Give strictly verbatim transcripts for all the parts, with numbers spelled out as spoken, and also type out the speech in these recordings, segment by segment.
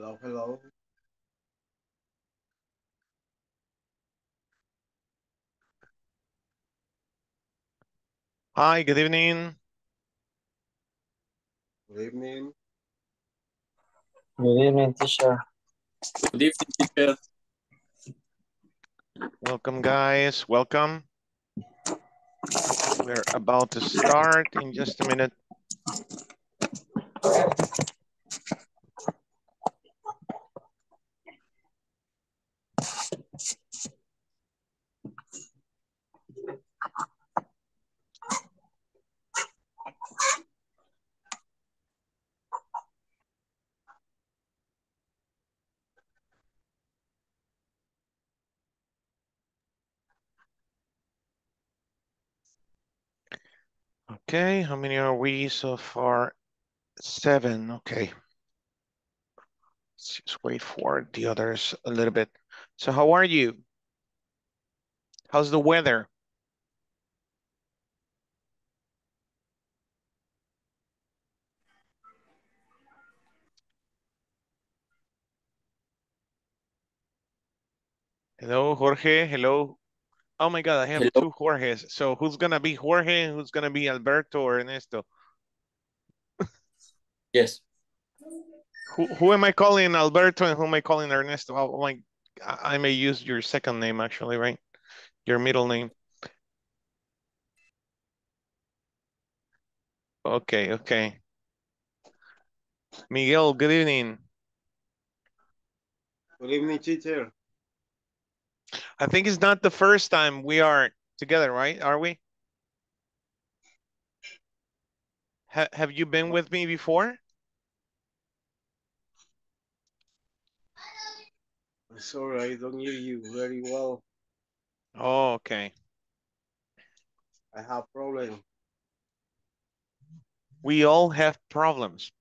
Hello, hello. Hi, good evening. Good evening. Good evening, teacher. Good evening, teacher. Welcome, guys. Welcome. We're about to start in just a minute. Okay, how many are we so far? Seven, okay. Let's just wait for the others a little bit. So how are you? How's the weather? Hello, Jorge, hello. Oh my God, I have Hello. two Jorges. So who's going to be Jorge and who's going to be Alberto or Ernesto? Yes. Who, who am I calling Alberto and who am I calling Ernesto? Oh, like, I may use your second name actually, right? Your middle name. Okay, okay. Miguel, good evening. Good evening, teacher. I think it's not the first time we are together, right? Are we? Ha have you been with me before? I'm sorry, I don't hear you very well. Oh, okay. I have problems. We all have problems.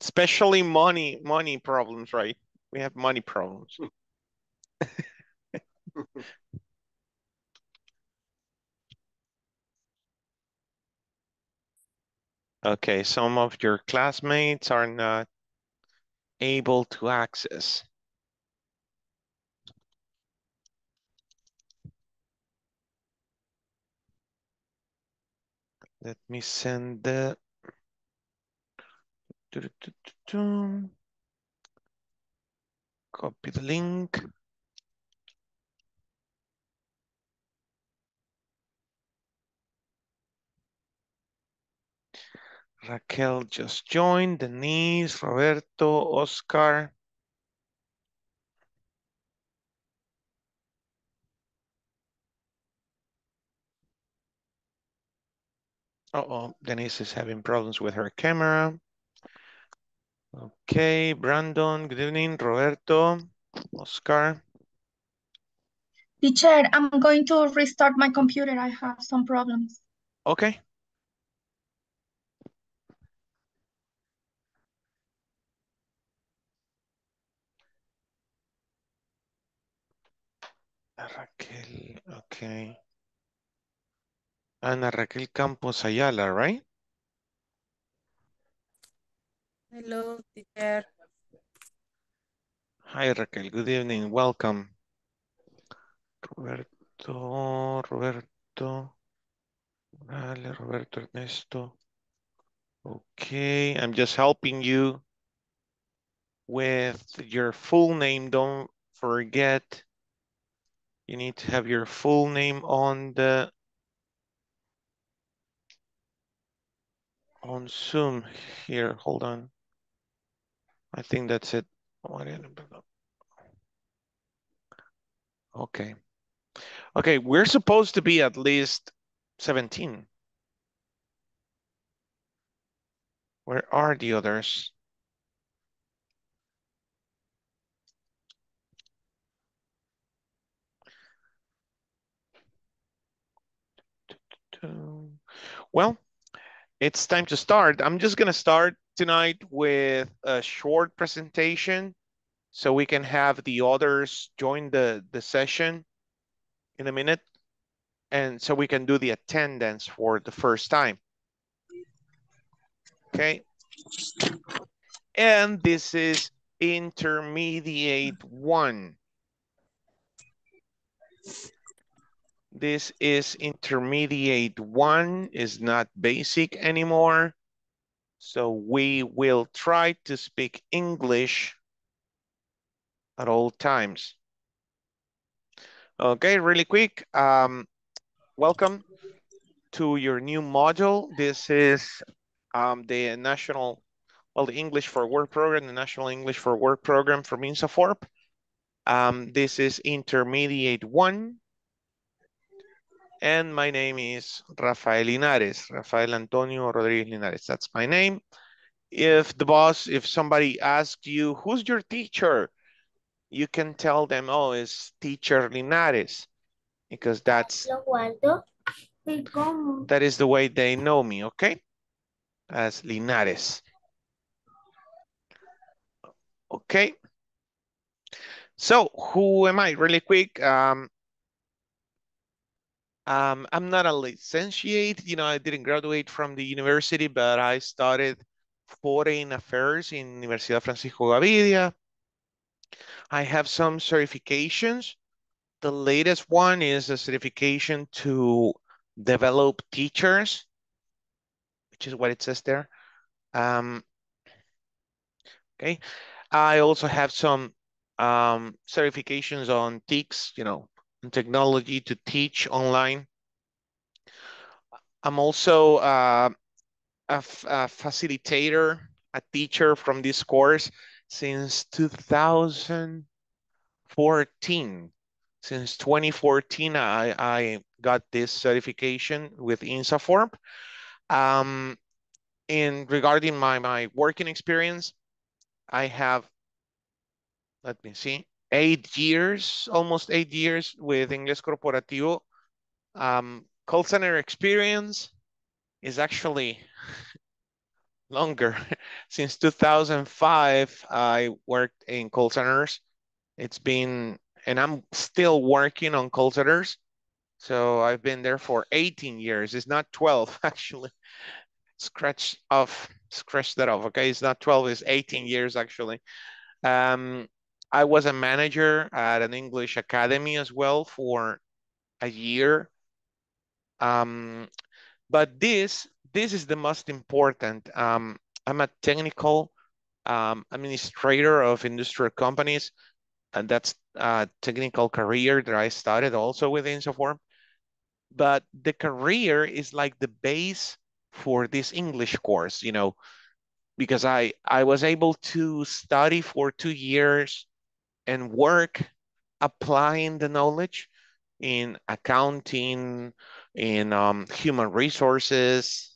Especially money, money problems, right? We have money problems. Okay, some of your classmates are not able to access. Let me send the... Copy the link. Raquel just joined, Denise, Roberto, Oscar. Uh-oh, Denise is having problems with her camera. Okay, Brandon, good evening. Roberto, Oscar. Teacher, I'm going to restart my computer. I have some problems. Okay. Raquel, okay. Ana Raquel Campos Ayala, right? Hello, teacher. Hi, Raquel. Good evening. Welcome. Roberto, Roberto. Vale, Roberto Ernesto. Okay, I'm just helping you with your full name. Don't forget, you need to have your full name on the on Zoom here. Hold on. I think that's it. Okay. Okay, we're supposed to be at least seventeen. Where are the others? Well, it's time to start. I'm just going to start tonight with a short presentation so we can have the others join the, the session in a minute and so we can do the attendance for the first time. Okay. And this is intermediate one. This is intermediate one, is not basic anymore. So we will try to speak English at all times. Okay, really quick. Um, welcome to your new module. This is um, the national, well, the English for Work program, the National English for Work program from INSAFORP. Um, this is intermediate one. And my name is Rafael Linares, Rafael Antonio Rodríguez Linares. That's my name. If the boss, if somebody asks you, who's your teacher? You can tell them, oh, it's teacher Linares. Because that's, that is the way they know me, okay? As Linares. Okay. So who am I? Really quick. Um, Um, I'm not a licentiate, you know, I didn't graduate from the university, but I started foreign affairs in Universidad Francisco Gavidia. I have some certifications. The latest one is a certification to develop teachers, which is what it says there. Um, okay. I also have some um, certifications on T I Cs, you know, technology to teach online. I'm also uh, a, a facilitator, a teacher from this course since two thousand fourteen. Since twenty fourteen, I, I got this certification with INSAFORP. Um, and regarding my, my working experience, I have, let me see, eight years, almost eight years with Inglés Corporativo. Um, call center experience is actually longer. Since two thousand five, I worked in call centers. It's been, and I'm still working on call centers. So I've been there for eighteen years. It's not twelve, actually. Scratch off, scratch that off, okay? It's not twelve, it's eighteen years, actually. Um, I was a manager at an English academy as well for a year. Um, but this, this is the most important. Um, I'm a technical um, administrator of industrial companies, and that's a technical career that I started also with INSAFORP. But the career is like the base for this English course, you know, because I, I was able to study for two years and work applying the knowledge in accounting, in um, human resources,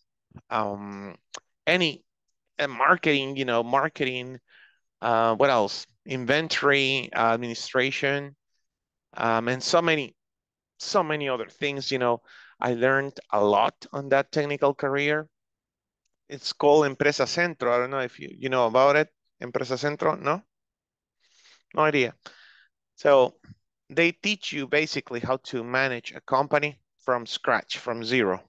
um, any uh, marketing, you know, marketing, uh, what else? Inventory, uh, administration, um, and so many, so many other things, you know. I learned a lot on that technical career. It's called Empresa Centro. I don't know if you, you know about it. Empresa Centro, no? No idea. So they teach you basically how to manage a company from scratch, from zero.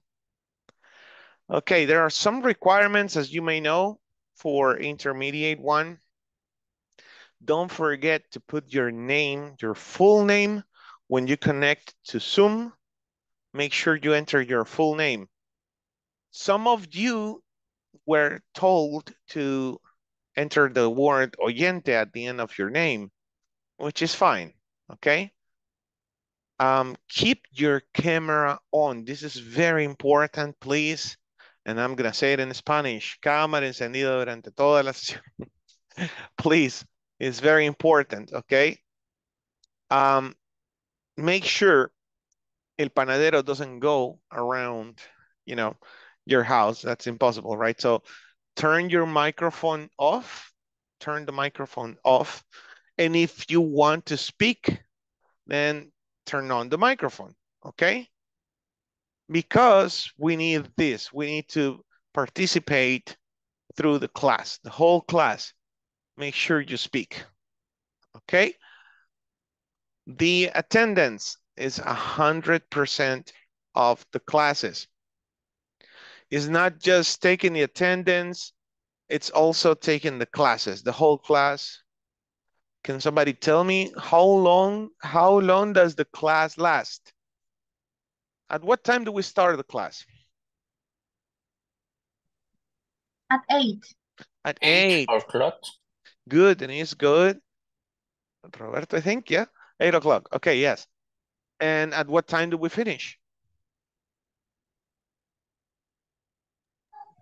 Okay, there are some requirements, as you may know, for intermediate one. Don't forget to put your name, your full name, when you connect to Zoom. Make sure you enter your full name. Some of you were told to enter the word oyente at the end of your name, which is fine, okay? Um, keep your camera on. This is very important, please. And I'm gonna say it in Spanish. Cámara encendida durante toda la sesión. Please, it's very important, okay? Um, make sure el panadero doesn't go around, you know, your house. That's impossible, right? So turn your microphone off, turn the microphone off. And if you want to speak, then turn on the microphone, okay? Because we need this, we need to participate through the class, the whole class. Make sure you speak, okay? The attendance is one hundred percent of the classes. It's not just taking the attendance it's also taking the classes, the whole class. Can somebody tell me how long, how long does the class last? At what time do we start the class? At eight. At eight. eight o'clock. Good, Denise, good. Roberto, I think, yeah? Eight o'clock, okay, yes. And at what time do we finish?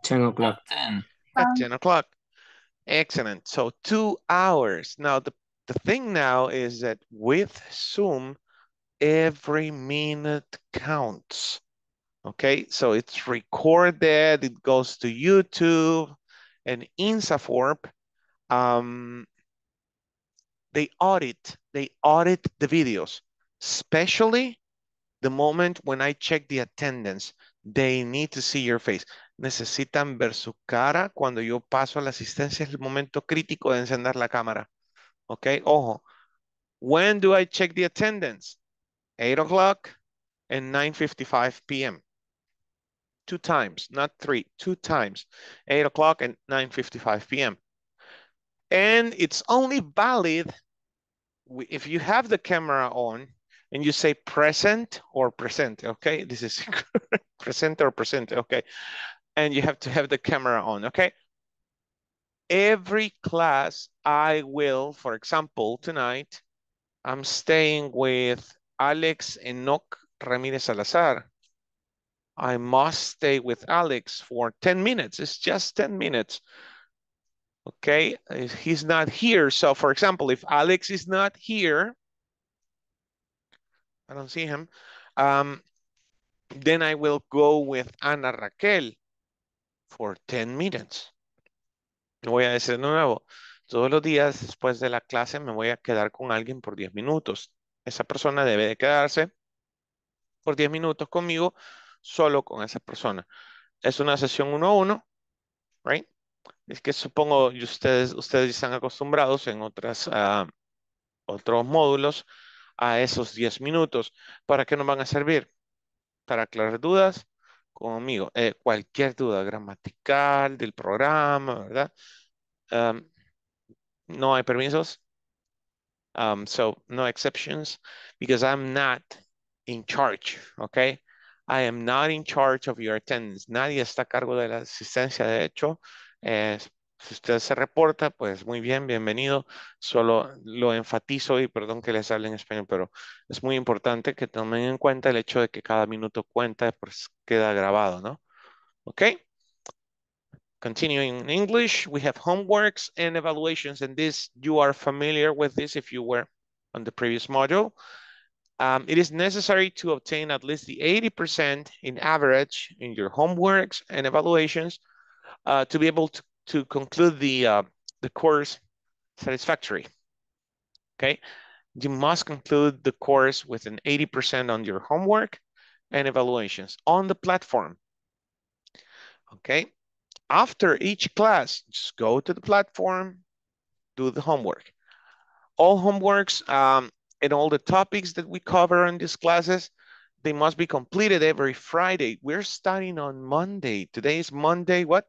ten o'clock. At um, ten o'clock. Excellent. So two hours. Now, the, the thing now is that with Zoom, every minute counts. Okay, so it's recorded, it goes to YouTube, and INSAFORP, um, they audit, they audit the videos, especially the moment when I check the attendance. They need to see your face. Necesitan ver su cara cuando yo paso a la asistencia. Es el momento crítico de encender la cámara. Okay, ojo. When do I check the attendance? eight o'clock and nine fifty-five p m Two times, not three, two times. eight o'clock and nine fifty-five p m And it's only valid if you have the camera on and you say present or present, okay? This is present or present, okay? And you have to have the camera on, okay? Every class I will, for example, tonight, I'm staying with Alex Enoch Ramirez Salazar. I must stay with Alex for ten minutes. It's just ten minutes. Okay, he's not here. So for example, if Alex is not here, I don't see him, um, then I will go with Ana Raquel for ten minutes. Lo voy a decir de nuevo. Todos los días después de la clase me voy a quedar con alguien por diez minutos. Esa persona debe de quedarse por diez minutos conmigo, solo con esa persona. Es una sesión uno a uno, right? Es que supongo que ustedes, ustedes están acostumbrados en otras, uh, otros módulos a esos diez minutos. ¿Para qué nos van a servir? Para aclarar dudas conmigo. Eh, cualquier duda gramatical del programa, ¿verdad? Um, no hay permisos. Um, so no exceptions, because I'm not in charge, okay? I am not in charge of your attendance. Nadie está a cargo de la asistencia, de hecho. Eh, si usted se reporta, pues muy bien, bienvenido. Solo lo enfatizo y perdón que les hable en español, pero es muy importante que tomen en cuenta el hecho de que cada minuto cuenta, pues queda grabado, ¿no? Okay. Continuing in English, we have homeworks and evaluations, and this, you are familiar with this if you were on the previous module. Um, it is necessary to obtain at least the eighty percent in average in your homeworks and evaluations uh, to be able to, to conclude the, uh, the course satisfactorily, okay? You must conclude the course with an eighty percent on your homework and evaluations on the platform, okay? After each class, just go to the platform, do the homework. All homeworks um, and all the topics that we cover in these classes, they must be completed every Friday. We're starting on Monday. Today is Monday, what?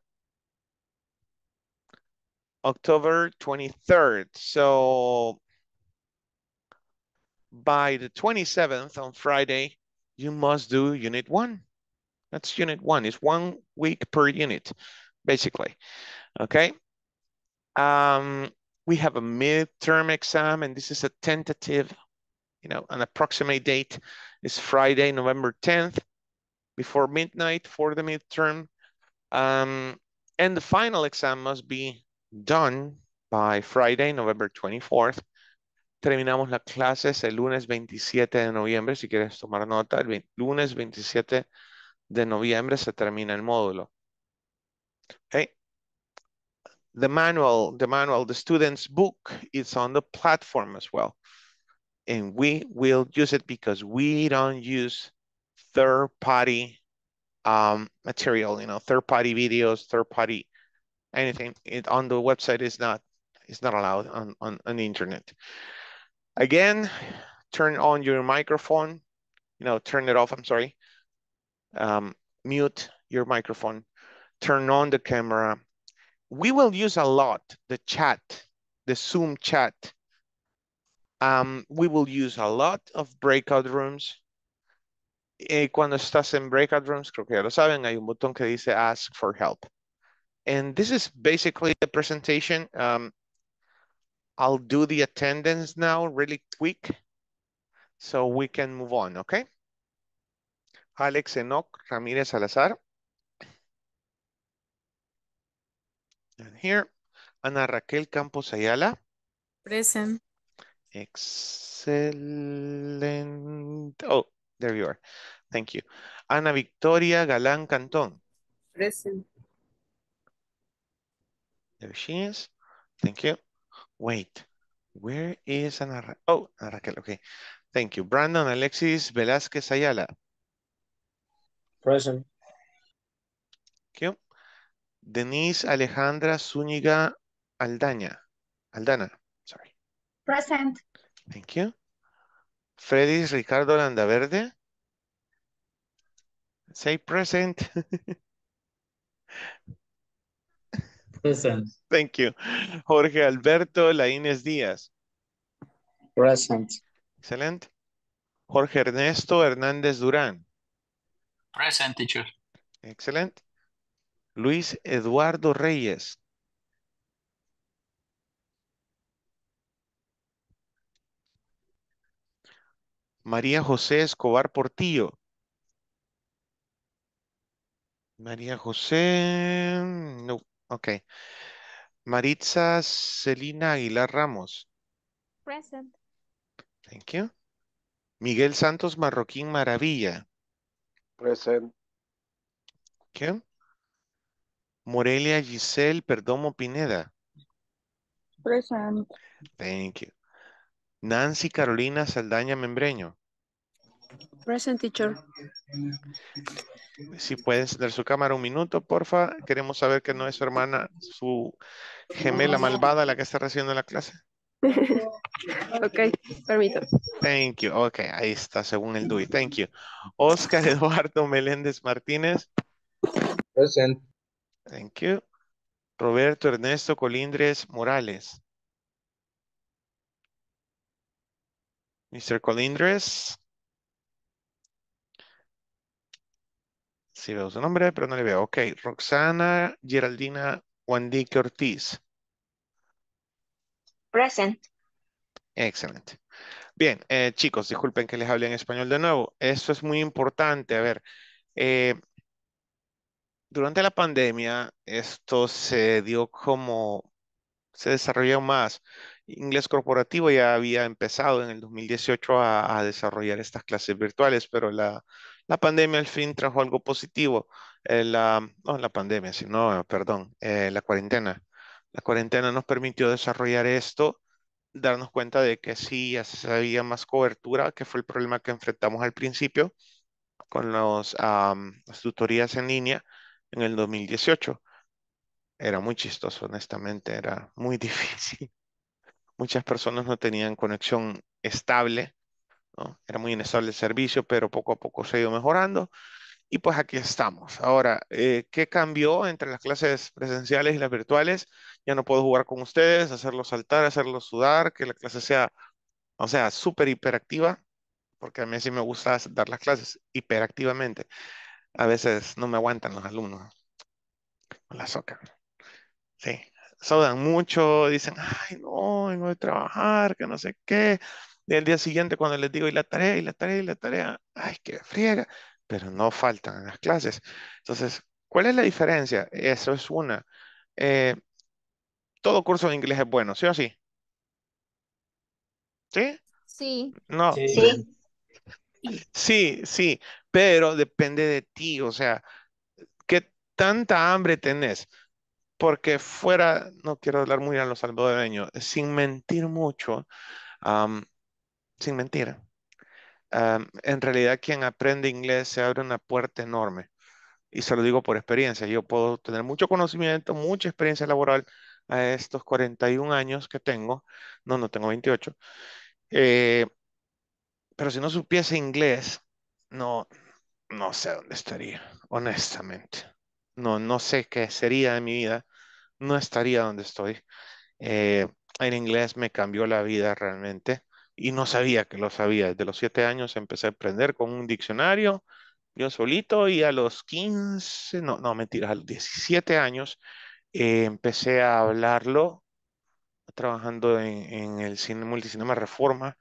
October twenty-third. So by the twenty-seventh on Friday, you must do unit one. That's unit one. It's one week per unit, basically, okay? Um, we have a midterm exam, and this is a tentative, you know, an approximate date is Friday, November tenth, before midnight for the midterm. Um, and the final exam must be done by Friday, November twenty-fourth. Terminamos las clases el lunes veintisiete de noviembre, si quieres tomar nota, el lunes veintisiete de noviembre se termina el módulo. Okay. The manual, the manual, the student's book is on the platform as well. And we will use it because we don't use third-party um, material, you know, third-party videos, third-party anything. It on the website is not, it's not allowed on, on, on the internet. Again, turn on your microphone, you know, turn it off, I'm sorry. Um, mute your microphone, turn on the camera, we will use a lot the chat, the Zoom chat. Um, we will use a lot of breakout rooms. Eh, cuando estás en breakout rooms, creo que ya lo saben, hay un botón que dice ask for help. And this is basically the presentation. Um, I'll do the attendance now really quick so we can move on, okay? Alex Enoch Ramirez Salazar. And here, Ana Raquel Campos Ayala. Present. Excellent. Oh, there you are. Thank you. Ana Victoria Galán Cantón. Present. There she is. Thank you. Wait, where is Ana Ra Oh, Ana Raquel, okay. Thank you. Brandon Alexis Velasquez Ayala. Present. Thank you. Denise Alejandra Zuniga Aldaña. Aldana, sorry. Present. Thank you. Fredis Ricardo Landaverde. Say present. Present. Thank you. Jorge Alberto Laínez Díaz. Present. Excellent. Jorge Ernesto Hernández Durán. Present, teacher. Excellent. Luis Eduardo Reyes. María José Escobar Portillo. María José... No, ok. Maritza Celina Aguilar Ramos. Present. Thank you. Miguel Santos Marroquín Maravilla. Present. Thank you. Morelia Giselle Perdomo Pineda. Present. Thank you. Nancy Carolina Saldaña Membreño. Present, teacher. Si puede encender su cámara un minuto, porfa. Queremos saber que no es su hermana, su gemela malvada la que está recibiendo la clase. Ok, permito. Thank you. Ok, ahí está, según el D U I. Thank you. Oscar Eduardo Meléndez Martínez. Present. Thank you. Roberto Ernesto Colindres Morales. Mister Colindres. Sí veo su nombre, pero no le veo. Ok. Roxana Geraldina Wandique Ortiz. Present. Excelente. Bien, eh, chicos, disculpen que les hable en español de nuevo. Esto es muy importante. A ver, eh, durante la pandemia, esto se dio como, se desarrolló más. Inglés Corporativo ya había empezado en el dos mil dieciocho a, a desarrollar estas clases virtuales, pero la, la pandemia al fin trajo algo positivo. Eh, la, no, la pandemia, sino, perdón, eh, la cuarentena. La cuarentena nos permitió desarrollar esto, darnos cuenta de que sí, ya se había más cobertura, que fue el problema que enfrentamos al principio con los, um, las tutorías en línea. En el dos mil dieciocho era muy chistoso, honestamente, era muy difícil. Muchas personas no tenían conexión estable, ¿no? Era muy inestable el servicio, pero poco a poco se ha ido mejorando. Y pues aquí estamos. Ahora, eh, ¿qué cambió entre las clases presenciales y las virtuales? Ya no puedo jugar con ustedes, hacerlos saltar, hacerlos sudar, que la clase sea, o sea, súper hiperactiva, porque a mí sí me gusta dar las clases hiperactivamente. A veces no me aguantan los alumnos. La socan. Sí. Saudan mucho. Dicen, ay, no, vengo de trabajar, que no sé qué. Y al día siguiente cuando les digo, y la tarea, y la tarea, y la tarea. Ay, qué friega. Pero no faltan en las clases. Entonces, ¿cuál es la diferencia? Eso es una. Eh, todo curso de inglés es bueno, ¿sí o sí? ¿Sí? Sí. No. Sí. Sí. Sí, sí, pero depende de ti, o sea, ¿qué tanta hambre tenés? Porque fuera, no quiero hablar muy a los salvadoreños, sin mentir mucho, um, sin mentir, um, en realidad quien aprende inglés se abre una puerta enorme. Y se lo digo por experiencia, yo puedo tener mucho conocimiento, mucha experiencia laboral a estos cuarenta y un años que tengo, no, no tengo veintiocho, eh, pero si no supiese inglés, no, no sé dónde estaría, honestamente. No, no sé qué sería de mi vida no estaría donde estoy. Eh, el inglés me cambió la vida realmente y no sabía que lo sabía. Desde los siete años empecé a aprender con un diccionario, yo solito, y a los quince, no, no, mentiras, a los diecisiete años eh, empecé a hablarlo trabajando en, en el cine, multicinema Reforma.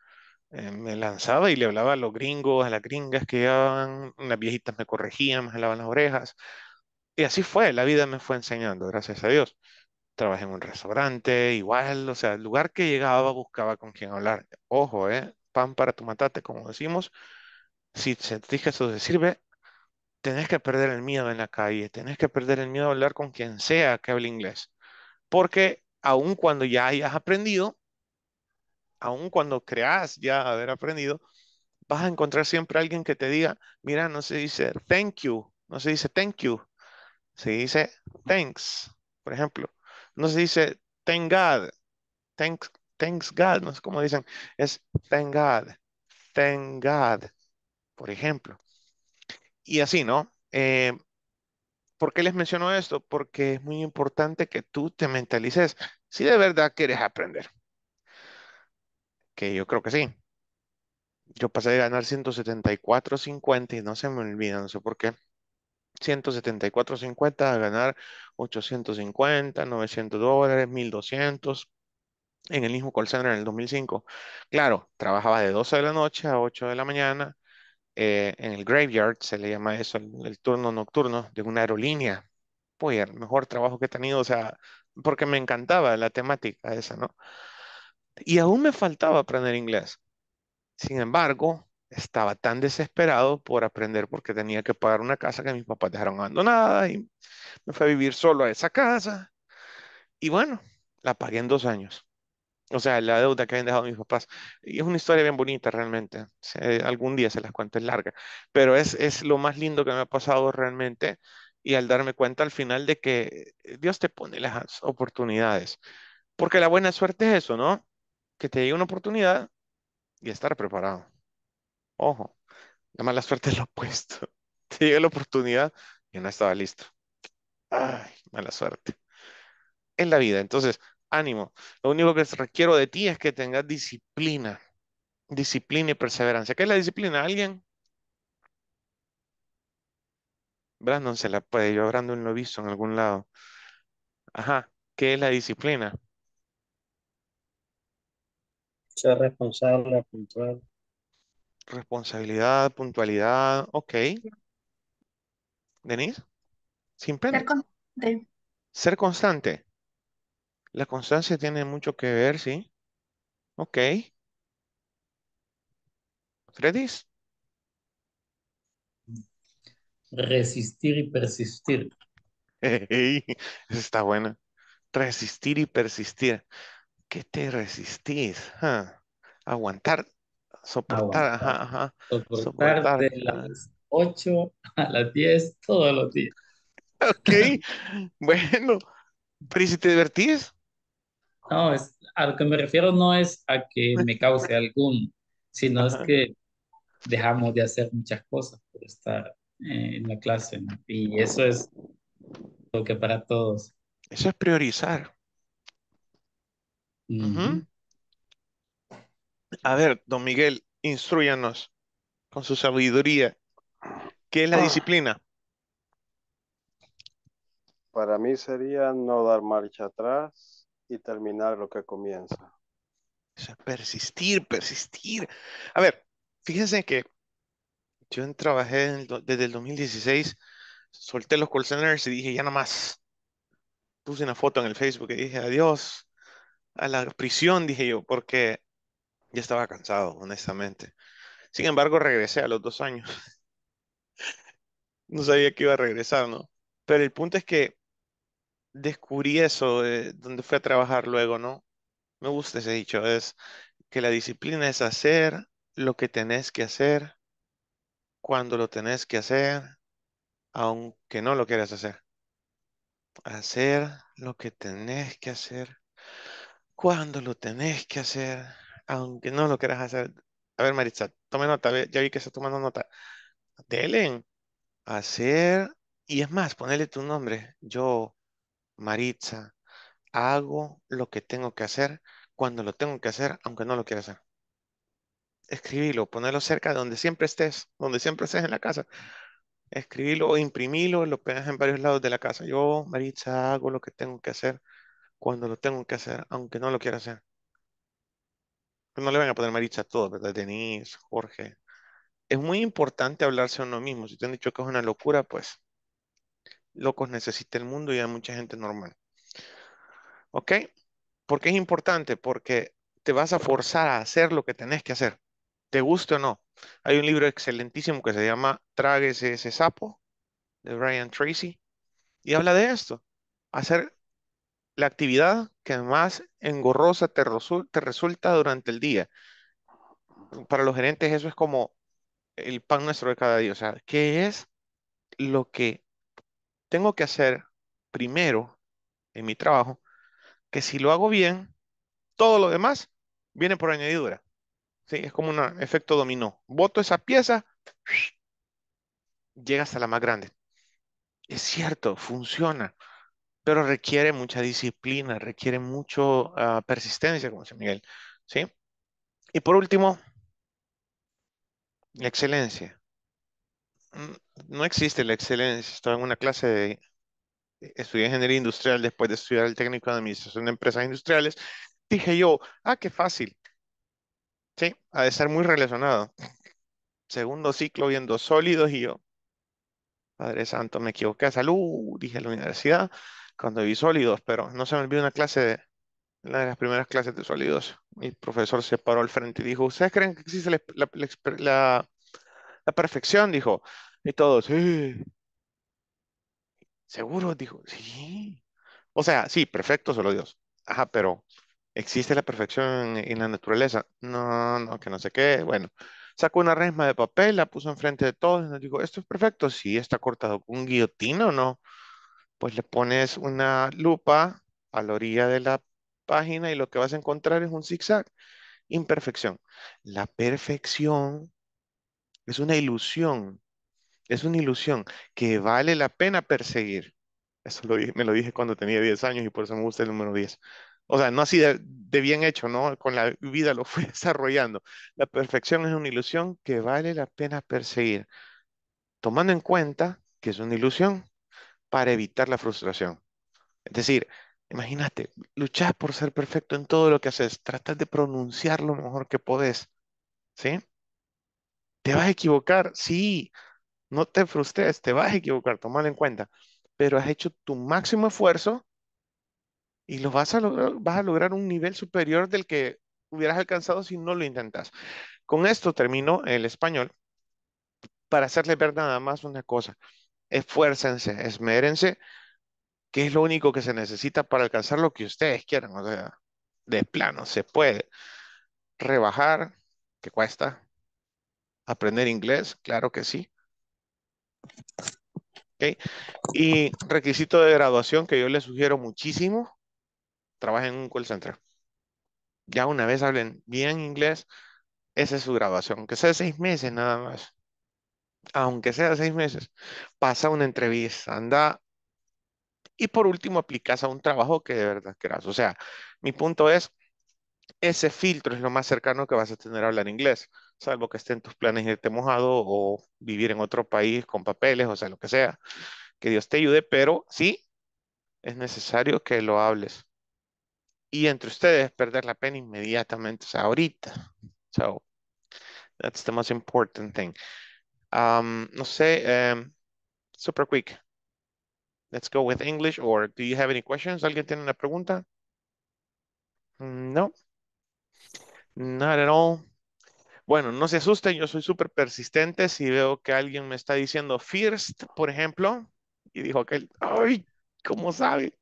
Eh, me lanzaba y le hablaba a los gringos, a las gringas que llevaban, las viejitas me corregían, me jalaban las orejas. Y así fue, la vida me fue enseñando, gracias a Dios. Trabajé en un restaurante, igual, o sea, el lugar que llegaba buscaba con quién hablar. Ojo, eh, pan para tu matate, como decimos. Si sentís que eso te sirve, tenés que perder el miedo en la calle, tenés que perder el miedo a hablar con quien sea que hable inglés. Porque aun cuando ya hayas aprendido, aun cuando creas ya haber aprendido, vas a encontrar siempre a alguien que te diga, mira, no se dice thank you, no se dice thank you, se dice thanks, por ejemplo. No se dice thank God, thanks, thanks God, no sé cómo dicen, es thank God, thank God, por ejemplo. Y así, ¿no? Eh, ¿Por qué les menciono esto? Porque es muy importante que tú te mentalices si de verdad quieres aprender. Que yo creo que sí. Yo pasé de ganar ciento setenta y cuatro cincuenta y no se me olvida, no sé por qué. ciento setenta y cuatro cincuenta a ganar ochocientos cincuenta, novecientos dólares, mil doscientos en el mismo call center en el dos mil cinco. Claro, trabajaba de doce de la noche a ocho de la mañana eh, en el graveyard, se le llama eso, el, el turno nocturno de una aerolínea. Pues el mejor trabajo que he tenido, o sea, porque me encantaba la temática esa, ¿no? Y aún me faltaba aprender inglés. Sin embargo, estaba tan desesperado por aprender porque tenía que pagar una casa que mis papás dejaron abandonada y me fui a vivir solo a esa casa. Y bueno, la pagué en dos años. O sea, la deuda que habían dejado mis papás. Y es una historia bien bonita realmente. Eh, algún día se las cuento, es larga. Pero es, es lo más lindo que me ha pasado realmente. Y al darme cuenta al final de que Dios te pone las oportunidades. Porque la buena suerte es eso, ¿no? Que te llegue una oportunidad y estar preparado. Ojo, la mala suerte es lo opuesto. Te llega la oportunidad y no estaba listo. Ay, mala suerte. Es la vida. Entonces, ánimo. Lo único que requiero de ti es que tengas disciplina. Disciplina y perseverancia. ¿Qué es la disciplina? ¿Alguien? Brandon se la puede. Yo a Brandon lo he visto en algún lado. Ajá. ¿Qué es la disciplina? Ser responsable, puntual. Responsabilidad, puntualidad, ok. ¿Denise? Simple. Ser constante. Ser constante. La constancia tiene mucho que ver, ¿sí? Ok. ¿Fredis? Resistir y persistir. Hey, esa está buena. Resistir y persistir. ¿Qué te resistís? Huh. Aguantar, soportar, Aguantar. Ajá, ajá. Soportar, soportar de las ocho a las diez todos los días. Ok, bueno, pero si te divertís. No, es, a lo que me refiero no es a que me cause algún, sino ajá. Es que dejamos de hacer muchas cosas por estar eh, en la clase, ¿no? Y eso es lo que para todos. Eso es priorizar. Uh-huh. A ver, don Miguel, instruyanos con su sabiduría. ¿Qué es la ah. disciplina? Para mí sería no dar marcha atrás y terminar lo que comienza. Eso es persistir, persistir. A ver, fíjense que yo trabajé en el, desde el dos mil dieciséis, solté los call centers y dije ya no más. Puse una foto en el Facebook y dije adiós a la prisión, dije yo, porque ya estaba cansado, honestamente. Sin embargo, regresé a los dos años. No sabía que iba a regresar, ¿no? Pero el punto es que descubrí eso, eh, donde fui a trabajar luego, ¿no? Me gusta ese dicho, es que la disciplina es hacer lo que tenés que hacer, cuando lo tenés que hacer, aunque no lo quieras hacer. Hacer lo que tenés que hacer, cuando lo tenés que hacer, aunque no lo quieras hacer. A ver, Maritza, tome nota, ya vi que está tomando nota. Delen, hacer, y es más, ponele tu nombre. Yo, Maritza, hago lo que tengo que hacer cuando lo tengo que hacer, aunque no lo quiera hacer. Escribilo, ponelo cerca de donde siempre estés, donde siempre estés en la casa. Escribilo o imprimilo, lo pegas en varios lados de la casa. Yo, Maritza, hago lo que tengo que hacer cuando lo tengo que hacer, aunque no lo quiera hacer. Pero no le van a poner Maritza a todo, ¿verdad? Denise, Jorge. Es muy importante hablarse a uno mismo. Si te han dicho que es una locura, pues locos necesita el mundo y hay mucha gente normal. ¿Ok? ¿Por qué es importante? Porque te vas a forzar a hacer lo que tenés que hacer. Te guste o no. Hay un libro excelentísimo que se llama Tráguese ese sapo, de Brian Tracy, y habla de esto. Hacer la actividad que más engorrosa te, resu te resulta durante el día. Para los gerentes eso es como el pan nuestro de cada día. O sea, ¿qué es lo que tengo que hacer primero en mi trabajo? Que si lo hago bien, todo lo demás viene por añadidura. Sí, es como un efecto dominó. Boto esa pieza, llega hasta la más grande. Es cierto, funciona, pero requiere mucha disciplina, requiere mucha uh, persistencia, como dice Miguel. ¿Sí? Y por último, la excelencia. No existe la excelencia. Estaba en una clase de... Estudié ingeniería industrial después de estudiar el técnico de administración de empresas industriales. Dije yo, ah, qué fácil. Sí, ha de estar muy relacionado. Segundo ciclo viendo sólidos y yo, Padre Santo, me equivoqué a salud, dije a la universidad, cuando vi sólidos, pero no se me olvidó una clase, de, una de las primeras clases de sólidos. Mi profesor se paró al frente y dijo, ¿ustedes creen que existe la, la, la, la perfección? Dijo, y todos, sí. ¿Seguro? Dijo, sí. O sea, sí, perfecto, solo Dios. Ajá, pero... ¿existe la perfección en la naturaleza? No, no, que no sé qué. Bueno, sacó una resma de papel, la puso enfrente de todos y nos dijo, ¿esto es perfecto? Sí, está cortado con guillotina o no. Pues le pones una lupa a la orilla de la página y lo que vas a encontrar es un zigzag. Imperfección. La perfección es una ilusión. Es una ilusión que vale la pena perseguir. Eso lo dije, me lo dije cuando tenía diez años y por eso me gusta el número diez. O sea, no así de, de bien hecho, ¿no? Con la vida lo fui desarrollando. La perfección es una ilusión que vale la pena perseguir, tomando en cuenta que es una ilusión para evitar la frustración. Es decir, imagínate, luchas por ser perfecto en todo lo que haces, tratas de pronunciar lo mejor que podés, ¿sí? ¿Te vas a equivocar? Sí, no te frustres, te vas a equivocar, tomalo en cuenta, pero has hecho tu máximo esfuerzo y los vas a lograr, vas a lograr un nivel superior del que hubieras alcanzado si no lo intentas. Con esto termino el español para hacerles ver nada más una cosa. Esfuércense, esmérense, que es lo único que se necesita para alcanzar lo que ustedes quieran. O sea, de plano, se puede rebajar, que cuesta. Aprender inglés, claro que sí. ¿Okay? Y requisito de graduación que yo les sugiero muchísimo. Trabajen en un call center. Ya una vez hablen bien inglés, esa es su graduación. Aunque sea seis meses nada más. Aunque sea seis meses. Pasa una entrevista, anda. Y por último, aplicas a un trabajo que de verdad quieras. O sea, mi punto es, ese filtro es lo más cercano que vas a tener a hablar inglés. Salvo que esté en tus planes irte mojado o vivir en otro país con papeles, o sea, lo que sea. Que Dios te ayude, pero sí es necesario que lo hables. Y entre ustedes, perder la pena inmediatamente, o sea, ahorita. So, that's the most important thing. Um, no sé, um, super quick. Let's go with English, or do you have any questions? ¿Alguien tiene una pregunta? No. Not at all. Bueno, no se asusten, yo soy súper persistente. Si veo que alguien me está diciendo first, por ejemplo, y dijo aquel, ay, ¿cómo sabe?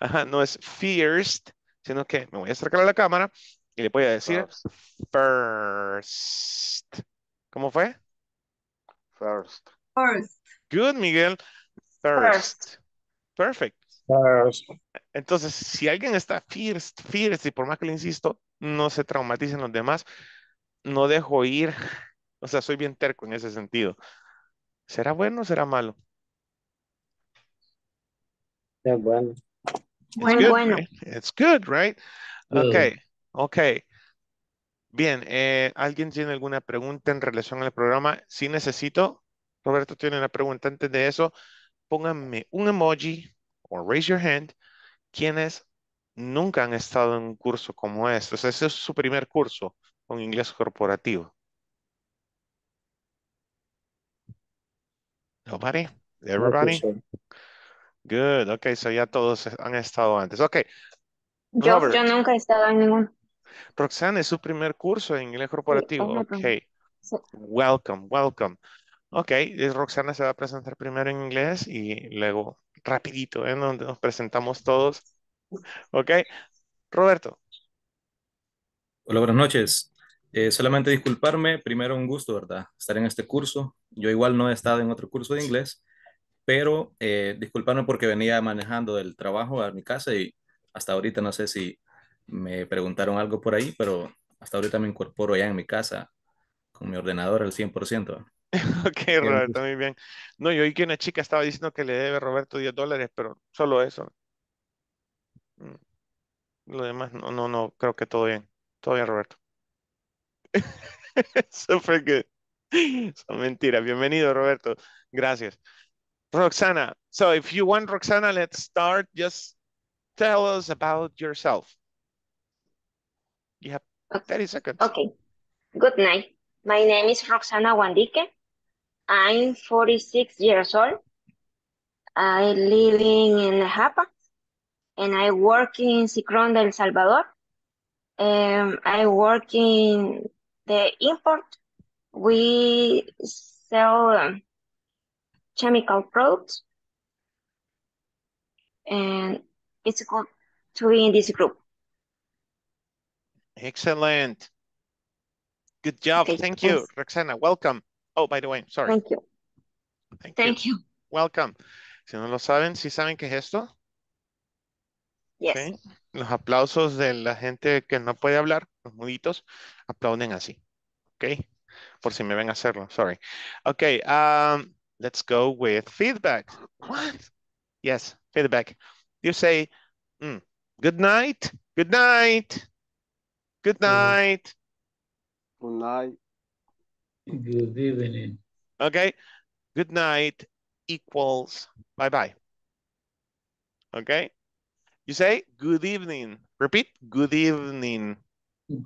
Ajá, no es first, sino que me voy a acercar a la cámara y le voy a decir first. first. ¿Cómo fue? First. First. Good, Miguel. First. first. Perfect. First. Entonces, si alguien está first, first, y por más que le insisto, no se traumaticen los demás, no dejo ir, o sea, soy bien terco en ese sentido. ¿Será bueno o será malo? Es bueno. Bueno, good, bueno. Right? It's good, right? Good. Okay, okay. Bien, eh, ¿alguien tiene alguna pregunta en relación al programa? Si necesito, Roberto tiene una pregunta antes de eso. Pónganme un emoji o raise your hand quienes nunca han estado en un curso como este. O sea, ese es su primer curso con inglés corporativo. Nobody? Everybody? Good. Okay, so ya todos han estado antes. Okay. Yo, yo nunca he estado en ninguno. Roxana, es su primer curso en inglés corporativo. Sí, okay. Sí. Welcome, welcome. Ok, Roxana se va a presentar primero en inglés y luego rapidito, ¿eh? Donde nos presentamos todos. Ok, Roberto. Hola, buenas noches. Eh, solamente disculparme, primero un gusto, ¿verdad? Estar en este curso. Yo igual no he estado en otro curso de inglés, pero eh, disculparme porque venía manejando del trabajo a mi casa y hasta ahorita no sé si me preguntaron algo por ahí, pero hasta ahorita me incorporo ya en mi casa con mi ordenador al cien por ciento. Ok, Roberto, muy bien. No, yo oí que una chica estaba diciendo que le debe a Roberto diez dólares, pero solo eso. Lo demás, no, no, no, creo que todo bien. Todo bien, Roberto. Super good. Son mentiras. Bienvenido, Roberto. Gracias. Roxana, so if you want, Roxana, let's start. Just tell us about yourself. You have thirty seconds. Okay. Good night. My name is Roxana Wandique. I'm forty-six years old. I live in Japa, and I work in Cicrón del Salvador. Um, I work in the import. We sell um, chemical products, and it's good to be in this group. Excellent. Good job. Okay, thank you, thanks. Roxana. Welcome. Oh, by the way, sorry. Thank you. Thank, thank you. you. Welcome. Si no lo saben, ¿sí saben qué es esto? Yes. Okay. Los aplausos de la gente que no puede hablar, los muditos, aplauden así. Okay. Por si me ven a hacerlo, sorry. Okay, um, let's go with feedback. What? Yes, feedback. You say, mm, good night, good night. Good night. Good night. Good evening. Okay. Good night equals bye-bye. Okay. You say good evening. Repeat. Good evening.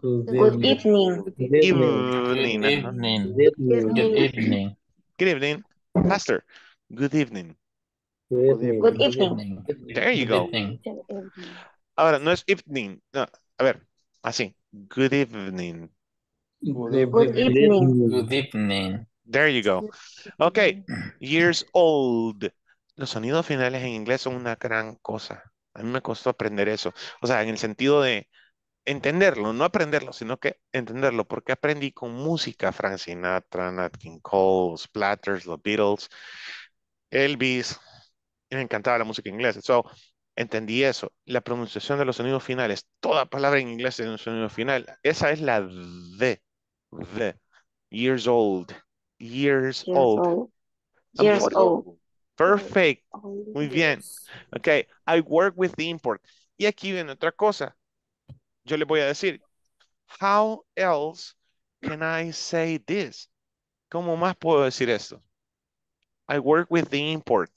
Good evening. Good evening. Good evening. Good evening. Good evening. Pastor. Good evening. Good evening. There you go. Ahora, no es evening. No. A ver. Así. Good evening. Good evening. Good evening. Good evening. There you go. Okay. Years old. Los sonidos finales en inglés son una gran cosa. A mí me costó aprender eso. O sea, en el sentido de entenderlo, no aprenderlo, sino que entenderlo. Porque aprendí con música, Frank Sinatra, Nat King Cole, Platters, los Beatles, Elvis. Y me encantaba la música inglesa. So, entendí eso. La pronunciación de los sonidos finales. Toda palabra en inglés tiene un sonido final. Esa es la D. The. Years old. Years, years old. old. Years old. old. Perfect. Old. Muy bien. Ok. I work with the import. Y aquí viene otra cosa. Yo le voy a decir. How else can I say this? ¿Cómo más puedo decir esto? I work with the import.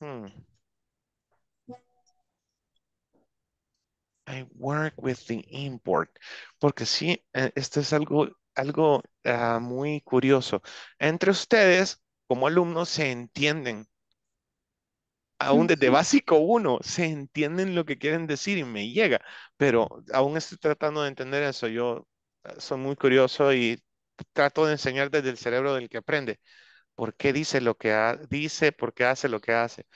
Hmm. I work with the import. Porque sí, esto es algo, algo uh, muy curioso. Entre ustedes, como alumnos, se entienden. Aún desde básico uno, se entienden lo que quieren decir y me llega. Pero aún estoy tratando de entender eso. Yo soy muy curioso y trato de enseñar desde el cerebro del que aprende. ¿Por qué dice lo que ha, dice? ¿Por qué hace lo que hace?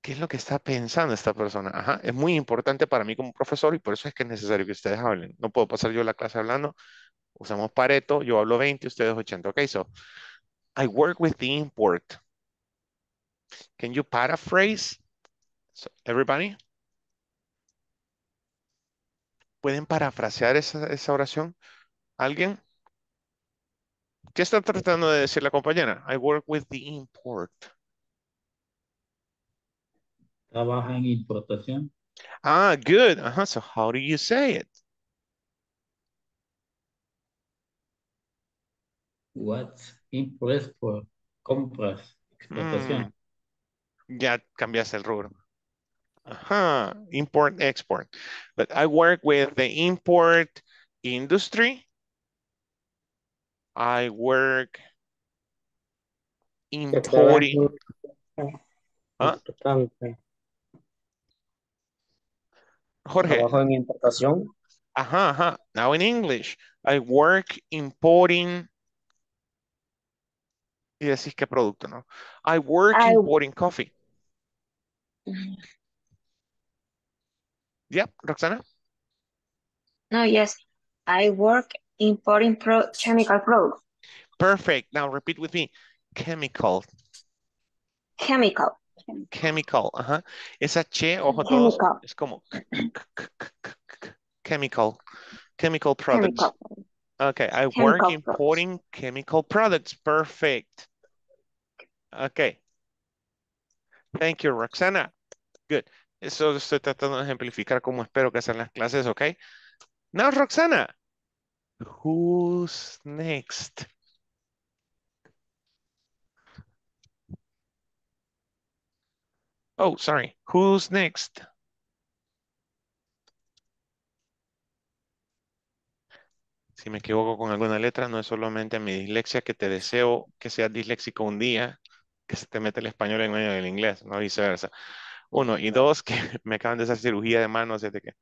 ¿Qué es lo que está pensando esta persona? Ajá, es muy importante para mí como profesor y por eso es que es necesario que ustedes hablen. No puedo pasar yo la clase hablando. Usamos Pareto, yo hablo veinte, ustedes ochenta. Ok, so, I work with the import. Can you paraphrase? So, everybody? ¿Pueden parafrasear esa, esa oración? ¿Alguien? ¿Qué está tratando de decir la compañera? I work with the import. Trabaja en importación. Ah, good. Uh-huh. So how do you say it? What's import for compras, exportación. Mm. Ya cambiaste el rubro. Ajá, uh-huh. Import, export. But I work with the import industry. I work importing. ¿Ah? Jorge. Trabajo en importación. Ajá, ajá. Now in English. I work importing. Y decís qué producto, ¿no? I work I... importing coffee. Yep, Roxana. No, yes. I work importing pro chemical products. Perfect. Now repeat with me. Chemical. Chemical. Chemical. Ajá. Esa che, ojo todos. Chemical. Es como chemical. Chemical products. Chemical. Okay, I chemical work importing products. Chemical products. Perfect. Okay. Thank you, Roxana. Good. Eso estoy tratando de ejemplificar como espero que sean las clases, okay? Now, Roxana, who's next? Oh, sorry. Who's next? Si me equivoco con alguna letra, no es solamente mi dislexia, que te deseo que seas disléxico un día, que se te mete el español en medio del inglés, no viceversa. Uno, y dos, que me acaban de hacer cirugía de manos desde que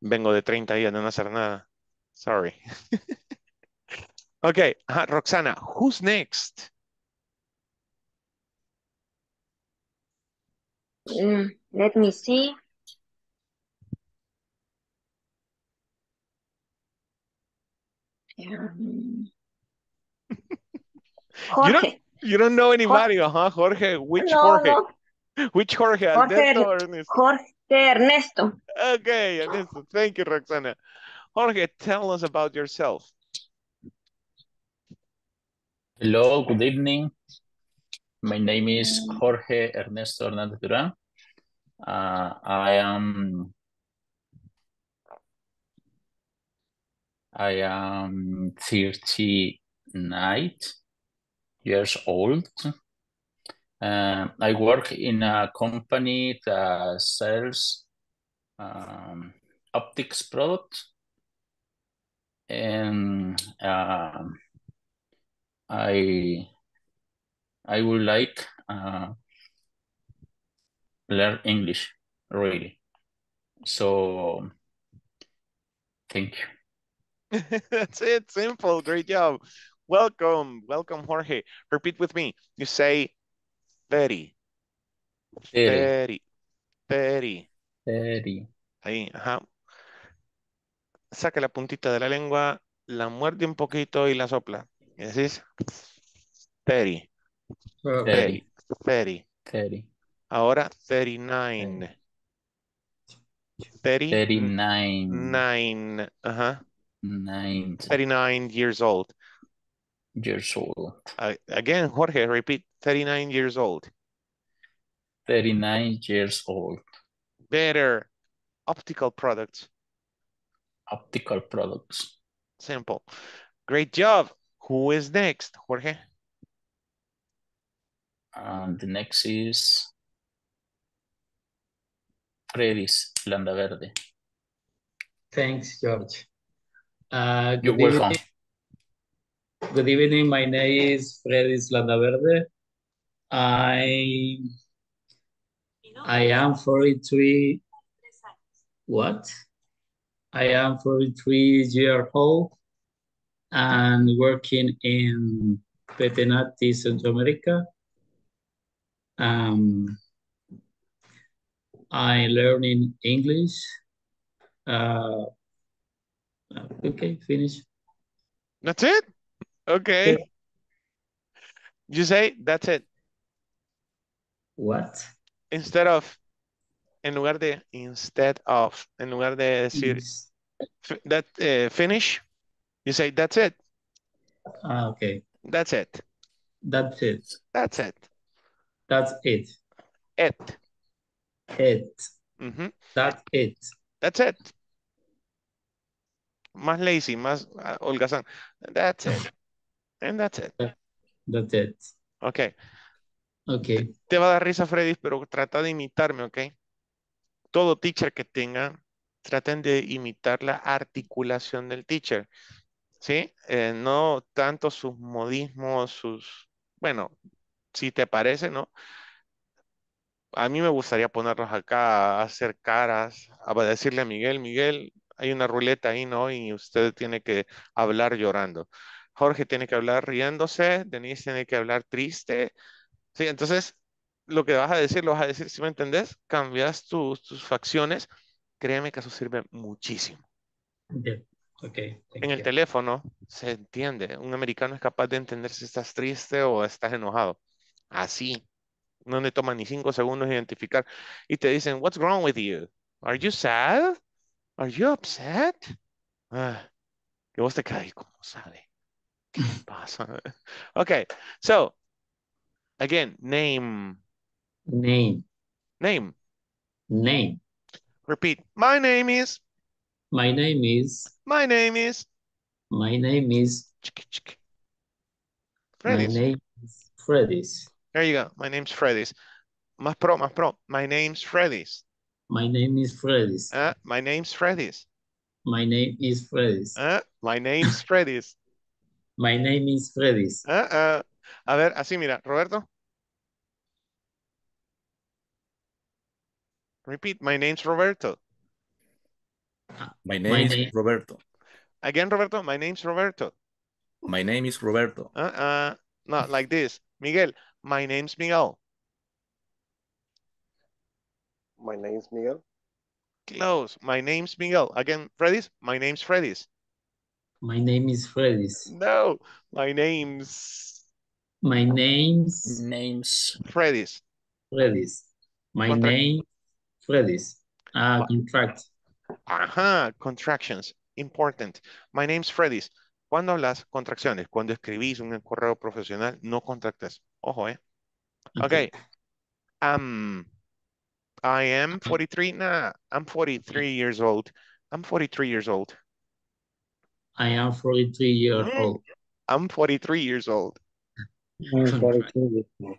vengo de treinta días de no hacer nada. Sorry. Okay, uh, Roxana, who's next? Mm, let me see. Um... Jorge. You don't, you don't know anybody, Jorge. huh? Jorge, which no, Jorge? No. Which Jorge, Jorge Ernesto or Ernesto? Jorge Ernesto. Okay, Ernesto. Thank you, Roxana. Jorge, tell us about yourself. Hello, good evening. My name is Jorge Ernesto Hernández Durán. Uh, I am... I am thirty-nine years old. Uh, I work in a company that sells um, optics products, and uh, I I would like uh, learn English really. So thank you. That's it. Simple. Great job. Welcome, welcome, Jorge. Repeat with me. You say. Thirty. Thirty. Thirty. Thirty. Ahí, ajá. Saca la puntita de la lengua, la muerde un poquito y la sopla. ¿Y decís? Thirty. Thirty. Thirty. Thirty. Ahora, thirty-nine. Thirty. Thirty-nine. Nine. Ajá. Nine. Thirty-nine years old. Years old. Uh, again, Jorge, repeat. thirty-nine years old. thirty-nine years old. Better. Optical products. Optical products. Simple. Great job. Who is next, Jorge? Um, the next is Fredis Landaverde. Thanks, George. Uh, You're welcome. Evening. Good evening. My name is Fredis Landaverde. I I am forty-three. What? I am forty-three years old and working in Petenati Central America. Um, I learning English. Uh, okay, finish. That's it. Okay. Yeah. You say, that's it. What? Instead of, en lugar de, instead of, en lugar de decir, yes. that, uh, finish, you say, that's it. Ah, okay. That's it. That's it. That's it. That's it. It. it. Mm-hmm. That's it. That's it. Más lazy, más uh, holgazán. That's it. And that's it. That's it. Okay. Okay. Te, te va a dar risa, Freddy, pero trata de imitarme, ¿ok? Todo teacher que tenga, traten de imitar la articulación del teacher. ¿Sí? Eh, no tanto sus modismos, sus... Bueno, si te parece, ¿no? A mí me gustaría ponerlos acá, a hacer caras, a decirle a Miguel, Miguel, hay una ruleta ahí, ¿no? Y usted tiene que hablar llorando. Jorge tiene que hablar riéndose, Denise tiene que hablar triste. Sí, entonces, lo que vas a decir, lo vas a decir, ¿sí me entendés? Cambias tu, tus facciones. Créeme que eso sirve muchísimo. Bien. Okay, en el you. Teléfono se entiende. Un americano es capaz de entender si estás triste o estás enojado. Así. No le toman ni cinco segundos identificar. Y te dicen, what's wrong with you? Are you sad? Are you upset? Ah, que vos te caes, ¿cómo sabe? ¿Qué pasa? Ok, so, again, name. Name. Name. Name. Repeat. My name is. My name is. My name is. My name is. Fredis. My name is Fredis. There you go. My name's Fredis. Más pro, más pro. My name's Fredis. My name is Fredis. Uh, my name's Fredis. My name is Fredis. Uh, my name's Fredis. My name is Fredis. Uh, uh. A ver, así mira, Roberto. Repeat. My name's Roberto. My name my is name. Roberto. Again, Roberto, my name's Roberto. My name is Roberto. Uh-uh, not like this. Miguel, my name's Miguel. My name's Miguel. Close, my name's Miguel. Again, Fredis, my name's Fredis. My name is Fredis. No, my name's... My name's... Name's... Fredis. Fredis. My contract. Name, Fredis. Ah, uh, contract. Ajá, contractions, important. My name's Fredis. Cuando hablas contracciones, cuando escribís un correo profesional, no contractas. Ojo, eh. Okay. Um, I am forty-three. Nah, I'm forty-three years old. I'm forty-three years old. I am forty-three years old. I'm forty-three years old. I'm forty-three years old.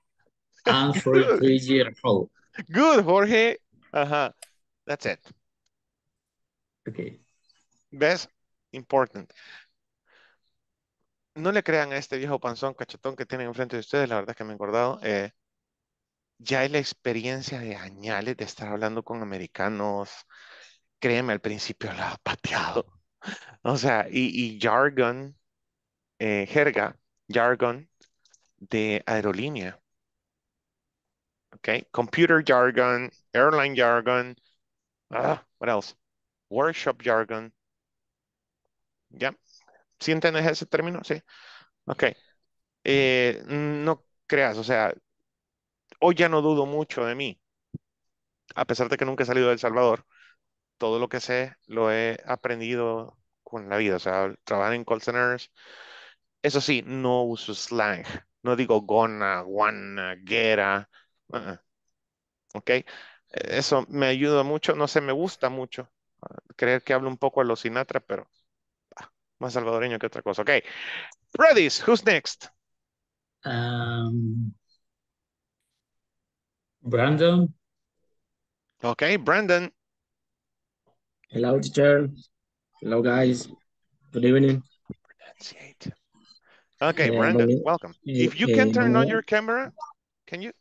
I'm forty-three years old. Good, Jorge. Ajá. That's it. Okay. ¿Ves? Important. No le crean a este viejo panzón cachetón que tienen enfrente de ustedes, la verdad es que me he engordado. Eh, ya es la experiencia de añales de estar hablando con americanos. Créeme, al principio la ha pateado. O sea, y, y jargon, eh, jerga, jargon de aerolínea. Okay. Computer jargon, airline jargon. Ah, what else? Workshop jargon. ¿Ya? ¿Sí entiendes ese término? Sí. Ok. Eh, no creas, o sea, hoy ya no dudo mucho de mí. A pesar de que nunca he salido de El Salvador, todo lo que sé lo he aprendido con la vida. O sea, trabajar en call centers. Eso sí, no uso slang. No digo gonna, wanna, guera. Uh-uh. Ok. Eso me ayuda mucho. No sé, me gusta mucho. Creer que hablo un poco a los Sinatra, pero ah, más salvadoreño que otra cosa. Ok. Fredis, who's next? Um, Brandon. Ok, Brandon. Hello, teacher. Hello, guys. Good evening. Ok, uh, Brandon, uh, welcome. Uh, If you uh, can turn uh, on your camera, can you?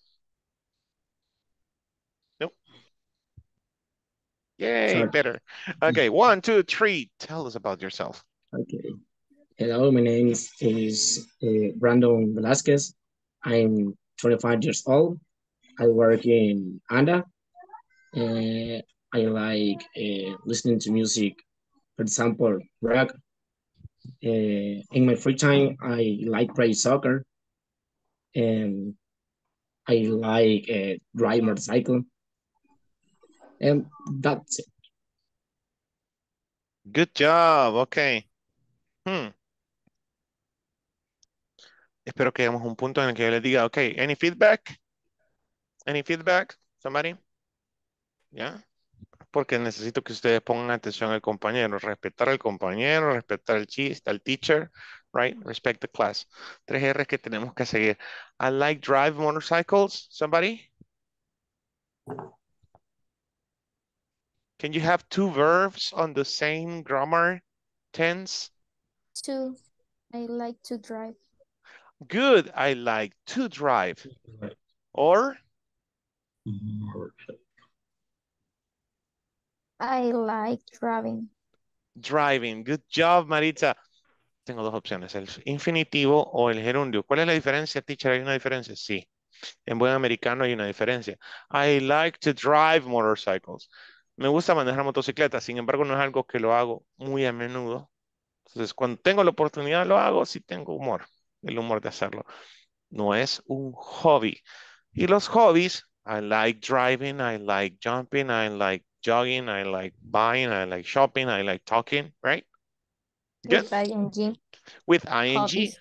Yay, Sorry. Better. Okay, one, two, three. Tell us about yourself. Okay. Hello, my name is, is uh, Brandon Velasquez. I'm twenty-five years old. I work in Anda. Uh, I like uh, listening to music, for example, rock. Uh, in my free time, I like play soccer. And I like uh, ride motorcycle. And that's it. Good job, okay. Hmm. Espero que lleguemos a un punto en el que yo les diga, okay, any feedback? Any feedback? Somebody? ¿ya? Porque necesito que ustedes pongan atención al compañero, respetar al compañero, respetar al chiste, al teacher, right? Respect the class. Tres R's que tenemos que seguir. I like drive motorcycles. Somebody? Can you have two verbs on the same grammar tense? Two. I like to drive. Good. I like to drive. Or? I like driving. Driving. Good job, Maritza. Tengo dos opciones, el infinitivo o el gerundio. ¿Cuál es la diferencia, teacher? ¿Hay una diferencia? Sí. En buen americano hay una diferencia. I like to drive motorcycles. Me gusta manejar motocicletas, sin embargo, no es algo que lo hago muy a menudo. Entonces, cuando tengo la oportunidad, lo hago si tengo humor, el humor de hacerlo. No es un hobby. Y los hobbies, I like driving, I like jumping, I like jogging, I like buying, I like shopping, I like talking, right? Good. With I N G. With I N G,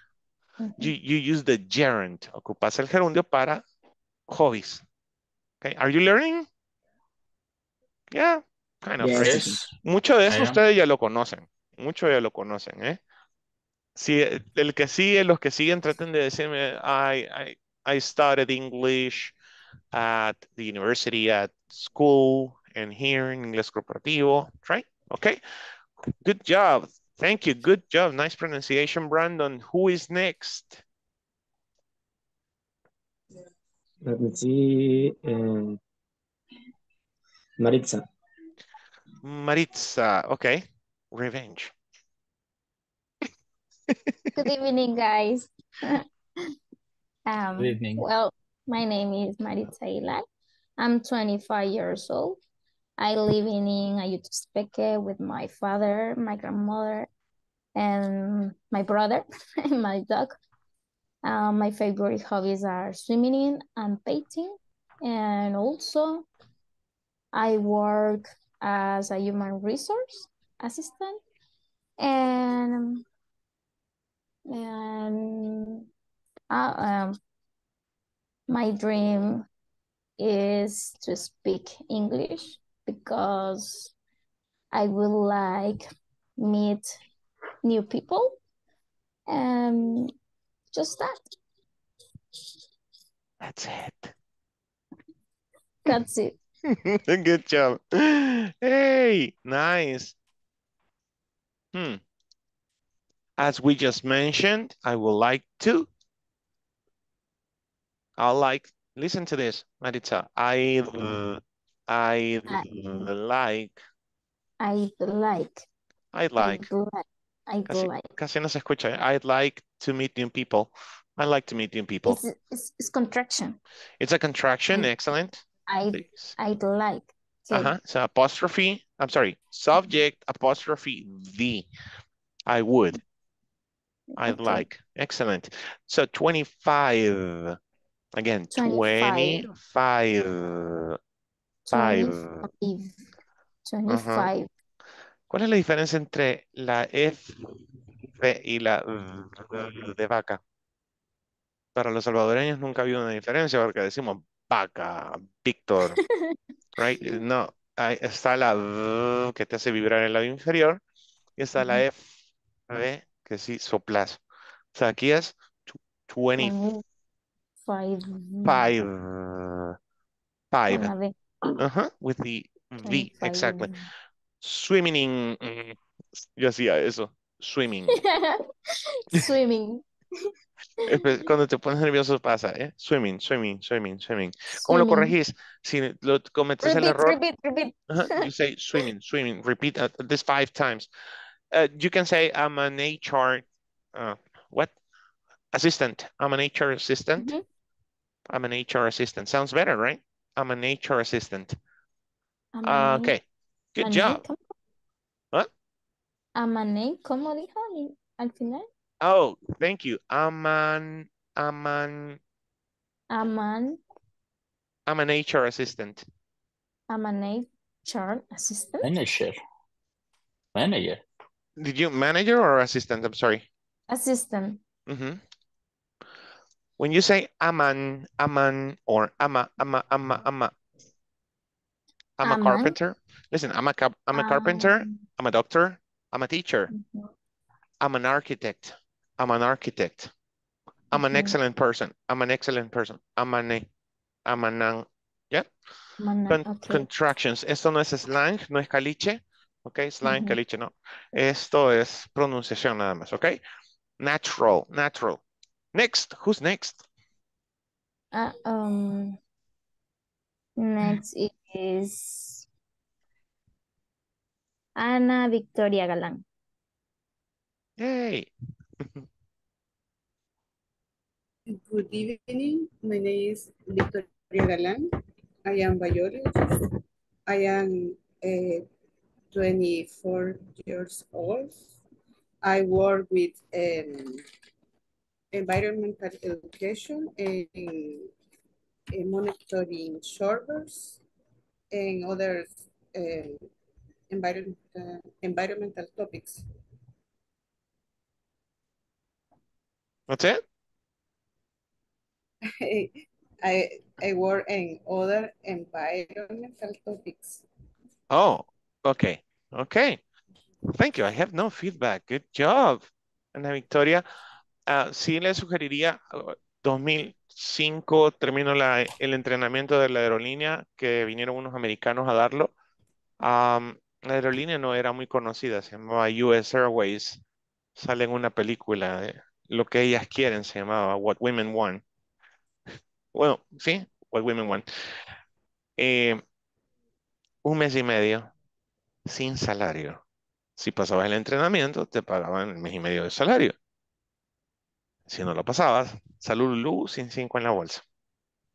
you, you use the gerund. Ocupas el gerundio para hobbies. Okay, are you learning? Yeah, kind of. Yes. Mucho de eso ustedes ya lo conocen. Mucho ya lo conocen, ¿eh? Si el que sigue, los que siguen traten de decirme, I, I, I studied English at the university, at school, and here in Inglés Corporativo, right? Okay, good job. Thank you. Good job. Nice pronunciation, Brandon. Who is next? Let me see. Um, Maritza. Maritza. Okay. Revenge. Good evening, guys. um, Good evening. Well, my name is Maritza Aguilar. I'm twenty-five years old. I live in Ayutthaya with my father, my grandmother, and my brother, and my dog. Uh, my favorite hobbies are swimming and painting. And also, I work as a human resource assistant. And, and uh, um, my dream is to speak English, because I would like meet new people and just that. That's it. That's it. Good job. Hey, nice. Hmm. As we just mentioned, I would like to. I like, listen to this, Maritza. I uh, I like. I like. I like. I like. Casi no se escucha. I'd like to meet new people. I like to meet new people. It's, it's, it's contraction. It's a contraction. I, Excellent. I I'd like. So, uh-huh. So apostrophe. I'm sorry. Subject apostrophe the. I would. I'd okay. like. Excellent. So twenty-five. Again, twenty-five. twenty-five. Five. twenty-five. Uh-huh. ¿Cuál es la diferencia entre la F y la de vaca? Para los salvadoreños nunca ha habido una diferencia porque decimos vaca, Víctor, right? No, ahí está la V que te hace vibrar el labio inferior y está la F B que sí soplas. O sea, aquí es twenty-five. Five. Five. Uh-huh, with the V, exactly. Swimming. In... Yo hacía eso. Swimming. Swimming. Cuando te pones nervioso pasa, ¿eh? Swimming, swimming, swimming, swimming. ¿Cómo swimming. Lo corregís? Si lo cometes repeat, el error. Repeat, repeat. Uh-huh, you say swimming, swimming. Repeat uh, this five times. Uh, you can say, I'm an H R. Uh, what? Assistant. I'm an H R assistant. Mm-hmm. I'm an H R assistant. Sounds better, right? I'm an H R assistant. I'm uh, okay, good job. What? I'm an, ¿cómo dijo al final? Oh, thank you. I'm an, I'm an, I'm an, I'm an H R assistant. I'm an H R assistant. Manager. Manager. Did you manager or assistant? I'm sorry. Assistant. Mm-hmm. When you say aman, aman, or ama, ama, ama, ama, I'm a, a carpenter. Listen, I'm a, I'm a carpenter. Um, I'm a doctor. I'm a teacher. Mm-hmm. I'm an architect. I'm an architect. I'm mm-hmm. an excellent person. I'm an excellent person. I'm an, I'm an, yeah. Man, Con okay. Contractions. Esto no es slang, no es caliche. Ok, slang, mm-hmm. caliche, no. Esto es pronunciación nada más, ok. Natural, natural. Next, who's next? Uh, um, next is Ana Victoria Galán. Yay. Good evening. My name is Victoria Galán. I am biologist. I am uh, twenty-four years old. I work with um, environmental education and, and monitoring shores and other um, environment, uh, environmental topics. That's it? I, I work in other environmental topics. Oh, okay, okay. Thank you. I have no feedback. Good job. Ana Victoria, uh, sí le sugeriría, dos mil cinco terminó la, el entrenamiento de la aerolínea que vinieron unos americanos a darlo. Um, la aerolínea no era muy conocida, se llamaba U S Airways. Sale en una película de Lo que ellas quieren, se llamaba What Women Want. Bueno, sí, What Women Want. Eh, un mes y medio sin salario. Si pasabas el entrenamiento, te pagaban el mes y medio de salario. Si no lo pasabas, salud, luz, sin cinco en la bolsa.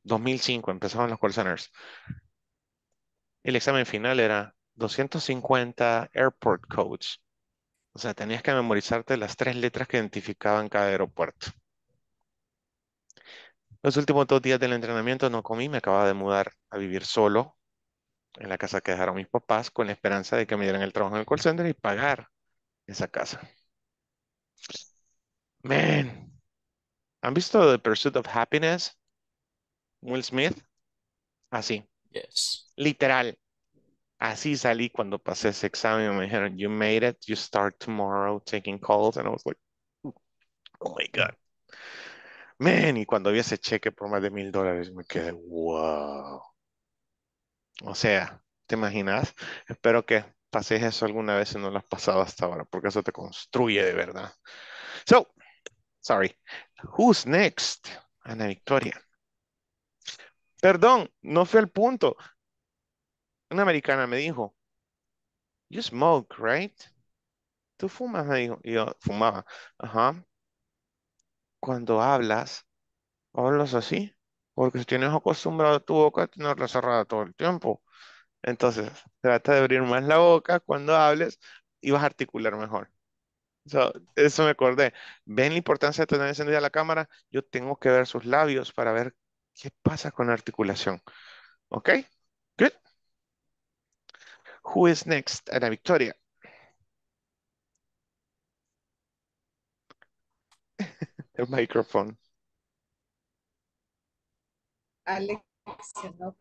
dos mil cinco empezaban los call centers. El examen final era doscientos cincuenta airport codes. O sea, tenías que memorizarte las tres letras que identificaban cada aeropuerto. Los últimos dos días del entrenamiento no comí, me acababa de mudar a vivir solo en la casa que dejaron mis papás, con la esperanza de que me dieran el trabajo en el call center y pagar esa casa. Man, ¿han visto The Pursuit of Happiness? Will Smith, así. Yes. Literal. Así salí cuando pasé ese examen. Me dijeron, you made it, you start tomorrow taking calls. And I was like, oh my God. Man, y cuando vi ese cheque por más de mil dólares, me quedé, wow. O sea, ¿te imaginas? Espero que pases eso alguna vez si no lo has pasado hasta ahora, porque eso te construye de verdad. So, sorry. Who's next? Ana Victoria. Perdón, no fue el punto. Una americana me dijo, you smoke, right? Tú fumas, me dijo. Y yo fumaba. Ajá. Cuando hablas, hablas así. Porque si tienes acostumbrado tu boca a tenerla cerrada todo el tiempo. Entonces, trata de abrir más la boca cuando hables y vas a articular mejor. So, eso me acordé. ¿Ven la importancia de tener encendida la cámara? Yo tengo que ver sus labios para ver qué pasa con la articulación. ¿Ok? Good. Who is next? Ana Victoria. El micrófono. Alex Enoch.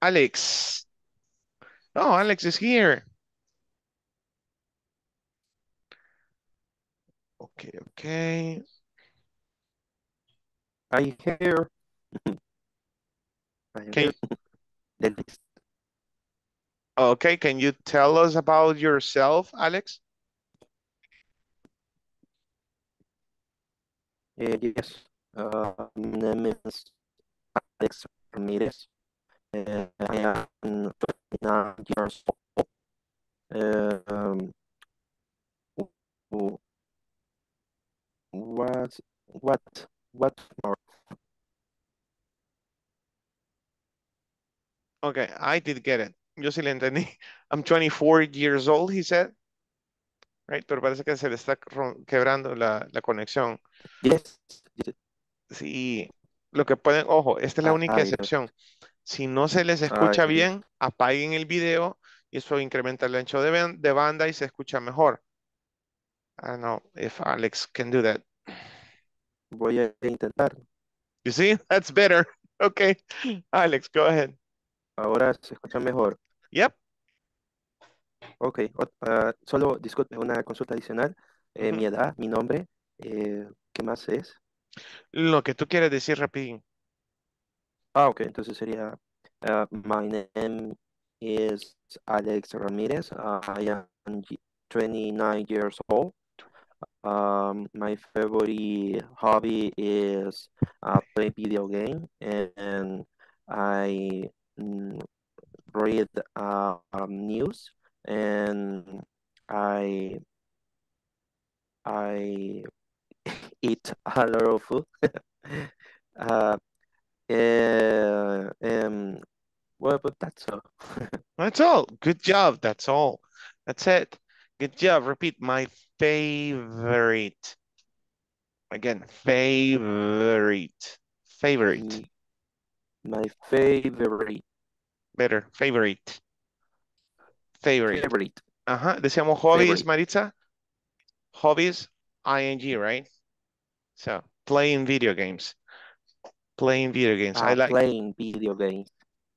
Alex. Oh, Alex is here. Okay, okay. I hear. I hear the list. Okay, can you tell us about yourself, Alex? Uh, yes. Uh, my name is Alex Ramirez. Uh, I am twenty-nine years old. Uh, um, what, what, what more? Okay, I did get it. Yo sí le entendí. I'm twenty-four years old, he said. Right, pero parece que se le está quebrando la, la conexión. Yes. Sí, lo que pueden, ojo, esta es la única excepción. Si no se les escucha bien, apaguen el video y eso incrementa el ancho de, de banda y se escucha mejor. I don't know if Alex can do that. Voy a intentar. You see, that's better. Okay, Alex, go ahead. Ahora se escucha mejor. Yep. Ok, uh, solo, disculpe, una consulta adicional. Eh, uh-huh. Mi edad, mi nombre, eh, ¿qué más es? Lo que tú quieres decir, rapidín. Ah, ok, entonces sería, uh, my name is Alex Ramirez. Uh, I am twenty-nine years old. Um, my favorite hobby is uh, play video game, and I mm, read uh, um, news, and I I eat a lot of food. uh, uh, um, well, but that's all. That's all. Good job. That's all. That's it. Good job. Repeat, my favorite. Again, favorite. Favorite. My favorite. Better. Favorite. Favorite. Favorite. Ajá. Decíamos hobbies, favorite. Maritza. Hobbies, I N G, right? So, playing video games. Playing video games. Uh, I like playing video games.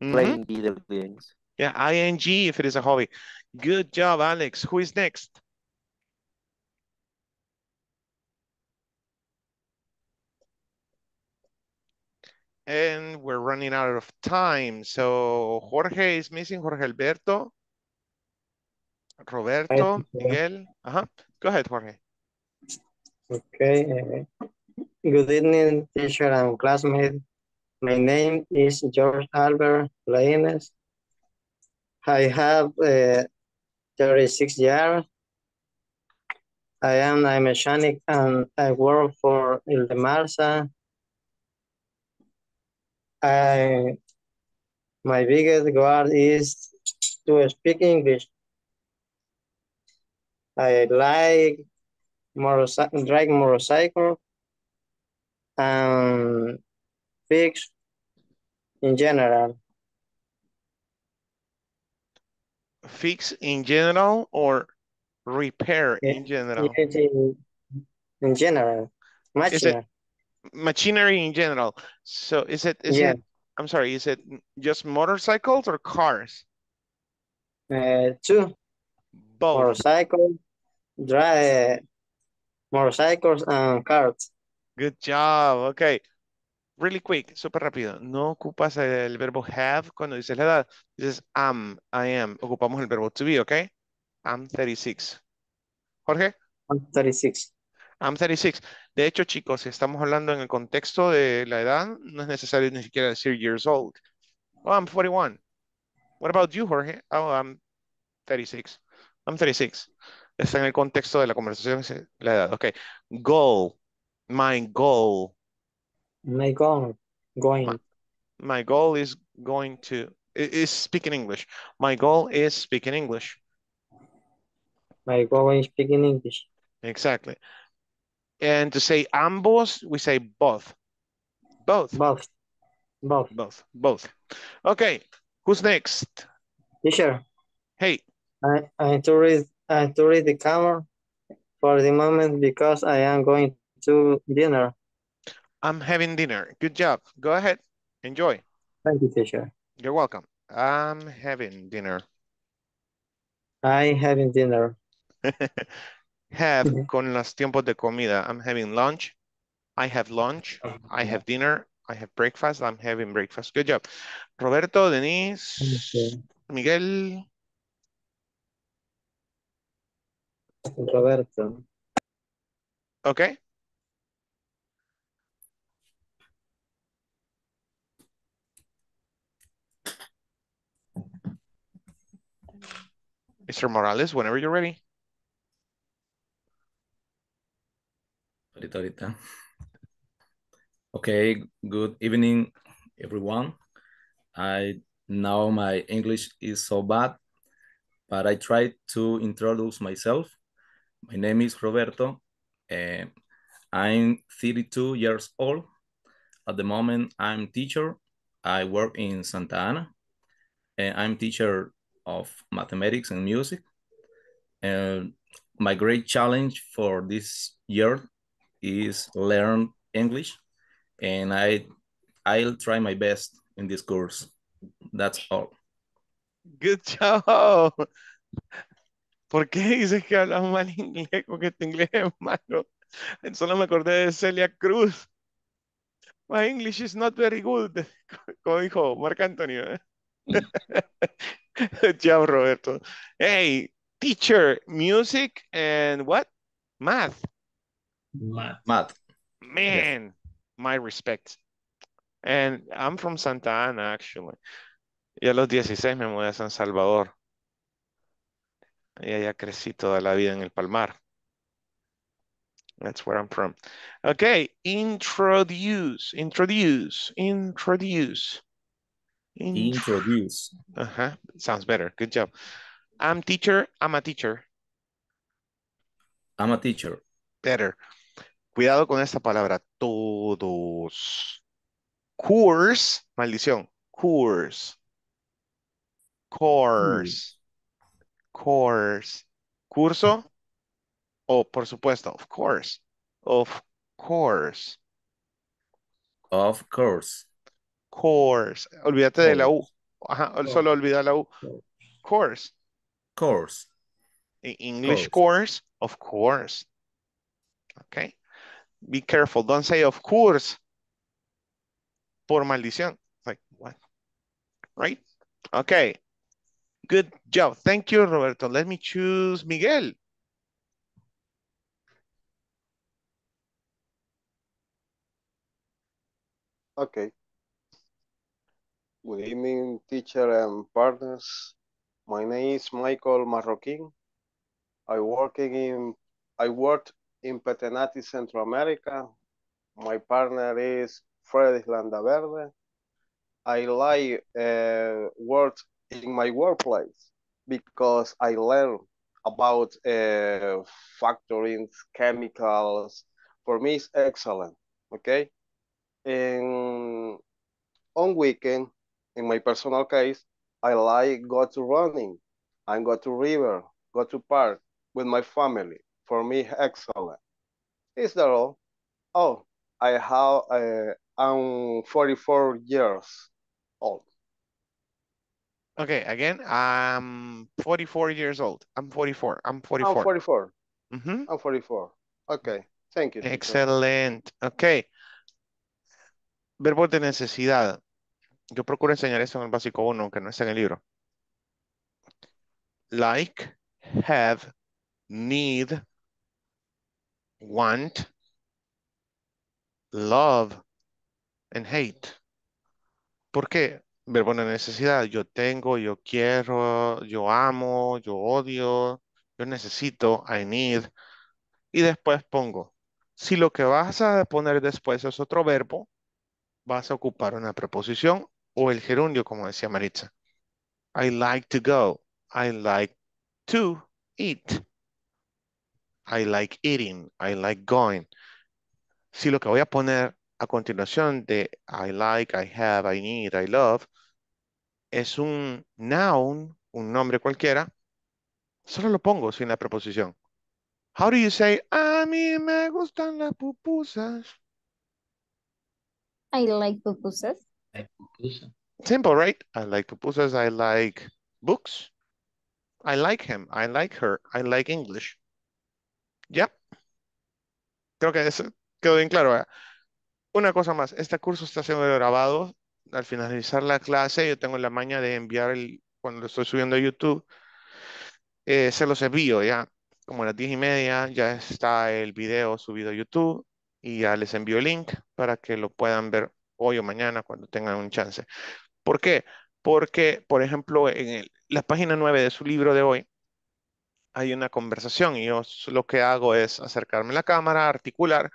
Mm-hmm. Playing video games. Yeah, I N G if it is a hobby. Good job, Alex. Who is next? And we're running out of time. So Jorge is missing. Jorge Alberto. Roberto, Miguel. Uh-huh. Go ahead, Jorge. Okay. Good evening, teacher and classmate. My name is Jorge Albert Laínez. I have uh, thirty-six years. I am a mechanic and I work for Il de Marsa. I, my biggest goal is to speak English. I like motorcycle, drive motorcycle and fix in general. Fix in general or repair in general? In, in general. Machinery. Machinery in general. So is it, is yeah. it, I'm sorry, is it just motorcycles or cars? Uh, two. Both. Motorcycle, drive, motorcycles and cars. Good job, okay. Really quick, súper rápido. No ocupas el verbo have cuando dices la edad. Dices am, I am. Ocupamos el verbo to be, ¿ok? I'm thirty-six. Jorge? I'm thirty-six. I'm thirty-six. De hecho, chicos, si estamos hablando en el contexto de la edad, no es necesario ni siquiera decir years old. Oh, I'm forty-one. What about you, Jorge? Oh, I'm thirty-six. I'm thirty-six. Está en el contexto de la conversación la edad. Ok. Goal. My goal. My goal, going. My, my goal is going to, is speaking English. My goal is speaking English. My goal is speaking English. Exactly. And to say ambos, we say both. Both. Both. Both. Both. Both. Okay. Who's next? Teacher. Hey. I, I have to read, I have to read the camera for the moment because I am going to dinner. I'm having dinner. Good job. Go ahead. Enjoy. Thank you, teacher. You're welcome. I'm having dinner. I'm having dinner. Have con los tiempos de comida. I'm having lunch. I have lunch. I have dinner. I have breakfast. I'm having breakfast. Good job. Roberto, Denise, Miguel. Roberto. Okay. Mister Morales, whenever you're ready. Ahorita, ahorita. Okay, good evening, everyone. I know my English is so bad, but I try to introduce myself. My name is Roberto. Uh, I'm thirty-two years old. At the moment, I'm teacher. I work in Santa Ana. And I'm teacher of mathematics and music. And my great challenge for this year is learn English. And I, I'll try my best in this course. That's all. Good job. ¿Por qué dices que hablas mal inglés? Porque tu inglés es malo. Solo me acordé de Celia Cruz. My English is not very good. Como dijo Marc Antonio. ¿Eh? Good job, Roberto. Hey, teacher, music and what? Math. Math. Math. Man, yes. My respect. And I'm from Santa Ana, actually. Y a los dieciséis me mudé a San Salvador. Y allá crecí toda la vida en el Palmar. That's where I'm from. Okay, introduce, introduce, introduce. Intr introduce. Uh-huh. Sounds better. Good job. I'm teacher. I'm a teacher. I'm a teacher. Better. Cuidado con esta palabra. Todos. Course. Maldición. Course. Course. Course. Curso. Oh, por supuesto. Of course. Of course. Of course. Course. Olvídate course. De la U. Ajá, solo olvida la U. Course. Course. In English course. Course, of course. Okay. Be careful. Don't say of course. Por maldición. Like what? Right? Okay. Good job. Thank you, Roberto. Let me choose Miguel. Okay. Good evening, teacher and partners. My name is Michael Marroquín. I work in I worked in Petenati Central America. My partner is Fredis Landaverde. I like uh, work in my workplace because I learn about uh, factories, chemicals. For me, it's excellent. Okay, and on weekend. In my personal case, I like go to running and go to river, go to park with my family. For me, excellent. Is that all? Oh, I have, uh, I'm forty-four years old. Okay, again, I'm forty-four years old. I'm forty-four. I'm forty-four. I'm forty-four. Mm-hmm. I'm forty-four. Okay, thank you. Excellent. Okay. Verbo de necesidad. Yo procuro enseñar eso en el básico uno, aunque no está en el libro. Like, have, need, want, love, and hate. ¿Por qué? Verbo de necesidad. Yo tengo, yo quiero, yo amo, yo odio, yo necesito, I need. Y después pongo. Si lo que vas a poner después es otro verbo, vas a ocupar una preposición o el gerundio, como decía Maritza. I like to go. I like to eat. I like eating. I like going. Si lo que voy a poner a continuación de I like, I have, I need, I love, es un noun, un nombre cualquiera, solo lo pongo sin la preposición. How do you say, a mí me gustan las pupusas? I like pupusas. Simple, right? I like pupusas. I like books. I like him. I like her. I like English. Yep. Creo que eso quedó bien claro. Una cosa más. Este curso está siendo grabado. Al finalizar la clase, yo tengo la maña de enviar, el, cuando lo estoy subiendo a YouTube, eh, se los envío ya. Como a las diez y media ya está el video subido a YouTube. Y ya les envío el link para que lo puedan ver hoy o mañana cuando tengan un chance. ¿Por qué? Porque, por ejemplo, en el, la página nueve de su libro de hoy hay una conversación y yo lo que hago es acercarme a la cámara, articular.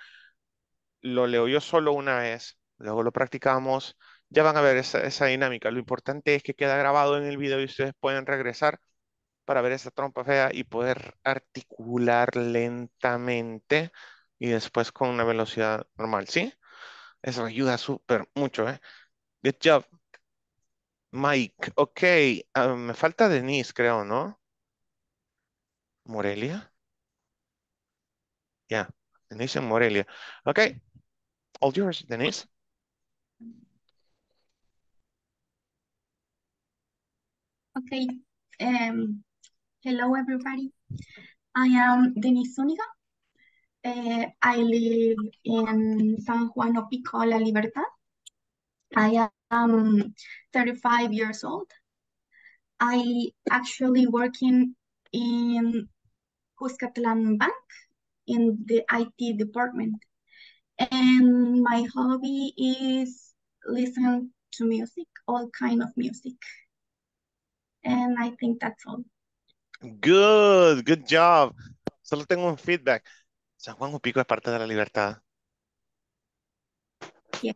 Lo leo yo solo una vez, luego lo practicamos. Ya van a ver esa, esa dinámica. Lo importante es que queda grabado en el video y ustedes pueden regresar para ver esa trompa fea y poder articular lentamente. Y después con una velocidad normal, ¿sí? Eso ayuda súper mucho, ¿eh? Good job, Mike. Ok, uh, me falta Denise, creo, ¿no? Morelia. Yeah, Denise en Morelia. Ok, all yours, Denise. Okay. Um, hello, everybody. I am Denise Zuniga. Uh, I live in San Juan Opico, La Libertad. I am thirty-five years old. I actually working in Cuscatlan Bank in the I T department. And my hobby is listen to music, all kind of music. And I think that's all. Good, good job. Solo tengo un feedback. San Juan Opico es parte de La Libertad. Yeah.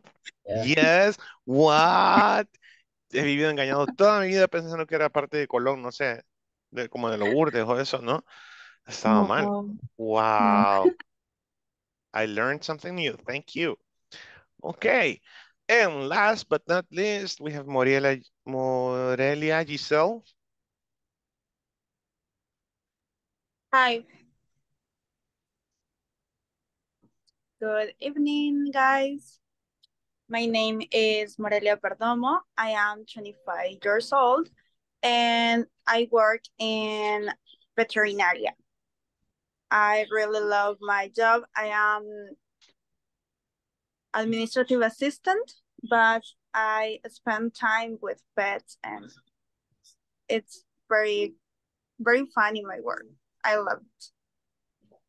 Yeah. Yes, what? He vivido engañado toda mi vida pensando que era parte de Colón, no sé, de, como de los Urdes o eso, ¿no? Estaba no. mal. Wow. No. I learned something new. Thank you. Okay. And last but not least, we have Morelia, Morelia Giselle. Hi. Good evening, guys. My name is Morelia Perdomo. I am twenty-five years old and I work in veterinaria. I really love my job. I am administrative assistant, but I spend time with pets and it's very, very fun in my work. I love it.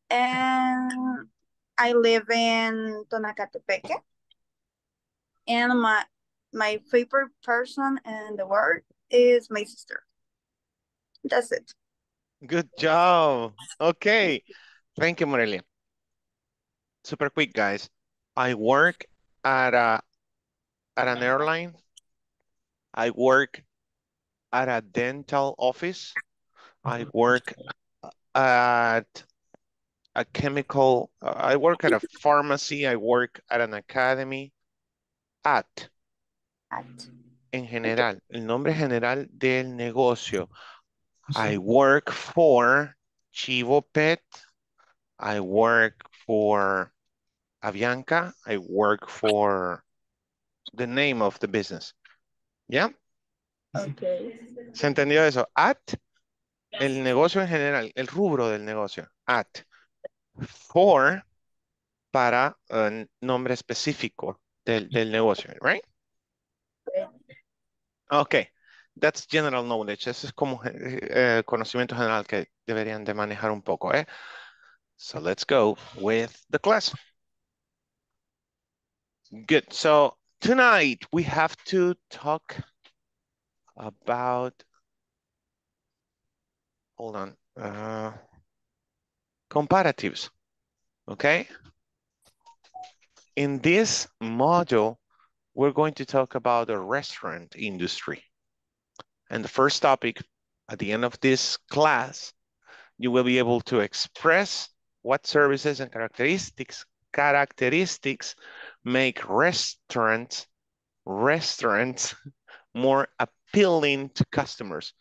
And I live in Tonacatepeque, and my my favorite person in the world is my sister. That's it. Good job. Okay. Thank you, Morelia. Super quick, guys. I work at a at an airline. I work at a dental office. I work at a chemical, uh, I work at a pharmacy, I work at an academy, at, at. En general, el nombre general del negocio. Sí. I work for Chivo Pet, I work for Avianca, I work for the name of the business. Yeah? Okay. ¿Se entendió eso? At, el negocio en general, el rubro del negocio, at. For, para un nombre específico del, del negocio, right? Okay, that's general knowledge. Eso es como eh, conocimiento general que deberían de manejar un poco, eh? So let's go with the class. Good, so tonight we have to talk about, hold on, uh, comparatives, okay? In this module, we're going to talk about the restaurant industry. And the first topic, at the end of this class, you will be able to express what services and characteristics characteristics make restaurants, restaurants more appealing to customers.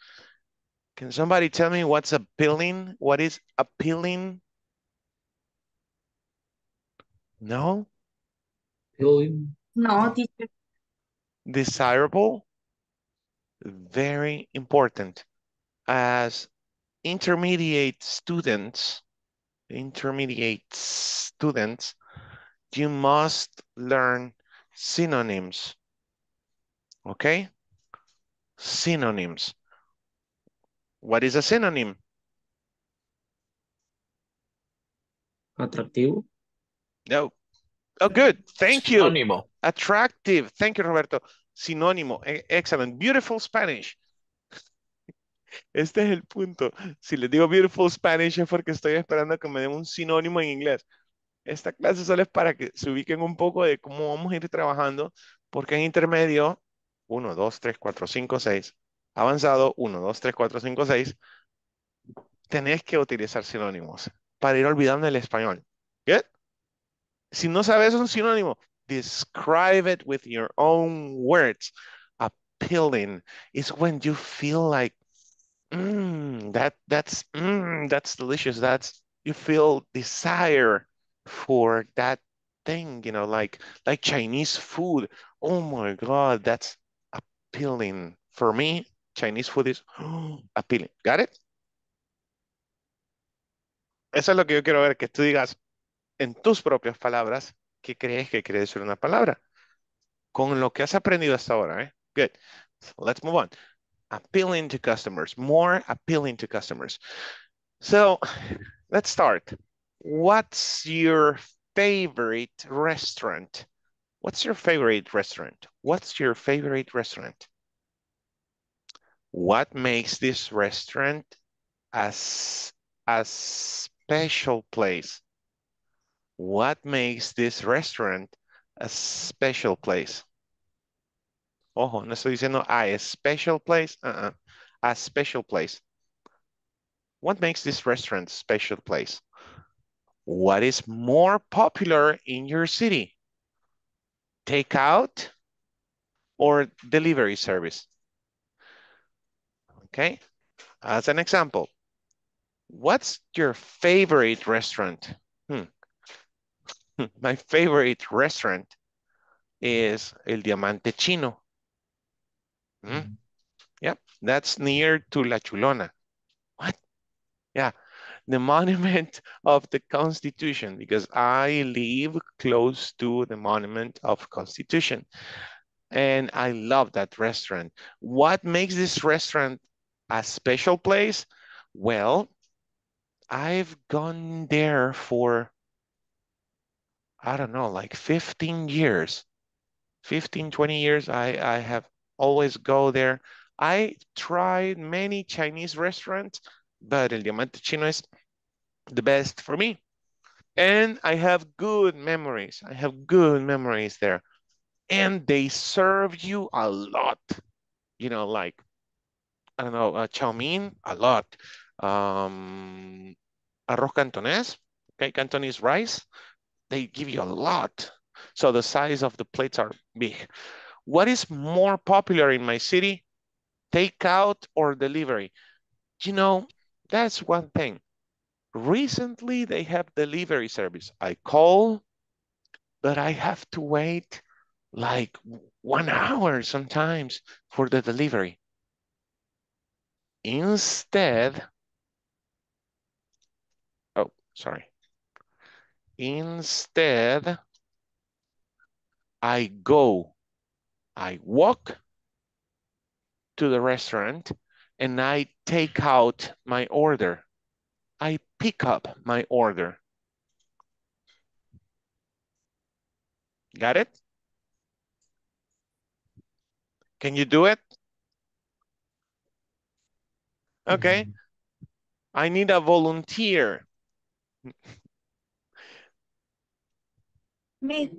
Can somebody tell me what's appealing? What is appealing? No? Appealing? No. Desirable? Very important. As intermediate students, intermediate students, you must learn synonyms. Okay? Synonyms. What is a synonym? Atractivo. No. Oh, good. Thank you. Sinónimo. Attractive. Thank you, Roberto. Sinónimo. Excellent. Beautiful Spanish. Este es el punto. Si les digo beautiful Spanish es porque estoy esperando que me den un sinónimo en inglés. Esta clase solo es para que se ubiquen un poco de cómo vamos a ir trabajando, porque en intermedio, uno, dos, tres, cuatro, cinco, seis. Avanzado, uno, dos, tres, cuatro, cinco, seis, tenés que utilizar sinónimos para ir olvidando el español. ¿Bien? Si no sabes un sinónimo, describe it with your own words. Appealing is when you feel like, mm, that, that's, mm, that's delicious. That's, you feel desire for that thing, you know, like, like Chinese food. Oh my God, that's appealing. For me, Chinese food is appealing. Got it? Eso es lo que yo quiero ver, que tú digas en tus propias palabras qué crees que quiere decir una palabra. Con lo que has aprendido hasta ahora, ¿eh? Good. So let's move on. Appealing to customers. More appealing to customers. So, let's start. What's your favorite restaurant? What's your favorite restaurant? What's your favorite restaurant? What makes this restaurant as a special place? What makes this restaurant a special place? Ojo, no estoy diciendo a special place. Uh-uh. A special place. What makes this restaurant a special place? What is more popular in your city? Takeout or delivery service? Okay, as an example, what's your favorite restaurant? Hmm. My favorite restaurant is El Diamante Chino. Hmm. Yep, that's near to La Chulona. What? Yeah, the monument of the Constitution, because I live close to the monument of Constitution. And I love that restaurant. What makes this restaurant a special place? Well, I've gone there for, I don't know, like fifteen years. fifteen, twenty years, I, I have always go there. I tried many Chinese restaurants, but El Diamante Chino is the best for me. And I have good memories. I have good memories there. And they serve you a lot. You know, like, I don't know, uh, chow mein, a lot. Um, arroz cantonés, okay, Cantonese rice, they give you a lot. So the size of the plates are big. What is more popular in my city? Takeout or delivery? You know, that's one thing. Recently, they have delivery service. I call, but I have to wait like one hour sometimes for the delivery. Instead, oh, sorry. Instead, I go, I walk to the restaurant and I take out my order. I pick up my order. Got it? Can you do it? Okay. Mm-hmm. I need a volunteer. Me.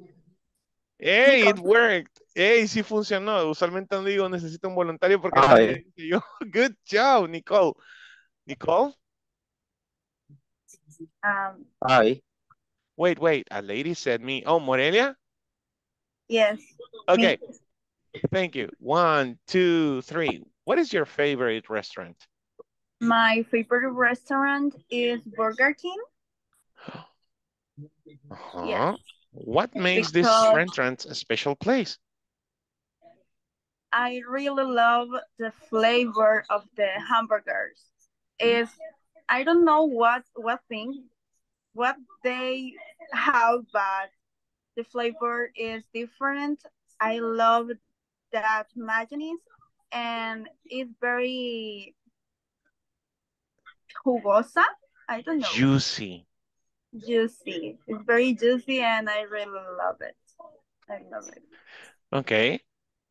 Hey, Nico. It worked. Hey, sí funcionó. Usualmente no digo necesito un voluntario porque ah, eh. yo. Good job, Nicole. Nicole? Um, Hi. Wait, wait. A lady said me. Oh, Morelia? Yes. Okay. Me. Thank you. One, two, three. What is your favorite restaurant? My favorite restaurant is Burger King. Uh-huh. Yes. What makes because this restaurant a special place? I really love the flavor of the hamburgers. If I don't know what what thing, what they have, but the flavor is different. I love that mayonnaise, and it's very jugosa. I don't know. Juicy. Juicy. It's very juicy and I really love it. I love it. Okay.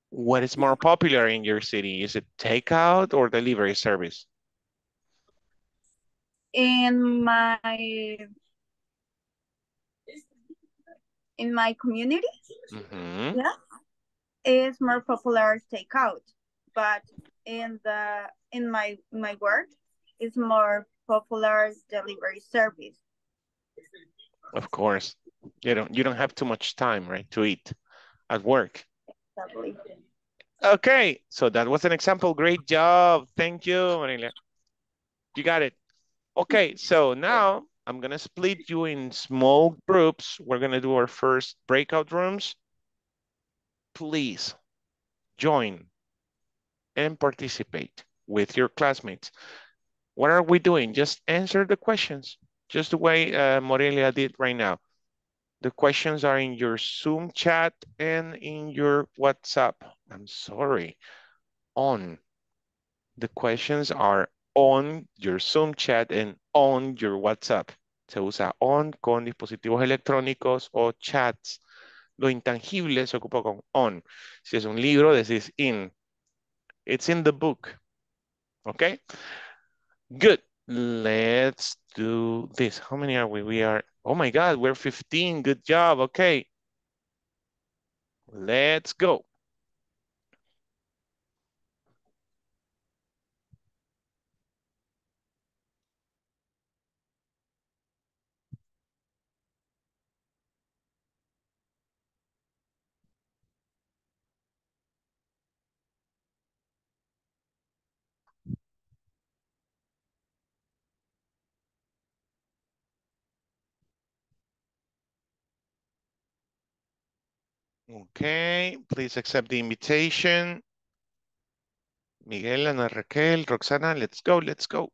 What is more popular in your city? Is it takeout or delivery service? In my in my community, mm-hmm. yeah, it's more popular takeout. But in the in my my work, it's more popular delivery service. Of course, you don't you don't have too much time, right, to eat at work. Exactly. Okay, so that was an example. Great job. Thank you, Marilia. You got it. Okay, so now I'm going to split you in small groups. We're going to do our first breakout rooms. Please join and participate with your classmates. What are we doing? Just answer the questions, just the way uh, Morelia did right now. The questions are in your Zoom chat and in your WhatsApp. I'm sorry, on. The questions are on your Zoom chat and on your WhatsApp. Se usa on con dispositivos electrónicos o chats. Lo intangible se ocupa con on. Si es un libro, decís in. It's in the book. Okay? Good. Let's do this. How many are we? We are, oh my God, we're fifteen. Good job. Okay. Let's go. Okay, please accept the invitation. Miguel, Ana Raquel, Roxana, let's go, let's go.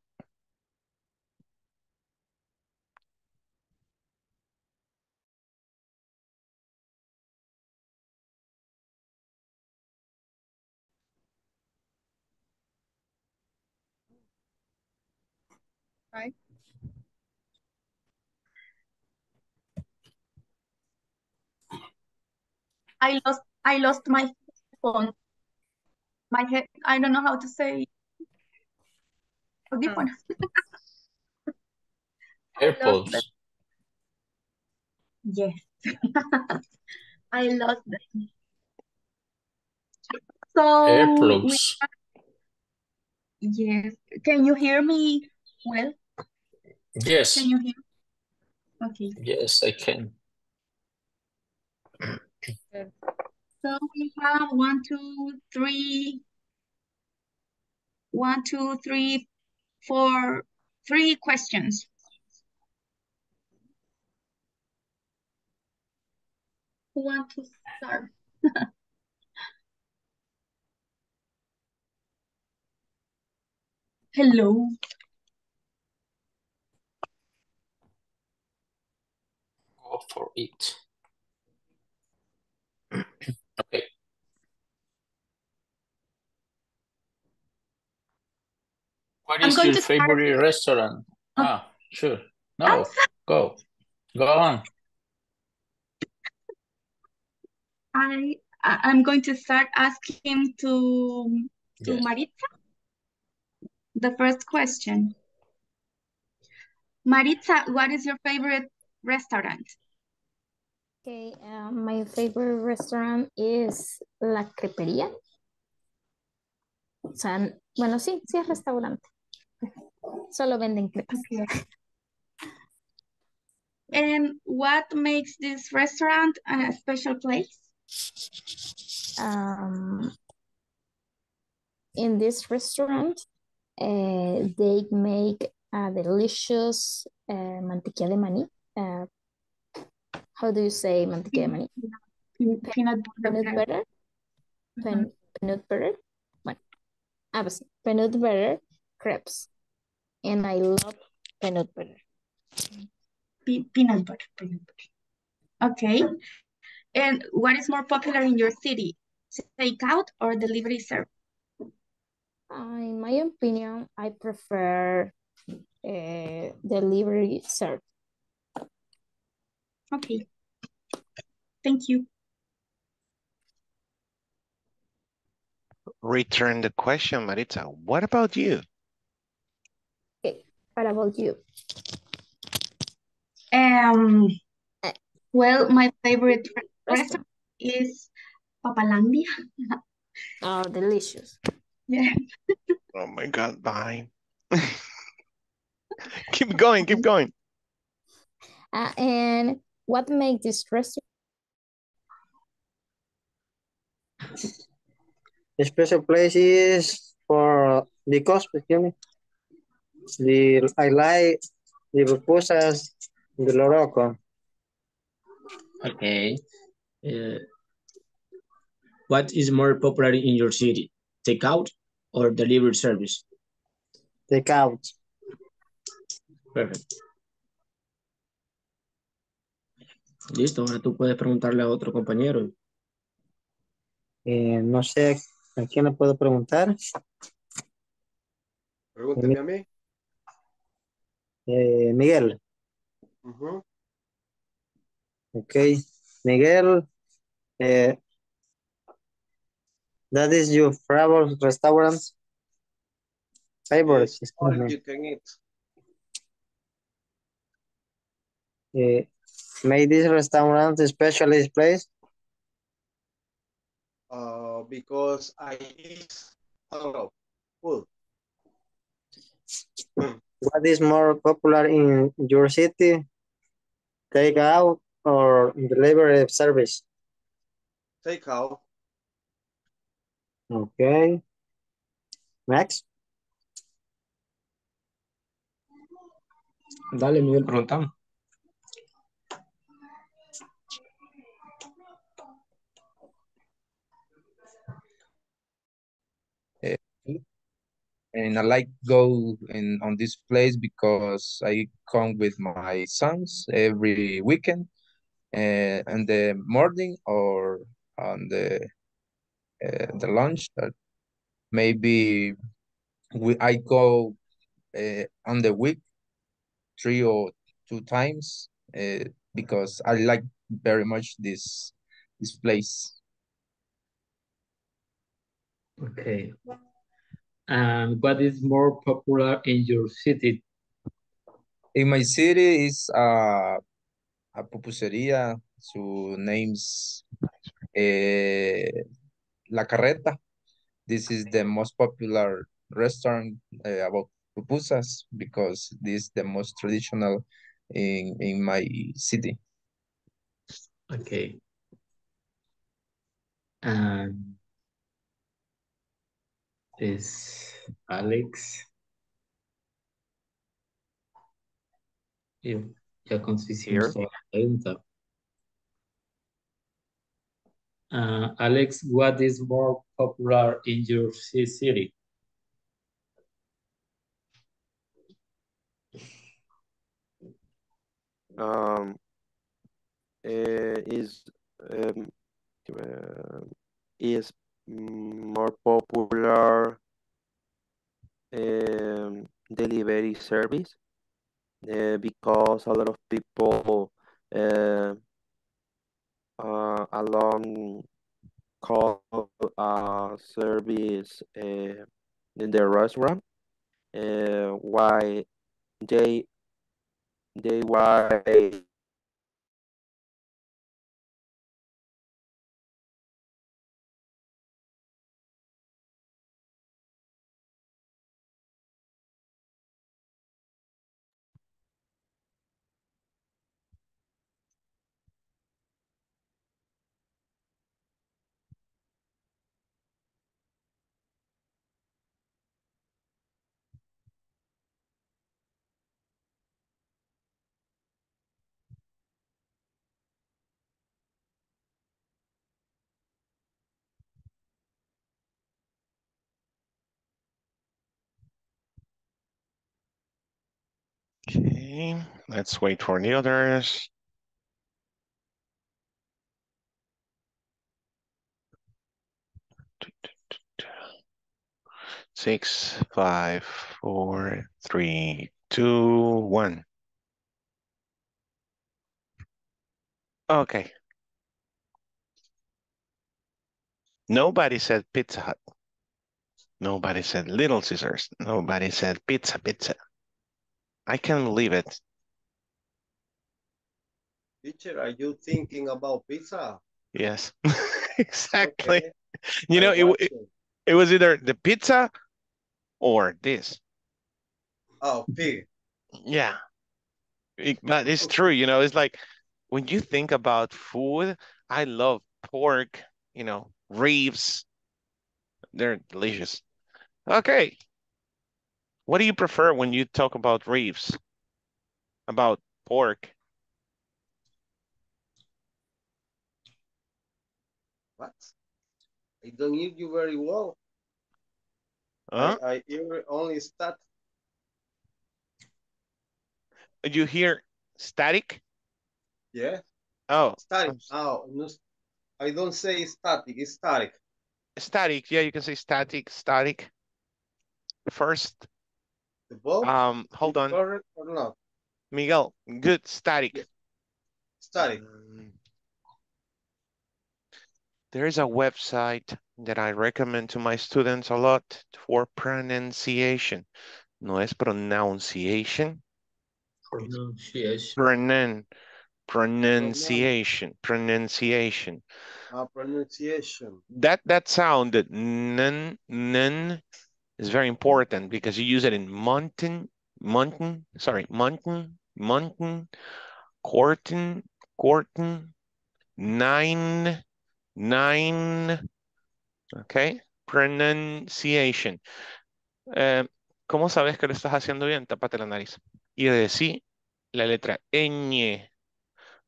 Hi. I lost, I lost my phone. My head, I don't know how to say different. AirPods. Yes. I lost them. So AirPods. Are... Yes. Can you hear me well? Yes. Can you hear me? Okay. Yes, I can. So we have one, two, three, one, two, three, four, three questions. Who wants to start? Hello. Go for it. Okay. What is your favorite start... restaurant? Oh. Ah, sure. No, go. Go on. I, I'm going to start asking to, to yes. Maritza. The first question. Maritza, what is your favorite restaurant? Okay, uh, my favorite restaurant is La Crepería. O sea, bueno, sí, sí es restaurante. Solo venden crepas. Okay. And what makes this restaurant a special place? Um, in this restaurant, uh, they make a delicious uh, mantequilla de maní. Uh, How do you say mantequilla de maní? Peanut butter. Peanut butter. butter. Bueno, ah, pues, peanut butter crepes. And I love peanut butter. Pe peanut butter. Peanut butter. Okay. And what is more popular in your city? Takeout or delivery service? Uh, in my opinion, I prefer uh, delivery service. Okay, thank you. Return the question, Maritza. What about you? Okay, what about you? Um, well, my favorite restaurant is Papalandia. Oh, delicious. Yeah. Oh my God, bye. Keep going, keep going. Uh, and what makes this restaurant a special place is for because the I like the pupusas, the loroco. Okay. Uh, what is more popular in your city? Takeout or delivery service? Takeout. Perfecto. Listo, ahora tú puedes preguntarle a otro compañero. Eh, no sé, ¿a quién le puedo preguntar? Pregúntame a mí. Eh, Miguel. Uh-huh. Ok, Miguel, eh, that is your favorite restaurant? Favorite. Yes, you can eat. Eh, may this restaurant especially place? Uh, because I eat a lot of food. What is more popular in your city? Take out or delivery service? Take out. Okay. Next. Dale, Miguel, preguntamos. And I like go in on this place because I come with my sons every weekend, uh, in the morning or on the uh, the lunch. But maybe we I go uh, on the week three or two times uh, because I like very much this this place. Okay. And what is more popular in your city? In my city is uh, a pupusería. So names uh, La Carreta. This is the most popular restaurant uh, about pupusas because this is the most traditional in, in my city. Okay. Um... Is Alex. Yo, ya consiguió la pregunta. Uh, Alex, what is more popular in your city? Um, uh, is um, uh, is. more popular um, delivery service uh, because a lot of people uh, uh, along call uh, service uh, in the restaurant uh, why they they why Okay, let's wait for the others. Six, five, four, three, two, one. Okay. Nobody said Pizza Hut. Nobody said Little Caesars. Nobody said pizza, pizza. I can leave it. Teacher, are you thinking about pizza? Yes, exactly. Okay. You I know, it, it it was either the pizza or this. Oh, pig. Yeah, it, but it's true. You know, it's like when you think about food, I love pork, you know, ribs. They're delicious. Okay. What do you prefer when you talk about ribs? About pork? What? I don't eat you very well. Huh? I, I hear only stat. You hear static? Yeah. Oh. Static. Oh, no, I don't say static, it's static. Static, yeah, you can say static, static. First. The ball? Um, hold on. Or not? Miguel, good, static. Yeah. Static. Um, there is a website that I recommend to my students a lot for pronunciation. No es pronunciation. Pronunciation. Pronunciation. Pronunciation. Pronunciation. Uh, pronunciation. That that sound, that nun, nun, is very important because you use it in mountain, mountain, sorry, mountain, mountain, curtain, curtain, nine, nine. Okay, pronunciation. Eh, ¿Cómo sabes que lo estás haciendo bien? Tápate la nariz. Y decí la letra ñ.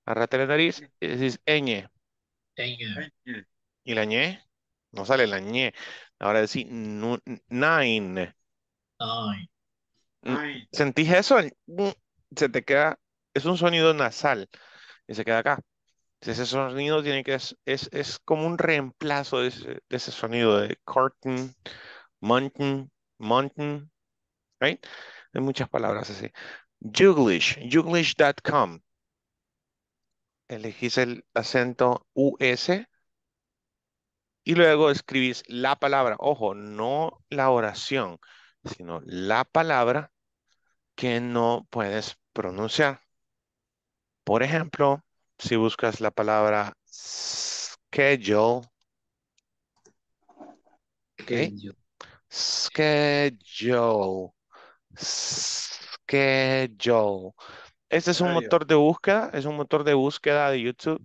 Arrate la nariz y decís ñ. ñ. ¿Y la ñ? No sale la ñ. Ahora decí nine. Nine. Nine. ¿Sentís eso? Se te queda, es un sonido nasal y se queda acá. Ese sonido tiene que es, es, es como un reemplazo de ese, de ese sonido de curtain, mountain, mountain, right? Hay muchas palabras así. Yuglish, yuglish punto com. Elegís el acento U S y luego escribís la palabra. Ojo, no la oración, sino la palabra que no puedes pronunciar. Por ejemplo, si buscas la palabra schedule, okay. Schedule, schedule. Este es un motor de búsqueda, es un motor de búsqueda de YouTube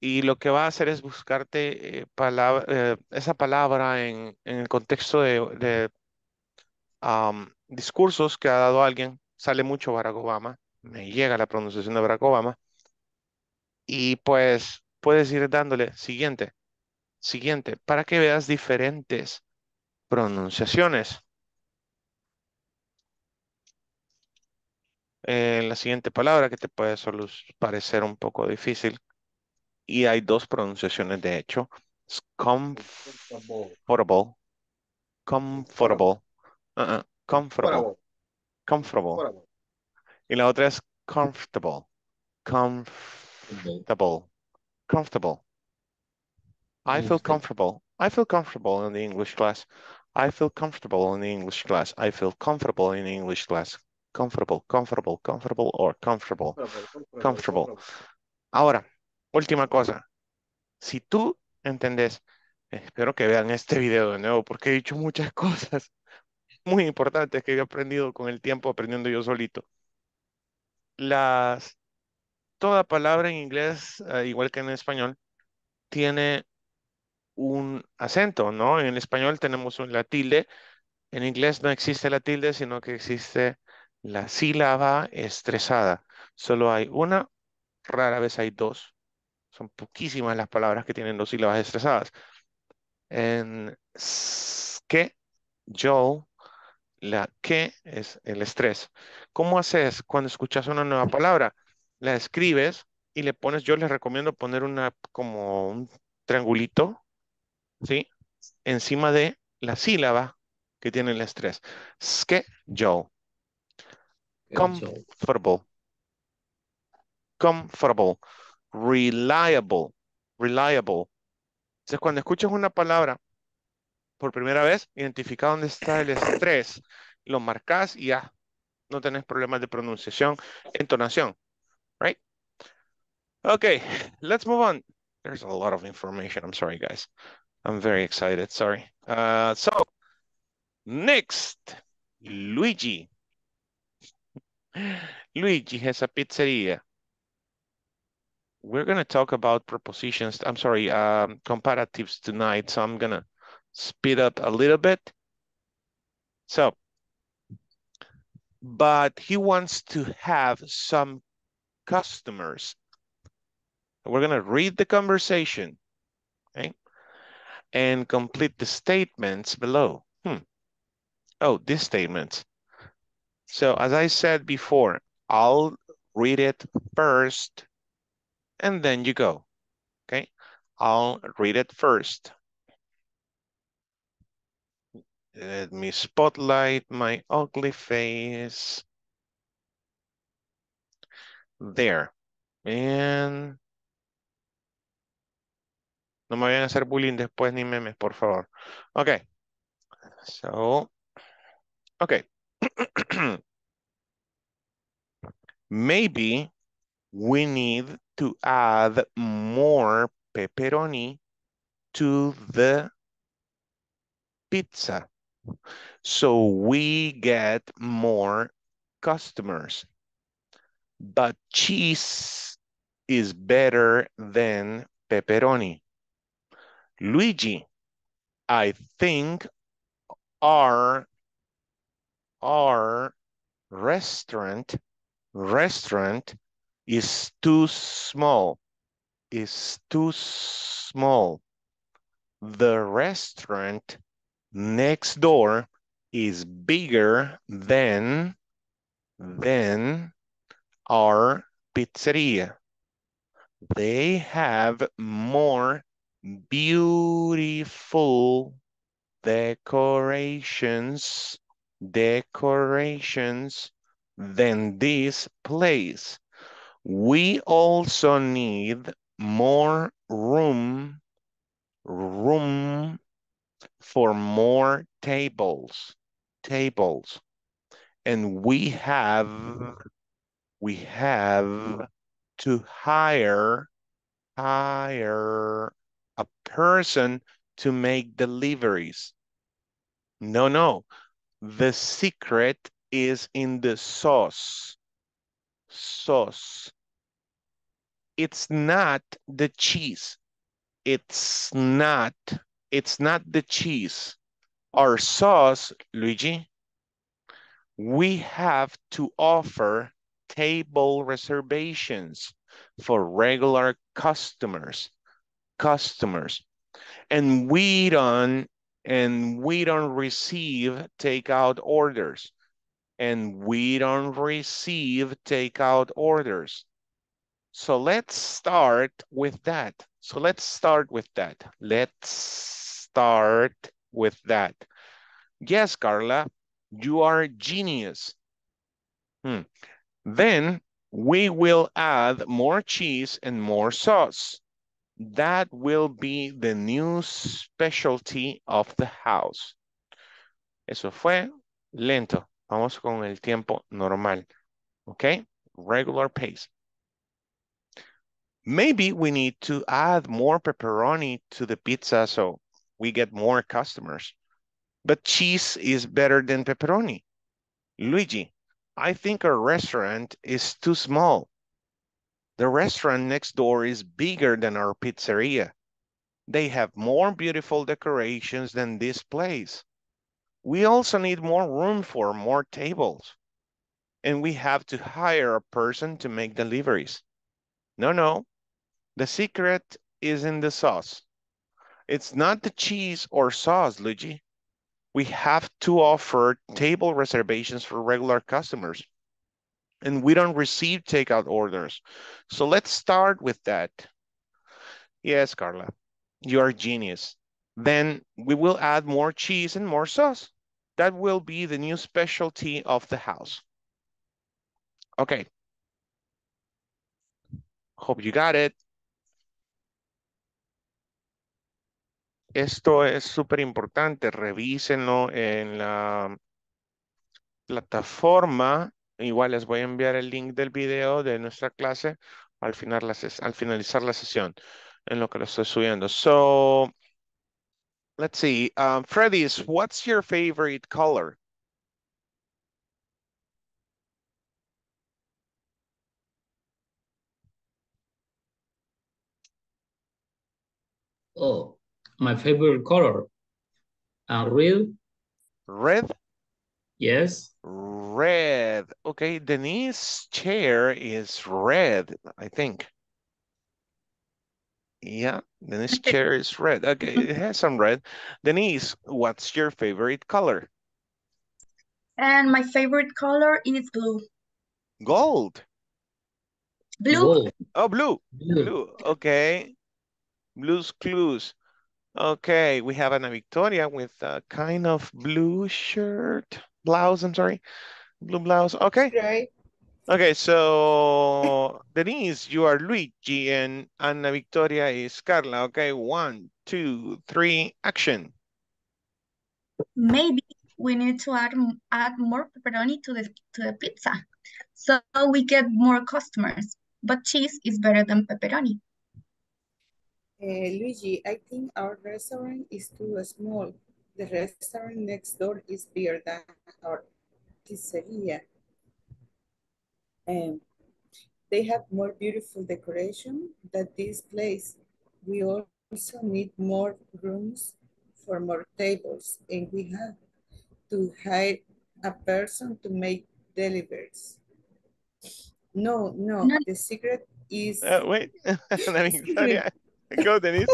y lo que va a hacer es buscarte eh, palabra, eh, esa palabra en, en el contexto de, de um, discursos que ha dado alguien. Sale mucho Barack Obama, me llega la pronunciación de Barack Obama. Y pues puedes ir dándole siguiente, siguiente, para que veas diferentes pronunciaciones. Eh, la siguiente palabra que te puede solo parecer un poco difícil. Y hay dos pronunciaciones de hecho. Es comfortable. Comfortable. Uh-uh. Comfortable. Comfortable. Y la otra es comfortable. Comfortable. Comfortable, comfortable. I feel comfortable. I feel comfortable in the English class. I feel comfortable in the English class. I feel comfortable in the English class. Comfortable, comfortable, comfortable or comfortable. Comfortable. Comfortable. Ahora, última cosa. Si tú entendés, espero que vean este video de nuevo porque he dicho muchas cosas muy importantes que he aprendido con el tiempo aprendiendo yo solito. Las... Toda palabra en inglés, eh, igual que en español, tiene un acento, ¿no? En el español tenemos un, la tilde. En inglés no existe la tilde, sino que existe la sílaba estresada. Solo hay una, rara vez hay dos. Son poquísimas las palabras que tienen dos sílabas estresadas. En que, yo, la que es el estrés. ¿Cómo haces cuando escuchas una nueva palabra? La escribes y le pones, yo les recomiendo poner una como un triangulito, ¿sí? Encima de la sílaba que tiene el estrés. Schedule. Comfortable. Comfortable. Reliable. Reliable. Entonces, cuando escuchas una palabra por primera vez, identifica dónde está el estrés, lo marcas y ya no tenés problemas de pronunciación, entonación. Right? Okay, let's move on. There's a lot of information. I'm sorry, guys. I'm very excited. Sorry. Uh, so, next, Luigi. Luigi has a pizzeria. We're going to talk about prepositions. I'm sorry, um, comparatives tonight. So, I'm going to speed up a little bit. So, but he wants to have some customers. We're going to read the conversation, okay, and complete the statements below. Hmm. Oh, this statement. So as I said before, I'll read it first and then you go, okay? I'll read it first. Let me spotlight my ugly face. There. And no me vayan a hacer bullying después ni memes, por favor. Okay. So, okay. Maybe we need to add more pepperoni to the pizza so we get more customers. But cheese is better than pepperoni. Luigi, I think our, our restaurant restaurant is too small, is too small. The restaurant next door is bigger than, than our pizzeria. They have more beautiful decorations, decorations than this place. We also need more room, room for more tables, tables. And we have, we have to hire, hire a person to make deliveries. No, no, the secret is in the sauce, sauce. It's not the cheese. It's not, it's not the cheese. Our sauce, Luigi, we have to offer table reservations for regular customers, customers. And we don't, and we don't receive takeout orders. And we don't receive takeout orders. So let's start with that. So let's start with that. Let's start with that. Yes, Carla, you are a genius. Hmm. Then we will add more cheese and more sauce. That will be the new specialty of the house. Eso fue lento. Vamos con el tiempo normal, okay? Regular pace. Maybe we need to add more pepperoni to the pizza so we get more customers. But cheese is better than pepperoni. Luigi, I think our restaurant is too small. The restaurant next door is bigger than our pizzeria. They have more beautiful decorations than this place. We also need more room for more tables. And we have to hire a person to make deliveries. No, no. The secret is in the sauce. It's not the cheese or sauce, Luigi. We have to offer table reservations for regular customers. And we don't receive takeout orders. So let's start with that. Yes, Carla, you're a genius. Then we will add more cheese and more sauce. That will be the new specialty of the house. Okay. Hope you got it. Esto es súper importante. Revísenlo en la plataforma. Igual les voy a enviar el link del video de nuestra clase al, final la ses- al finalizar la sesión en lo que lo estoy subiendo. So... Let's see, um, Fredis, what's your favorite color? Oh, my favorite color, uh, red. Red? Yes. Red, okay, Denise's chair is red, I think. Yeah, Denise's chair is red. Okay, it has some red. Denise, what's your favorite color? And my favorite color is blue. Gold. Blue. Gold. Oh, blue. blue. Blue. Okay. Blue's Clues. Okay, we have Ana Victoria with a kind of blue shirt. Blouse, I'm sorry. Blue blouse. Okay. Right. Okay, so Denise, you are Luigi, and Ana Victoria is Carla. Okay, one, two, three, action. Maybe we need to add, add more pepperoni to the, to the pizza so we get more customers, but cheese is better than pepperoni. Uh, Luigi, I think our restaurant is too small. The restaurant next door is bigger than our pizzeria. Um, they have more beautiful decoration than this place. We also need more rooms for more tables, and we have to hire a person to make deliveries. No, no, no. The secret is... Uh, wait, Ana Victoria. Go, Denise.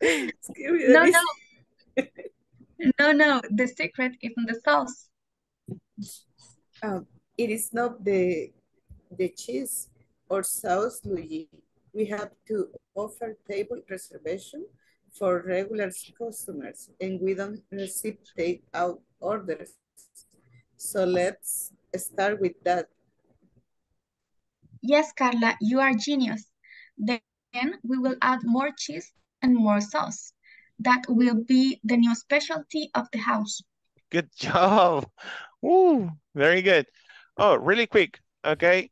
Excuse me, Denise. No, no. No, no. The secret is in the sauce. Um, it is not the the cheese or sauce, Luigi. We have to offer table reservation for regular customers, and we don't receive takeout orders. So let's start with that. Yes, Carla, you are genius. The Then we will add more cheese and more sauce. That will be the new specialty of the house. Good job. Ooh, very good. Oh, really quick, okay.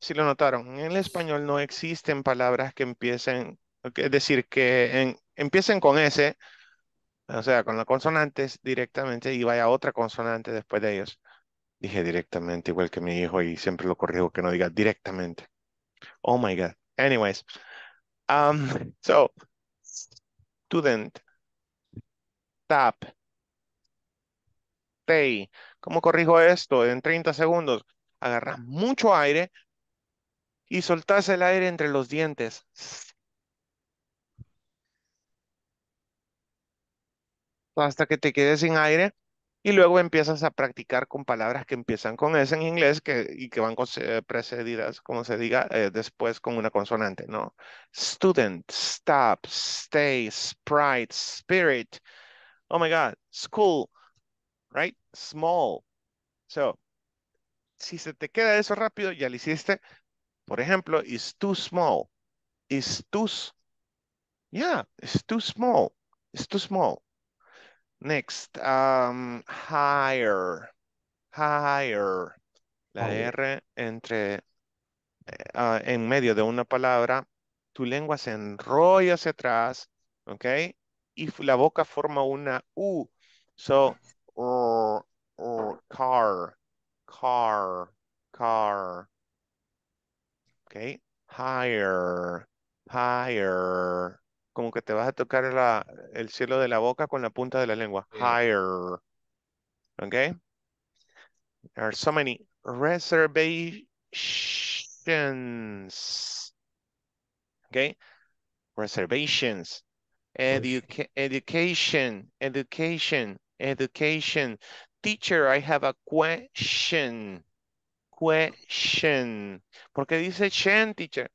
Si lo notaron, en el español no existen palabras que empiecen, okay, es decir, que en, empiecen con S, o sea, con las consonantes directamente y vaya otra consonante después de ellos. Dije directamente, igual que mi hijo, y siempre lo corrijo que no diga directamente. Oh my God. Anyways. Um, so, student, tap, stay. ¿Cómo corrijo esto? En treinta segundos, agarras mucho aire y soltás el aire entre los dientes. Hasta que te quedes sin aire y luego empiezas a practicar con palabras que empiezan con S en inglés que, y que van con, eh, precedidas, como se diga, eh, después con una consonante, ¿no? Student, stop, stay, sprite, spirit. Oh my God, school, right? Small. So, si se te queda eso rápido, ya lo hiciste. Por ejemplo, is too small. Is too, yeah, it's too small. It's too small. Next, um, higher, higher, la higher. R entre, uh, en medio de una palabra, tu lengua se enrolla hacia atrás, ¿ok? Y la boca forma una U, so, or, or, car, car, car, ¿ok? Higher, higher. Como que te vas a tocar la, el cielo de la boca con la punta de la lengua. Higher. Okay. There are so many reservations. Okay. Reservations. Educa education. Education. Education. Teacher, I have a question. Question. Porque dice chen, teacher.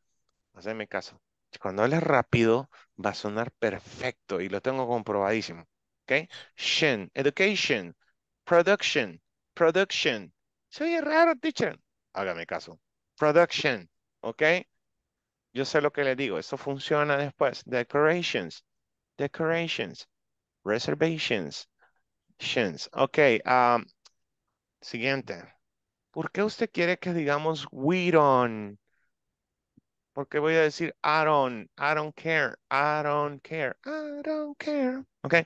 Hazme caso. Cuando hablas rápido, va a sonar perfecto y lo tengo comprobadísimo. ¿Ok? Shen, education, production, production. Se oye raro, teacher. Hágame caso. Production, ¿ok? Yo sé lo que le digo. Eso funciona después. Decorations, decorations, reservations, shins. Ok, um, siguiente. ¿Por qué usted quiere que digamos we don't? Porque voy a decir, I don't, I don't care, I don't care, I don't care. Okay.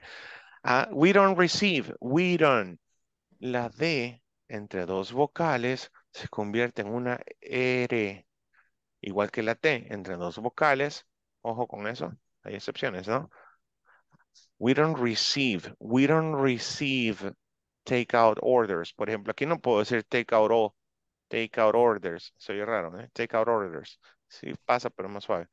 Uh, we don't receive, we don't. La D entre dos vocales se convierte en una R. Igual que la T entre dos vocales. Ojo con eso, hay excepciones, ¿no? We don't receive, we don't receive take out orders. Por ejemplo, aquí no puedo decir take out all, take out orders. Soy raro, ¿eh? Take out orders. Sí, pasa, pero más suave.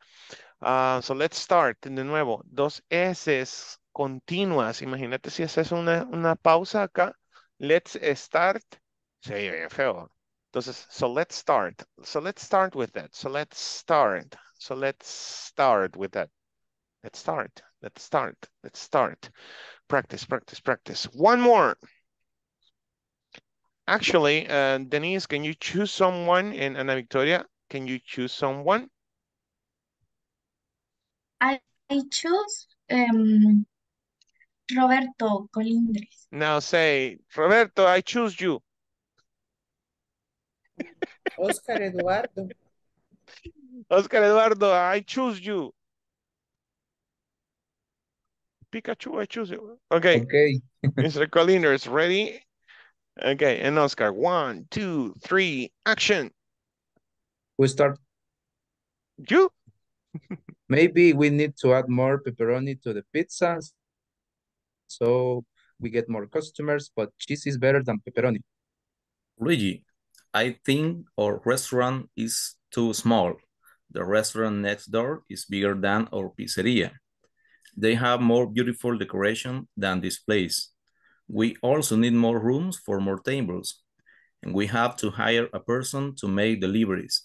Uh, so, let's start. De nuevo, dos S's continuas. Imagínate si haces una, una pausa acá Let's start. Se ve feo. Entonces, so let's start. So let's start with that. So let's start. So let's start with that. Let's start. Let's start. Let's start. Practice, practice, practice. One more. Actually, uh, Denise, can you choose someone? And Ana Victoria, can you choose someone? I, I choose um, Roberto Colindres. Now say, Roberto, I choose you. Oscar Eduardo. Oscar Eduardo, I choose you. Pikachu, I choose you. Okay. Okay. Mister Colindres, ready? Okay, and Oscar, one, two, three, action. We start. You? Maybe we need to add more pepperoni to the pizzas so we get more customers, but cheese is better than pepperoni. Luigi, I think our restaurant is too small. The restaurant next door is bigger than our pizzeria. They have more beautiful decoration than this place. We also need more rooms for more tables, and we have to hire a person to make deliveries.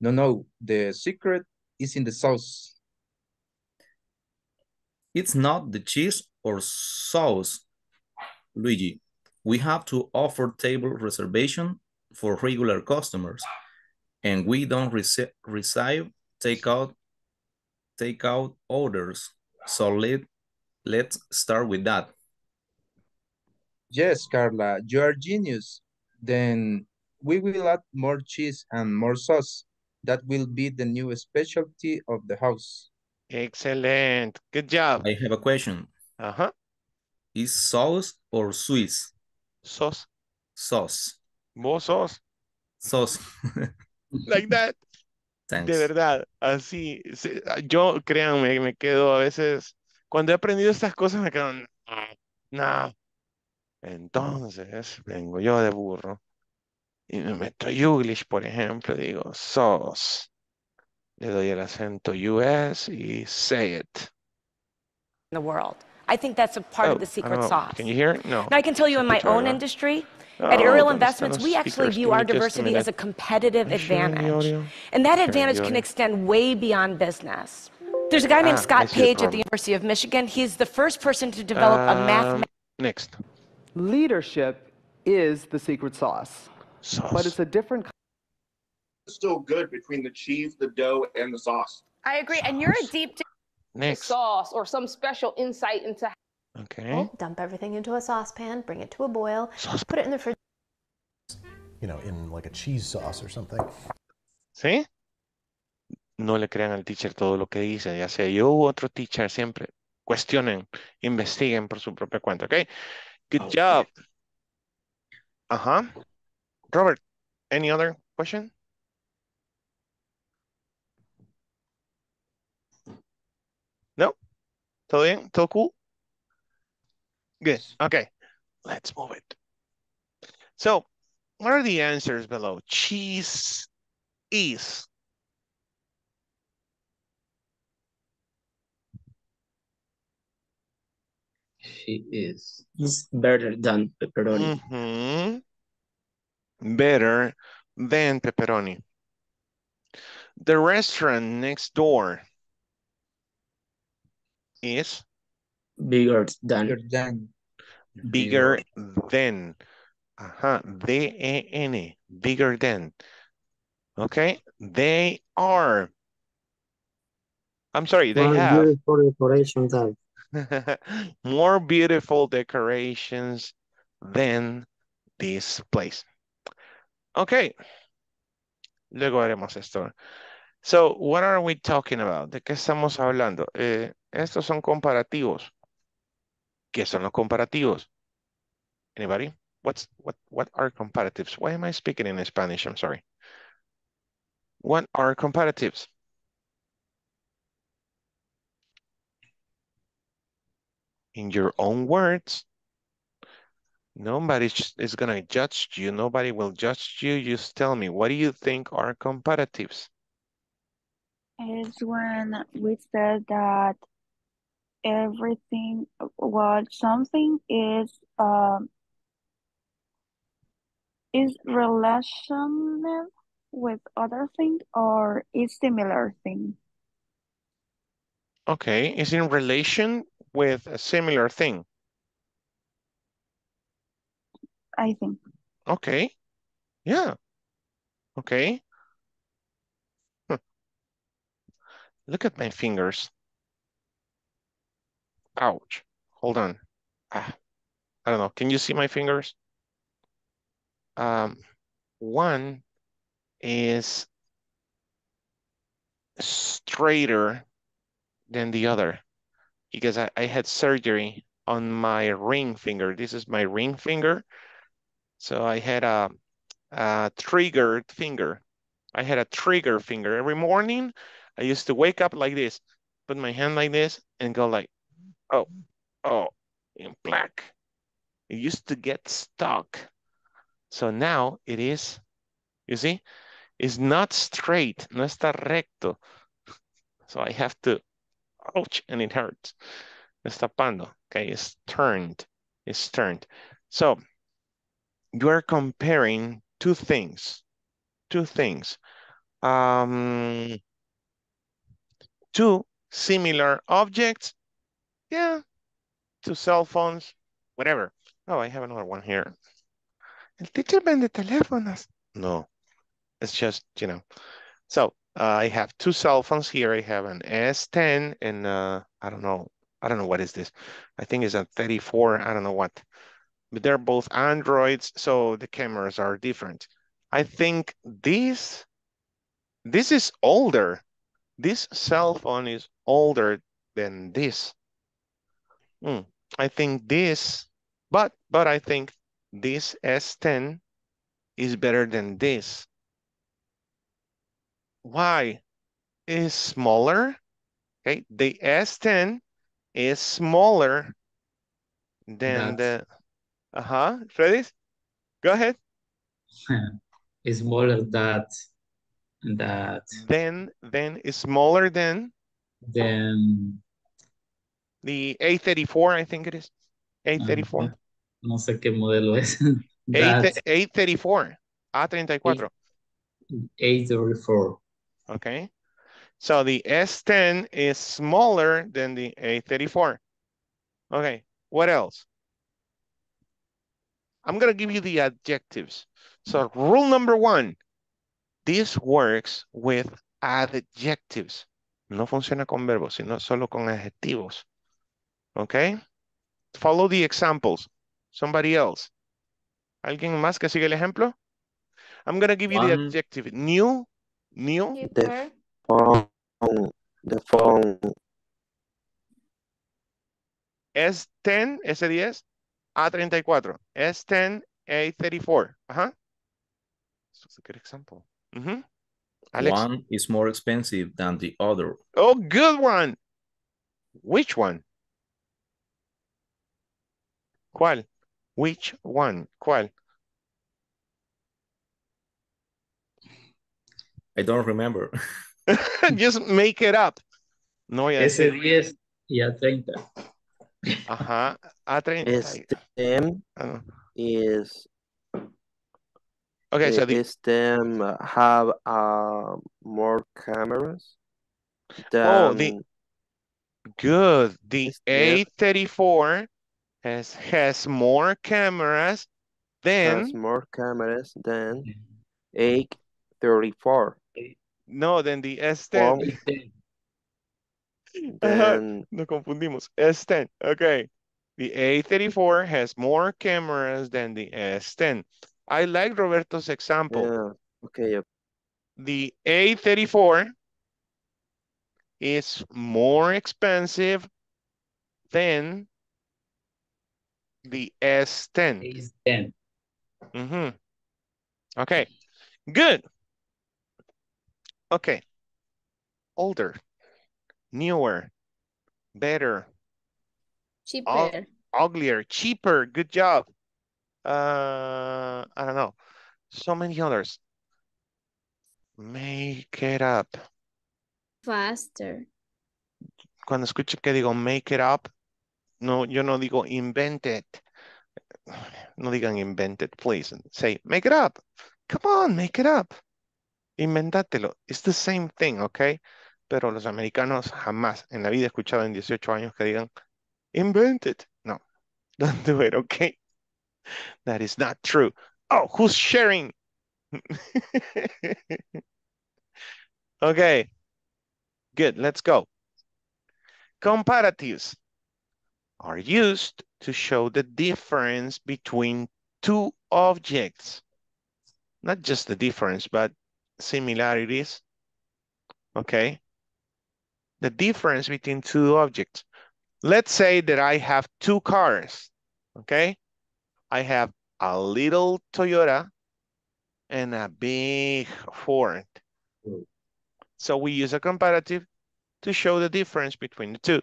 No, no, the secret is in the sauce. It's not the cheese or sauce, Luigi. We have to offer table reservation for regular customers, and we don't receive takeout takeout orders, so let Let's start with that. Yes, Carla, you are genius. Then we will add more cheese and more sauce. That will be the new specialty of the house. Excellent. Good job. I have a question. Uh-huh. Is sauce or Swiss? Sauce. Sauce. More sauce. Sauce. Like that. Thanks. De verdad, así. Yo, créanme, me quedo a veces... Cuando he aprendido estas cosas me quedan, no, entonces vengo yo de burro y me meto Yuglish, por ejemplo, digo sauce, le doy el acento U S y say it. In the world, I think that's a part oh, of the secret sauce. Can you hear it? No. Now I can tell you in my own industry, oh, at Aerial Investments, we actually view our diversity as a competitive advantage, and that advantage can extend way beyond business. There's a guy named ah, Scott Page at the University of Michigan. He's the first person to develop uh, a math... Next. Leadership is the secret sauce. Sauce. But it's a different... It's still good between the cheese, the dough, and the sauce. I agree. Sauce. And you're a deep... Next. Sauce or some special insight into... Okay. Well, dump everything into a saucepan, bring it to a boil, sauce. Put it in the fridge... You know, in like a cheese sauce or something. See? No le crean al teacher todo lo que dice, ya sea yo u otro teacher, siempre cuestionen, investiguen por su propia cuenta, ¿ok? Good okay. job. Ajá. Uh-huh. Robert, any other question? No? ¿Todo bien? ¿Todo cool? Good. Okay. Let's move it. So, what are the answers below? Cheese is... She is. It's better than pepperoni. Mm-hmm. Better than pepperoni. The restaurant next door is bigger than. Bigger than. Bigger than. Uh-huh. D E N. Bigger than. Okay. They are. I'm sorry. They well, have. For decoration type. More beautiful decorations than this place. Okay. Luego haremos esto. So, what are we talking about? ¿De qué estamos hablando? Eh, estos son comparativos. ¿Qué son los comparativos? Anybody? What's, what, what are comparatives? Why am I speaking in Spanish? I'm sorry. What are comparatives? In your own words, nobody is gonna judge you. Nobody will judge you. Just tell me, what do you think are comparatives? It's when we said that everything, what something is um is relational with other thing or is similar thing. Okay, is in relation with a similar thing. I think. Okay. Yeah. Okay. Huh. Look at my fingers. Ouch. Hold on. Ah, I don't know. Can you see my fingers? Um, one is straighter than the other because I, I had surgery on my ring finger. This is my ring finger. So I had a, a triggered finger. I had a trigger finger. Every morning I used to wake up like this, put my hand like this and go like, oh, oh, in black. It used to get stuck. So now it is, you see, it's not straight, no está recto. So I have to, ouch, and it hurts. It's tapando, okay, it's turned, it's turned. So you are comparing two things, two things. Um, two similar objects, yeah, two cell phones, whatever. Oh, I have another one here. El teacher vende teléfonos. No, it's just, you know. So uh, I have two cell phones here. I have an S ten and uh, I don't know. I don't know what is this. I think it's a thirty-four. I don't know what. But they're both Androids, so the cameras are different. I think this, this is older. This cell phone is older than this. Hmm. I think this, but but I think this S ten is better than this. Why? It's smaller. Okay, the S ten is smaller than That's... the. Uh huh. Fredis, go ahead. It's smaller that that. Then then is smaller than. Then. The A thirty-four, I think it is. A thirty-four. Uh, no sé qué modelo es. A thirty-four. A thirty-four. A thirty-four. Okay. So the S ten is smaller than the A thirty-four. Okay. What else? I'm going to give you the adjectives. So rule number one. This works with adjectives. No funciona con verbos, sino solo con adjetivos. Okay? Follow the examples. Somebody else. ¿Alguien más que sigue el ejemplo? I'm going to give you um, the adjective. New. New. The phone. The phone. S ten, S ten, A thirty-four. S ten, A thirty-four. Ajá. This is a good example. Mm-hmm. Alex? One is more expensive than the other. Oh, good one. Which one? ¿Cuál? Which one? ¿Cuál? I don't remember. Just make it up. No voy a decir. S diez y A treinta. Ajá. A treinta. S ten oh. is... Okay, so the... S ten have uh, more cameras than... Oh, the... Good. The A thirty-four... Has, has more cameras than... Has more cameras than A thirty-four. No, than the S ten. Then... No confundimos. S ten. Okay. The A thirty-four has more cameras than the S ten. I like Roberto's example. Yeah. Okay. The A thirty-four is more expensive than... The S ten. S ten. Mm-hmm. Okay. Good. Okay. Older, newer, better, cheaper, ug uglier, cheaper. Good job. Uh, I don't know. So many others. Make it up. Faster. cuando escucho que digo make it up, no, yo no digo invent it. No digan invent it, please. Say make it up. Come on, make it up. Inventatelo. It's the same thing, okay? Pero los americanos jamás en la vida he escuchado en dieciocho años que digan invent it. No, don't do it, okay? That is not true. Oh, who's sharing? Okay, good, let's go. Comparatives are used to show the difference between two objects. Not just the difference, but similarities, okay? The difference between two objects. Let's say that I have two cars, okay? I have a little Toyota and a big Ford. So we use a comparative to show the difference between the two.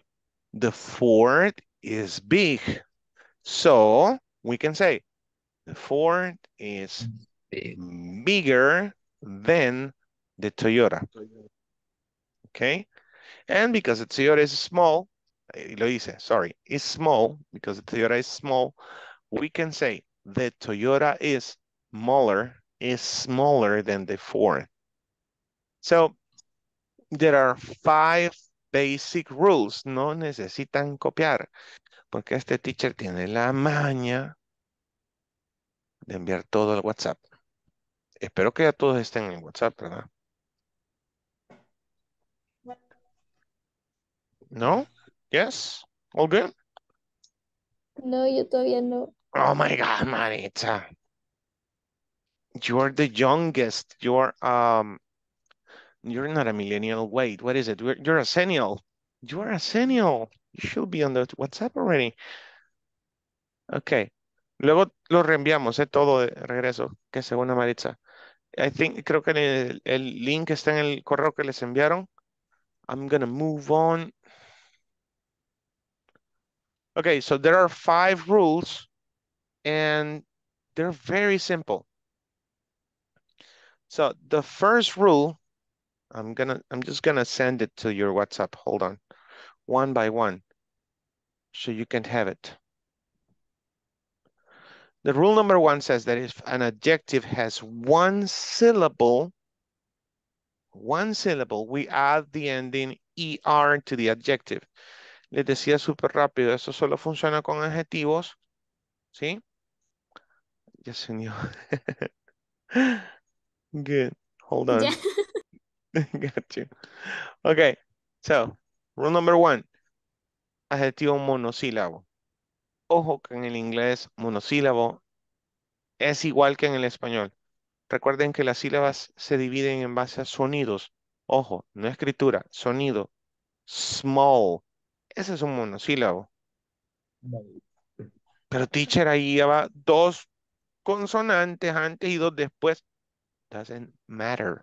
The Ford is big. So we can say the Ford is big. bigger than the Toyota. Okay? And because the Toyota is small, lo hice, sorry, is small, because the Toyota is small, we can say the Toyota is smaller, is smaller than the Ford. So there are five basic rules. No necesitan copiar, porque este teacher tiene la maña de enviar todo al WhatsApp. Espero que ya todos estén en WhatsApp, ¿verdad? ¿No? ¿Yes? ¿All good? No, yo todavía no. Oh my God, Maritza. You are the youngest. You are, um, you're not a millennial. Wait, what is it? You're, you're a senial. You are a senial. You should be on the WhatsApp already. Okay. Luego lo reenviamos, eh, todo de regreso, que según a Maritza. I think, creo que el, el link está en el correo que les enviaron. I'm gonna move on. Okay, so there are five rules and they're very simple. So the first rule, I'm gonna, I'm just gonna send it to your WhatsApp. Hold on, one by one, so you can have it. The rule number one says that if an adjective has one syllable, one syllable, we add the ending E R to the adjective. Les decía súper rápido, eso solo funciona con adjetivos, ¿sí? Yes, señor. Good, hold on. Yeah. Got you. Okay, so, rule number one, adjetivo monosílabo. Ojo que en el inglés monosílabo es igual que en el español. Recuerden que las sílabas se dividen en base a sonidos. Ojo, no escritura, sonido. Small. Ese es un monosílabo. Pero teacher, ahí va dos consonantes antes y dos después. Doesn't matter.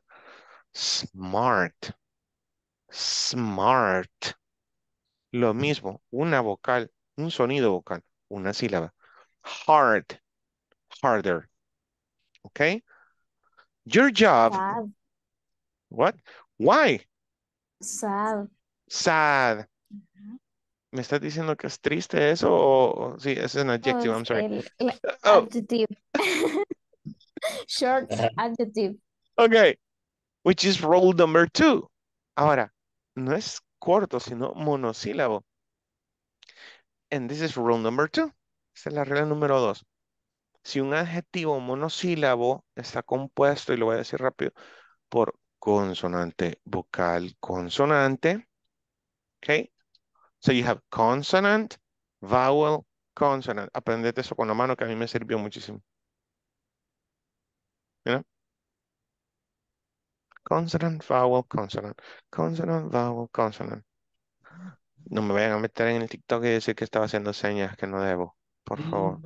Smart. Smart. Lo mismo, una vocal, un sonido vocal, una sílaba. Hard. Harder. Okay? Your job. Sad. What? Why? Sad. Sad. Uh-huh. ¿Me estás diciendo que es triste eso? O, o sí, es un adjective, oh, I'm sorry. El, el, oh. Adjective. Short adjective. Okay. Which is rule number two. Ahora, no es corto, sino monosílabo. And this is rule number two. Esta es la regla número dos. Si un adjetivo monosílabo está compuesto, y lo voy a decir rápido, por consonante, vocal, consonante. Okay? So you have consonant, vowel, consonant. Aprendete eso con la mano que a mí me sirvió muchísimo. You know? Consonant, vowel, consonant. Consonant, vowel, consonant. No me vayan a meter en el TikTok y decir que estaba haciendo señas que no debo. Por favor.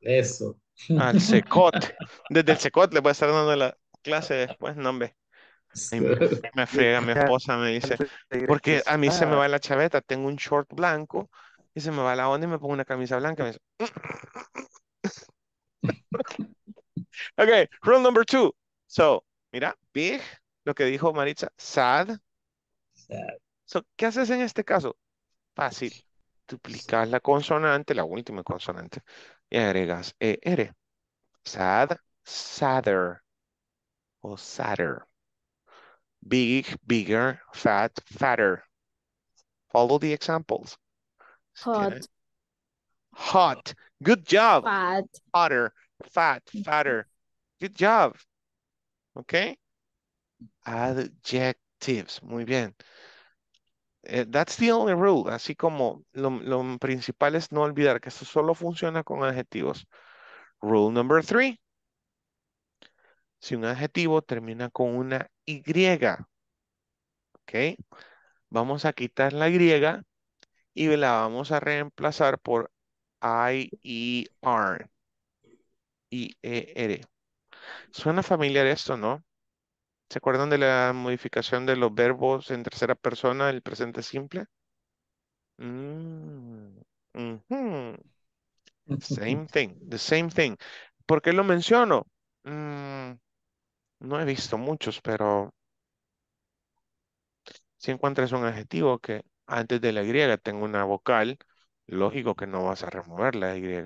Eso. Al secot. Desde el secot le voy a estar dando la clase después. No, hombre. Y me, me friega mi esposa, me dice. Porque a mí se me va la chaveta. Tengo un short blanco y se me va la onda y me pongo una camisa blanca. Me dice... Ok, rule number two. So, mira, big, lo que dijo Maritza, sad. sad. So, ¿qué haces en este caso? Fácil. Duplicas la consonante, la última consonante, y agregas er. Sad, sadder, o sadder. Big, bigger, fat, fatter. Follow the examples. Hot. Hot. Good job. Fat. Hotter, fat, fatter. Good job. Okay. Adjectives. Muy bien. Eh, that's the only rule. Así como lo, lo principal es no olvidar que esto solo funciona con adjetivos. Rule number three. Si un adjetivo termina con una Y, ¿ok? Vamos a quitar la Y y la vamos a reemplazar por I E R. I E R. Suena familiar esto, ¿no? ¿Se acuerdan de la modificación de los verbos en tercera persona, el presente simple? Mm. Mm-hmm. Same thing, the same thing. ¿Por qué lo menciono? Mm. No he visto muchos, pero si encuentras un adjetivo que antes de la Y tenga una vocal, lógico que no vas a remover la Y.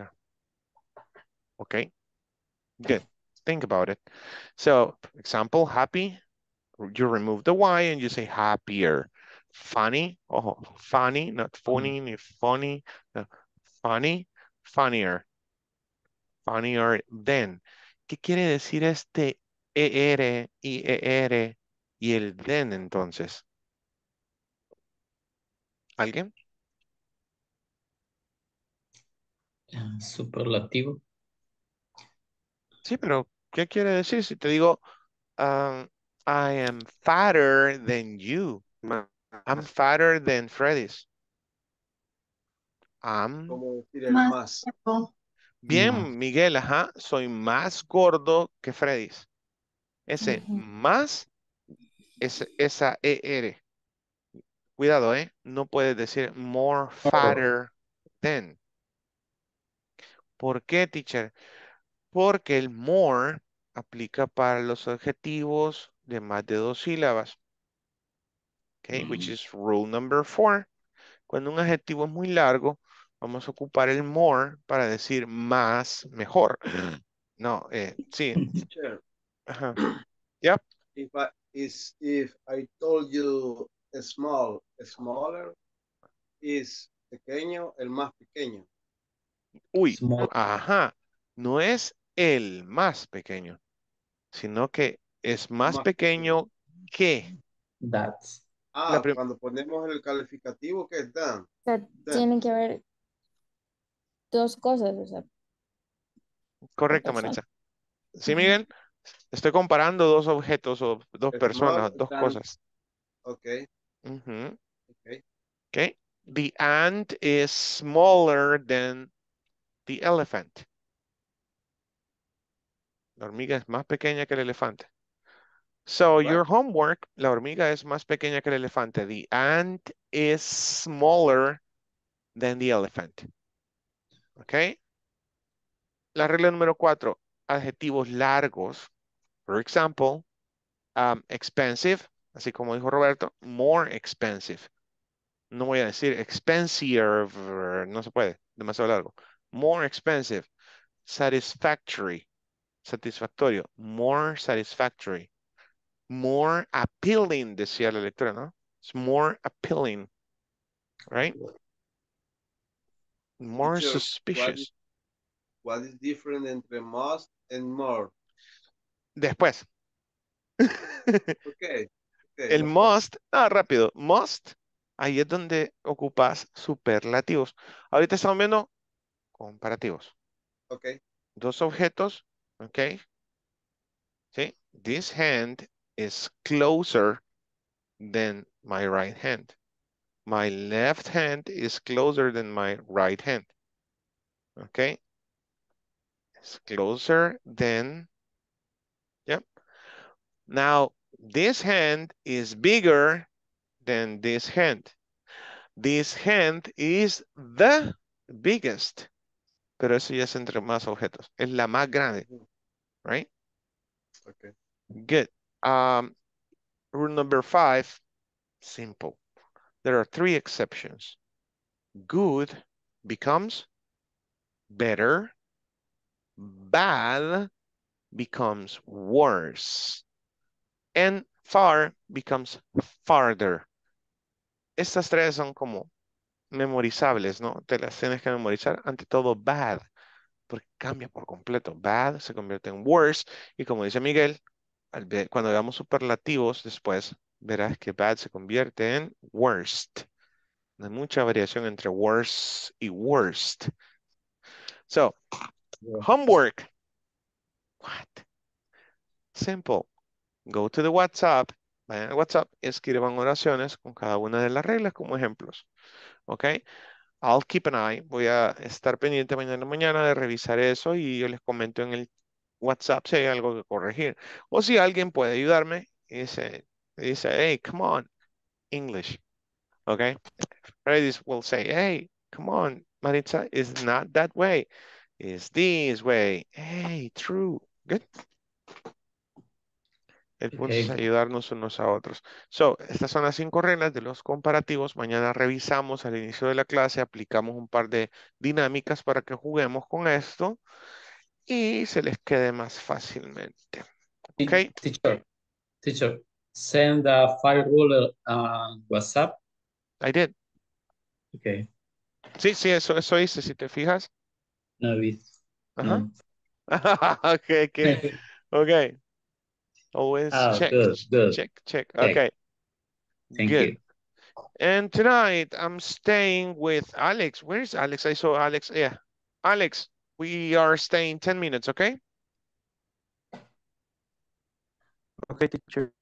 ¿Ok? Good. Think about it. So, for example, happy, you remove the Y and you say happier. Funny, oh, funny, not funny, ni funny, no, funny, funnier. Funnier than. ¿Qué quiere decir este E R, I E R y el then entonces? ¿Alguien? Superlativo. Sí, pero ¿qué quiere decir si te digo um, I am fatter than you? I'm fatter than Freddy's. I'm... ¿Cómo decir el más? Bien, Miguel, ajá. Soy más gordo que Freddy's. Ese uh-huh. más, es, esa E R. Cuidado, ¿eh? No puedes decir more fatter than. ¿Por qué, teacher? Porque el more aplica para los adjetivos de más de dos sílabas. Okay, which is rule number four. Cuando un adjetivo es muy largo, vamos a ocupar el more para decir más, mejor. No, eh, sí. Uh-huh. Yep. If I, is, if I told you small, smaller, is pequeño, el más pequeño. Uy, small. Ajá. No es el más pequeño, sino que es más, más pequeño que. That's. Ah, cuando ponemos el calificativo, ¿qué es that? that? Tienen que haber dos cosas. O sea. Correcto, Maritza. Sí, Miguel. Estoy comparando dos objetos o dos It's personas, dos than... cosas. Ok. Uh-huh. Ok. Ok. The ant is smaller than the elephant. La hormiga es más pequeña que el elefante. So, right. Your homework, la hormiga es más pequeña que el elefante. The ant is smaller than the elephant. Ok. La regla número cuatro. Adjetivos largos. For example, um, expensive, así como dijo Roberto, more expensive. No voy a decir expensive, no se puede, demasiado largo. More expensive, satisfactory, satisfactorio, more satisfactory, more appealing, decía la lectora, ¿no? It's more appealing, right? More Teacher, suspicious. What is, what is different entre most and more? Después. Okay. Okay. El must, ah, rápido, must, ahí es donde ocupas superlativos. Ahorita estamos viendo comparativos. Ok. Dos objetos, ok. ¿Sí? This hand is closer than my right hand. My left hand is closer than my right hand. Ok. It's closer than... Yep. Now, this hand is bigger than this hand. This hand is the biggest. Pero eso ya es entre más objetos. Es la más grande. Right? Okay. Good. Um, rule number five. Simple. There are three exceptions. Good becomes better. Bad becomes worse. And far becomes farther. Estas tres son como memorizables, ¿no? Te las tienes que memorizar. Ante todo, bad, porque cambia por completo. Bad se convierte en worse. Y como dice Miguel, al ver, cuando veamos superlativos, después verás que bad se convierte en worst. Hay mucha variación entre worse y worst. So, homework. What? Simple. Go to the WhatsApp. Vayan al WhatsApp, escriban oraciones con cada una de las reglas como ejemplos. Ok. I'll keep an eye. Voy a estar pendiente mañana mañana de revisar eso y yo les comento en el WhatsApp si hay algo que corregir. O si alguien puede ayudarme y dice, dice hey, come on, English. Ok. Fredis will say, hey, come on, Maritza, it's not that way. It's this way. Hey, true. Good. El punto okay. es ayudarnos unos a otros. So, estas son las cinco reglas de los comparativos. Mañana revisamos al inicio de la clase, aplicamos un par de dinámicas para que juguemos con esto y se les quede más fácilmente. Okay. Teacher, teacher, send a file ruler on WhatsApp. I did. Okay. Sí, sí, eso, eso hice, si te fijas. No, vi. Ajá. No. okay, okay. okay. Always oh, check, good, good. check, check. Okay. Thank good. you. And tonight I'm staying with Alex. Where is Alex? I saw Alex. Yeah. Alex, we are staying ten minutes, okay? Okay, teacher.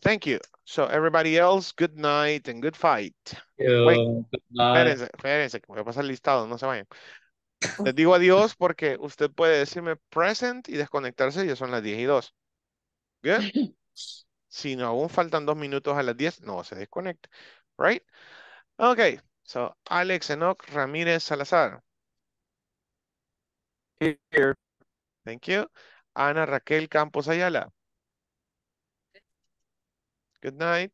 Thank you. So, everybody else, good night and good fight. Yo, Wait, good night. Espérense, espérense, que voy a pasar listado, no se vayan. Les digo adiós porque usted puede decirme present y desconectarse, ya son las diez y dos. Good. Si no, aún faltan dos minutos a las diez, no se desconecta. Right? Okay. So, Alex Enoch Ramirez Salazar. Here. Thank you. Ana Raquel Campos Ayala. Good night.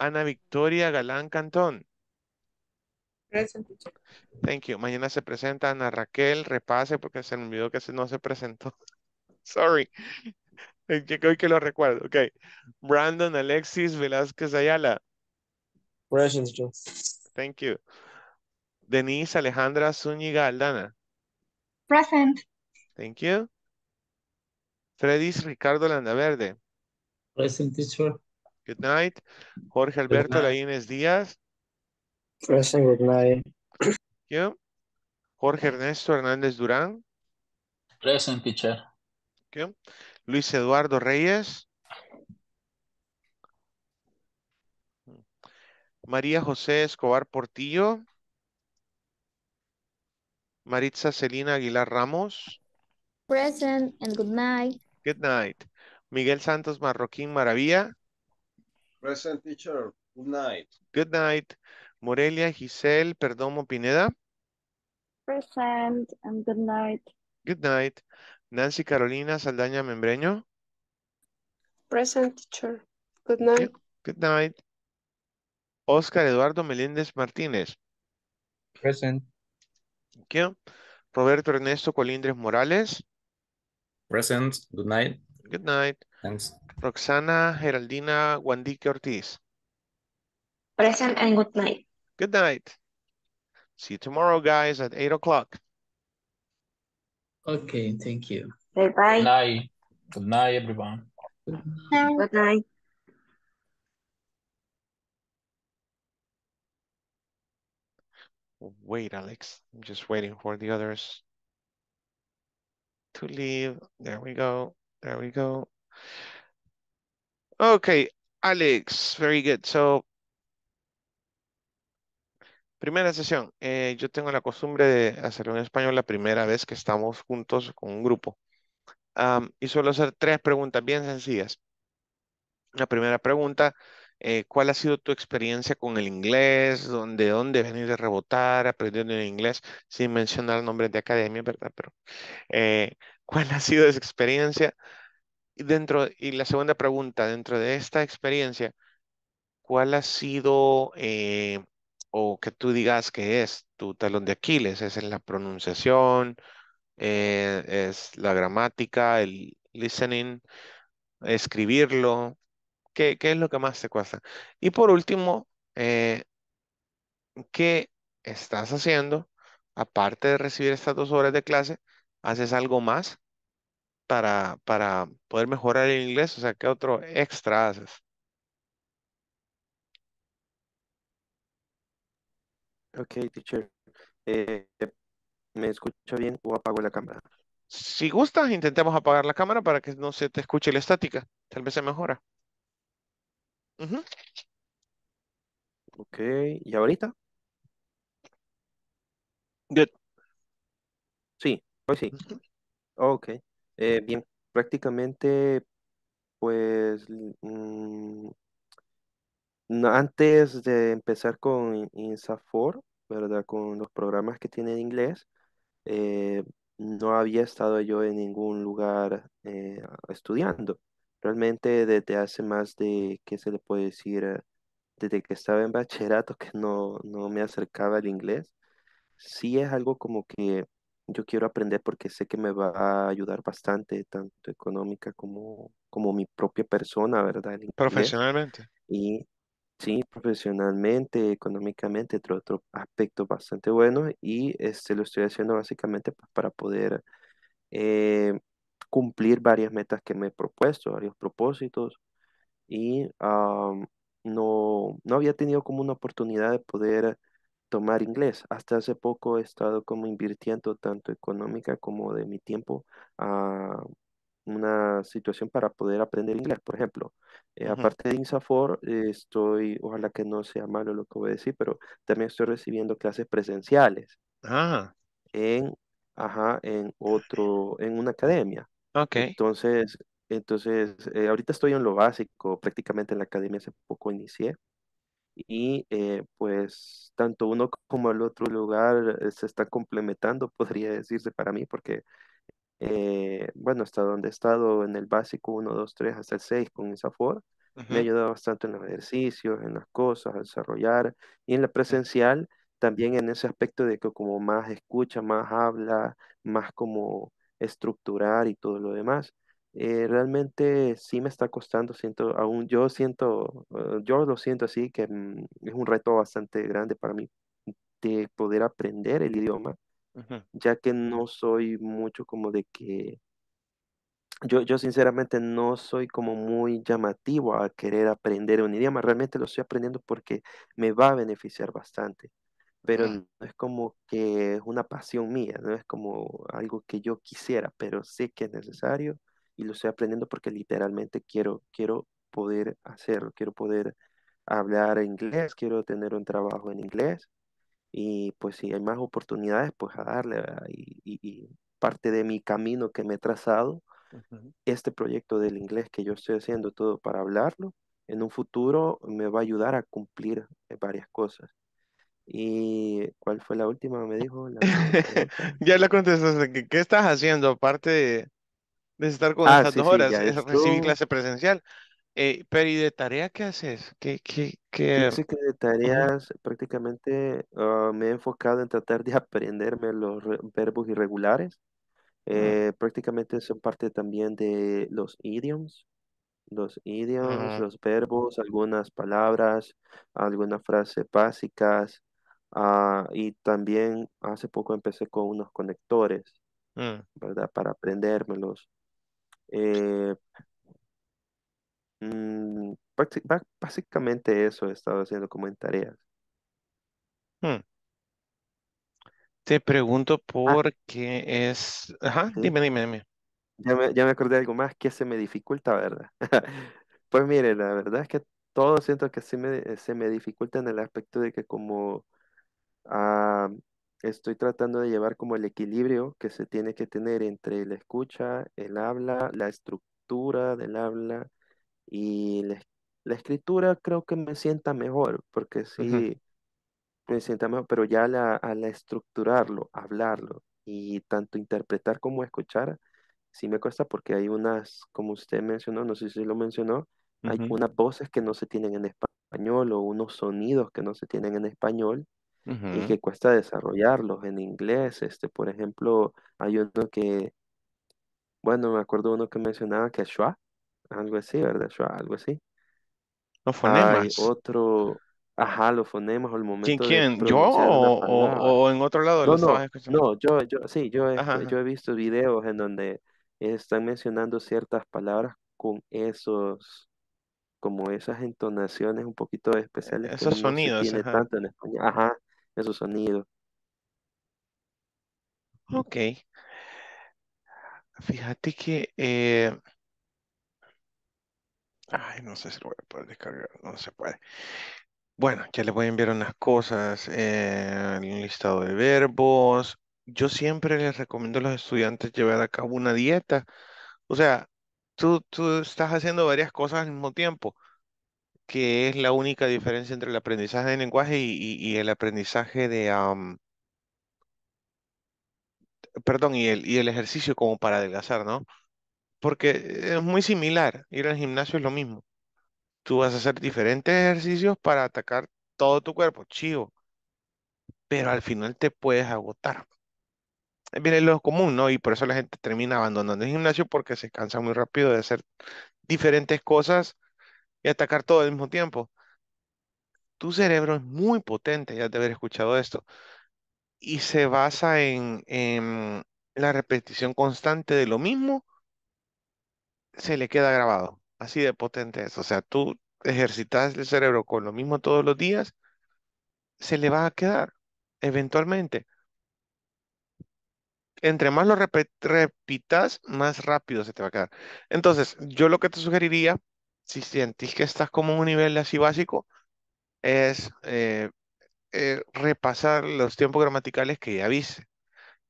Ana Victoria Galán Cantón. Present. Thank you. Mañana se presenta Ana Raquel. Repase porque se me olvidó que no se presentó. Sorry. Hoy que lo recuerdo. Ok. Brandon Alexis Velasquez Ayala. Present. Thank you. Denise Alejandra Zuniga Aldana. Present. Thank you. Fredis Ricardo Landaverde. Present, teacher. Good night. Jorge Alberto Laínez Díaz. Present, good night. Thank you. Jorge Ernesto Hernández Durán. Present, teacher. Thank you. Luis Eduardo Reyes. María José Escobar Portillo. Maritza Celina Aguilar Ramos. Present and good night. Good night. Miguel Santos Marroquín Maravilla. Present, teacher. Good night. Good night. Morelia Giselle Perdomo Pineda. Present and good night. Good night. Nancy Carolina Saldaña Membreño. Present, teacher. Good night. Good night. Oscar Eduardo Meléndez Martínez. Present. Thank you. Roberto Ernesto Colindres Morales. Present. Good night. Good night. Thanks. Roxana Geraldina Wandique Ortiz. Present and good night. Good night. See you tomorrow, guys, at eight o'clock. Okay, thank you. Bye bye. Good night. Good night, everyone. Good night. Good night. Wait, Alex. I'm just waiting for the others to leave. There we go. There we go. Okay, Alex. Very good. So, primera sesión, eh, yo tengo la costumbre de hacerlo en español la primera vez que estamos juntos con un grupo. Um, y suelo hacer tres preguntas bien sencillas. La primera pregunta, eh, ¿cuál ha sido tu experiencia con el inglés? ¿Dónde, dónde venís de rebotar aprendiendo el inglés? Sin mencionar nombres de academia, ¿verdad? Pero, eh, ¿cuál ha sido esa experiencia? Y, dentro, y la segunda pregunta, dentro de esta experiencia, ¿cuál ha sido... Eh, o que tú digas que es tu talón de Aquiles, es en la pronunciación, eh, es la gramática, el listening, escribirlo, ¿qué, qué es lo que más te cuesta? Y por último, eh, ¿qué estás haciendo? Aparte de recibir estas dos horas de clase, ¿haces algo más para, para poder mejorar el inglés? O sea, ¿qué otro extra haces? Ok, teacher. Eh, ¿Me escucha bien o apago la cámara? Si gustas, intentemos apagar la cámara para que no se te escuche la estática. Tal vez se mejora. Uh-huh. Ok, ¿y ahorita? Good. Sí, hoy sí. Uh-huh. Ok, eh, bien. Prácticamente, pues... Mmm... Antes de empezar con INSAFORP, ¿verdad? Con los programas que tienen inglés, eh, no había estado yo en ningún lugar eh, estudiando. Realmente desde hace más de, ¿qué se le puede decir? Desde que estaba en bachillerato que no, no me acercaba al inglés. Sí es algo como que yo quiero aprender porque sé que me va a ayudar bastante, tanto económica como, como mi propia persona, ¿verdad? El inglés. Profesionalmente. Y... Sí, profesionalmente, económicamente, entre otros aspectos bastante buenos, y este, lo estoy haciendo básicamente pues, para poder eh, cumplir varias metas que me he propuesto, varios propósitos, y um, no, no había tenido como una oportunidad de poder tomar inglés. Hasta hace poco he estado como invirtiendo tanto económica como de mi tiempo a... Uh, una situación para poder aprender inglés, por ejemplo. Eh, uh-huh. Aparte de INSAFOR, eh, estoy, ojalá que no sea malo lo que voy a decir, pero también estoy recibiendo clases presenciales. Ah. En, ajá, en otro, en una academia. Ok. Entonces, entonces eh, ahorita estoy en lo básico, prácticamente en la academia hace poco inicié. Y eh, pues tanto uno como el otro lugar eh, se está complementando, podría decirse para mí, porque... Eh, bueno, hasta donde he estado en el básico uno, dos, tres, hasta el seis con INSAFOR, uh-huh. me ha ayudado bastante en los ejercicios, en las cosas, a desarrollar, y en la presencial también en ese aspecto de que como más escucha, más habla, más como estructurar y todo lo demás. Eh, realmente sí me está costando, siento, aún yo siento, yo lo siento así, que mm, es un reto bastante grande para mí de poder aprender el idioma. Ya que no soy mucho como de que yo, yo sinceramente no soy como muy llamativo a querer aprender un idioma, realmente lo estoy aprendiendo porque me va a beneficiar bastante, pero uh-huh. no es como que es una pasión mía, no es como algo que yo quisiera, pero sé que es necesario y lo estoy aprendiendo porque literalmente quiero, quiero poder hacerlo, quiero poder hablar inglés, quiero tener un trabajo en inglés. Y pues si hay más oportunidades, pues a darle, ¿verdad? Y, y, y parte de mi camino que me he trazado, uh-huh. este proyecto del inglés que yo estoy haciendo todo para hablarlo, en un futuro me va a ayudar a cumplir varias cosas. ¿Y cuál fue la última? Me dijo. La... ya la contestaste. ¿Qué, ¿Qué estás haciendo aparte de, de estar con ah, estas sí, dos sí, horas? Es esto... recibir clase presencial. Eh, pero ¿y de tarea qué haces? ¿Qué, qué, qué... Dice que de tareas uh-huh. prácticamente uh, me he enfocado en tratar de aprenderme los verbos irregulares. Eh, uh-huh. Prácticamente son parte también de los idioms. Los idioms, uh-huh. los verbos, algunas palabras, algunas frases básicas. Uh, y también hace poco empecé con unos conectores, uh-huh. ¿verdad? Para aprendérmelos. Eh... Mm, básicamente eso he estado haciendo como en tareas. Hmm. Te pregunto por ah, qué es... Ajá, sí. dime, dime, dime. Ya me, ya me acordé de algo más que se me dificulta, ¿verdad? Pues mire, la verdad es que todo siento que se me, se me dificulta en el aspecto de que como uh, estoy tratando de llevar como el equilibrio que se tiene que tener entre la escucha, el habla, la estructura del habla. Y la, la escritura creo que me sienta mejor, porque sí, uh-huh. me sienta mejor, pero ya la, a la estructurarlo, hablarlo, y tanto interpretar como escuchar, sí me cuesta porque hay unas, como usted mencionó, no sé si lo mencionó, uh-huh. hay unas voces que no se tienen en español, español o unos sonidos que no se tienen en español uh-huh. y que cuesta desarrollarlos en inglés. Este, por ejemplo, hay uno que, bueno, me acuerdo uno que mencionaba que es schwa, algo así, ¿verdad? Schwa, algo así. Los fonemas. Hay otro, ajá, los fonemas o el momento. ¿Quién, quién? ¿Yo o, o, o en otro lado? No, no, no, yo, yo, sí, yo, ajá, este, ajá. yo he visto videos en donde están mencionando ciertas palabras con esos, como esas entonaciones un poquito especiales. Esos que no sonidos. Se tiene ajá. tanto en español. Ajá, esos sonidos. Ok. Fíjate que, eh... ay, no sé si lo voy a poder descargar, no se puede. Bueno, ya les voy a enviar unas cosas, eh, un listado de verbos. Yo siempre les recomiendo a los estudiantes llevar a cabo una dieta. O sea, tú, tú estás haciendo varias cosas al mismo tiempo, que es la única diferencia entre el aprendizaje de lenguaje y, y, y el aprendizaje de... Um, perdón, y el, y el ejercicio como para adelgazar, ¿no? Porque es muy similar, ir al gimnasio es lo mismo. Tú vas a hacer diferentes ejercicios para atacar todo tu cuerpo, chivo. Pero al final te puedes agotar. Viene lo común, ¿no? Y por eso la gente termina abandonando el gimnasio porque se cansa muy rápido de hacer diferentes cosas y atacar todo al mismo tiempo. Tu cerebro es muy potente, ya de haber escuchado esto, y se basa en, en la repetición constante de lo mismo, se le queda grabado. Así de potente es. O sea, tú ejercitas el cerebro con lo mismo todos los días, se le va a quedar eventualmente. Entre más lo rep- repitas, más rápido se te va a quedar. Entonces, yo lo que te sugeriría, si sientes que estás como en un nivel así básico, es eh, eh, repasar los tiempos gramaticales que ya viste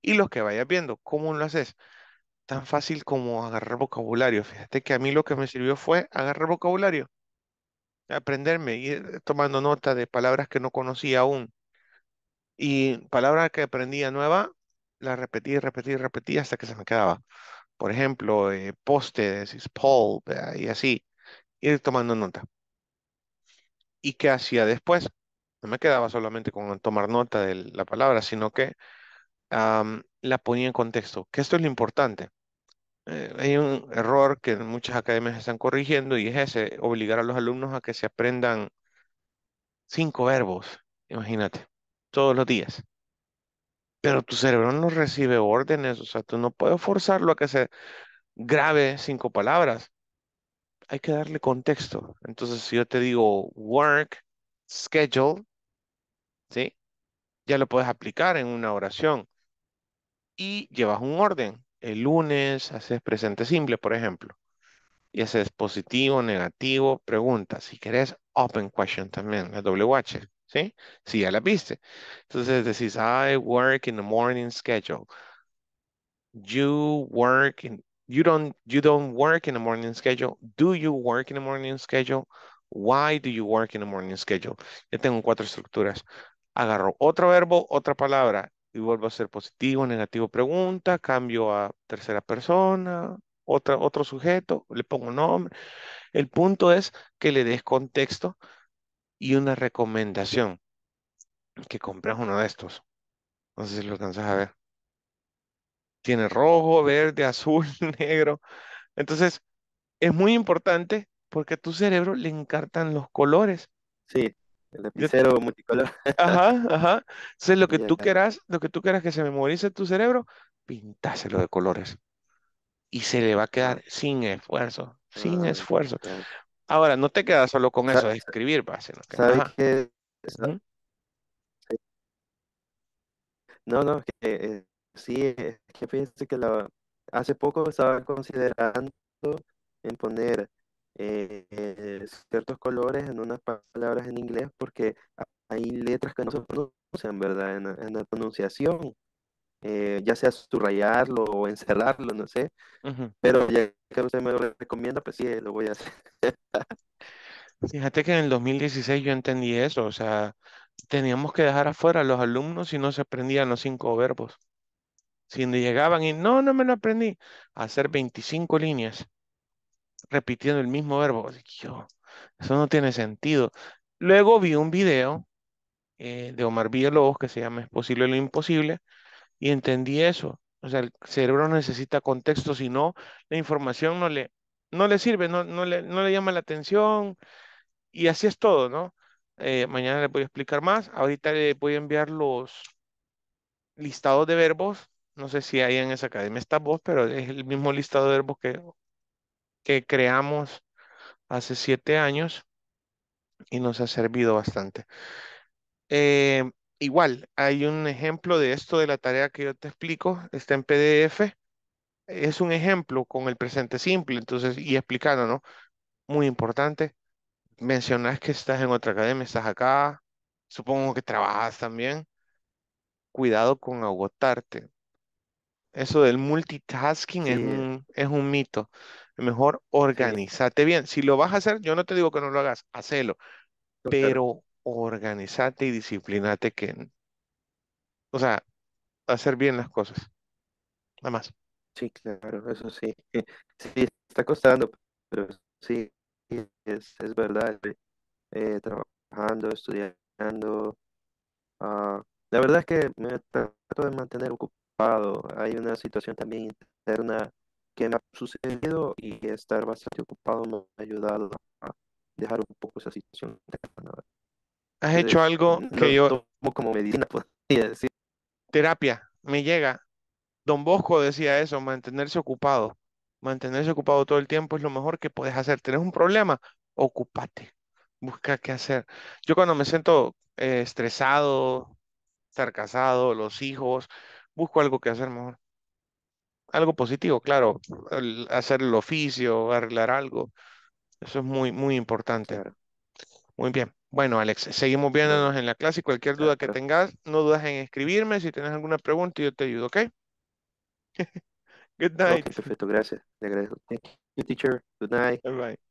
y los que vayas viendo. ¿Cómo lo haces? Tan fácil como agarrar vocabulario. Fíjate que a mí lo que me sirvió fue agarrar vocabulario, aprenderme, ir tomando nota de palabras que no conocía aún. Y palabras que aprendía nueva, la repetí, repetí, repetí hasta que se me quedaba. Por ejemplo, eh, poste, decís Paul, y así. Ir tomando nota. ¿Y qué hacía después? No me quedaba solamente con tomar nota de la palabra, sino que um, la ponía en contexto. Que esto es lo importante. Eh, hay un error que muchas academias están corrigiendo y es ese, obligar a los alumnos a que se aprendan cinco verbos, imagínate, todos los días. Pero tu cerebro no recibe órdenes, o sea, tú no puedes forzarlo a que se grabe cinco palabras. Hay que darle contexto. Entonces, si yo te digo work, schedule, ¿sí? Ya lo puedes aplicar en una oración. Y llevas un orden. El lunes haces presente simple, por ejemplo. Y haces positivo, negativo, pregunta. Si querés, open question también, la W H. ¿Sí? Si ya la viste. Entonces decís, I work in the morning schedule. You work in, you don't, you don't work in the morning schedule. Do you work in the morning schedule? Why do you work in the morning schedule? Ya tengo cuatro estructuras. Agarro otro verbo, otra palabra. Y vuelvo a hacer positivo, negativo, pregunta. Cambio a tercera persona. Otra, otro sujeto. Le pongo nombre. El punto es que le des contexto. Y una recomendación, que compres uno de estos. No sé si lo alcanzas a ver. Tiene rojo, verde, azul, negro. Entonces, es muy importante porque a tu cerebro le encantan los colores. Sí, el lapicero te... multicolor. Ajá, ajá. Entonces, lo que tú quieras, lo que tú quieras que se memorice tu cerebro, pintáselo de colores. Y se le va a quedar sin esfuerzo, sin ah, esfuerzo. Okay. Ahora, no te quedas solo con eso de escribir, base. ¿No? ¿Sabes qué? ¿Mm? No, no, que, eh, sí, es que fíjense que la, hace poco estaba considerando en poner eh, eh, ciertos colores en unas palabras en inglés porque hay letras que no se pronuncian, ¿verdad? En, en la pronunciación, eh, ya sea subrayarlo o encerrarlo, no sé, uh-huh. pero ya que usted me lo recomienda, pues sí, lo voy a hacer. Fíjate que en el dos mil dieciséis yo entendí eso, o sea, teníamos que dejar afuera a los alumnos si no se aprendían los cinco verbos. Si llegaban y no, no me lo aprendí, a hacer veinticinco líneas repitiendo el mismo verbo. Yo, eso no tiene sentido. Luego vi un video eh, de Omar Villalobos que se llama Es posible lo imposible y entendí eso. O sea, el cerebro necesita contexto, si no, la información no le, no le sirve, no, no, le, no le llama la atención y así es todo, ¿no? Eh, mañana les voy a explicar más. Ahorita les voy a enviar los listados de verbos. No sé si hay en esa academia está vos, pero es el mismo listado de verbos que, que creamos hace siete años y nos ha servido bastante. Eh, Igual, hay un ejemplo de esto de la tarea que yo te explico, está en P D F, es un ejemplo con el presente simple, entonces, y explicando, ¿no? Muy importante, mencionás que estás en otra academia, estás acá, supongo que trabajas también, cuidado con agotarte. Eso del multitasking sí. es un, es un mito, mejor organízate sí. bien, si lo vas a hacer, yo no te digo que no lo hagas, hacelo, no, pero... pero... organizate y disciplinate que, o sea, hacer bien las cosas, nada más. Sí, claro, eso sí, sí, está costando, pero sí, es, es verdad, eh, trabajando, estudiando, uh, la verdad es que me trato de mantener ocupado, hay una situación también interna que me ha sucedido y estar bastante ocupado me ha ayudado a dejar un poco esa situación interna. Has hecho algo que no, yo... Tomo como medicina, podría decir. Terapia, me llega. Don Bosco decía eso, mantenerse ocupado. Mantenerse ocupado todo el tiempo es lo mejor que puedes hacer. ¿Tenés un problema? Ocúpate. Busca qué hacer. Yo cuando me siento eh, estresado, estar casado, los hijos, busco algo que hacer mejor. Algo positivo, claro. El, hacer el oficio, arreglar algo. Eso es muy, muy importante. Claro. Muy bien. Bueno, Alex, seguimos viéndonos en la clase y cualquier duda que tengas, no dudas en escribirme. Si tienes alguna pregunta, yo te ayudo, ¿ok? Good night. Okay, perfecto, gracias. Le agradezco. Thank you, teacher. Good night. Bye bye.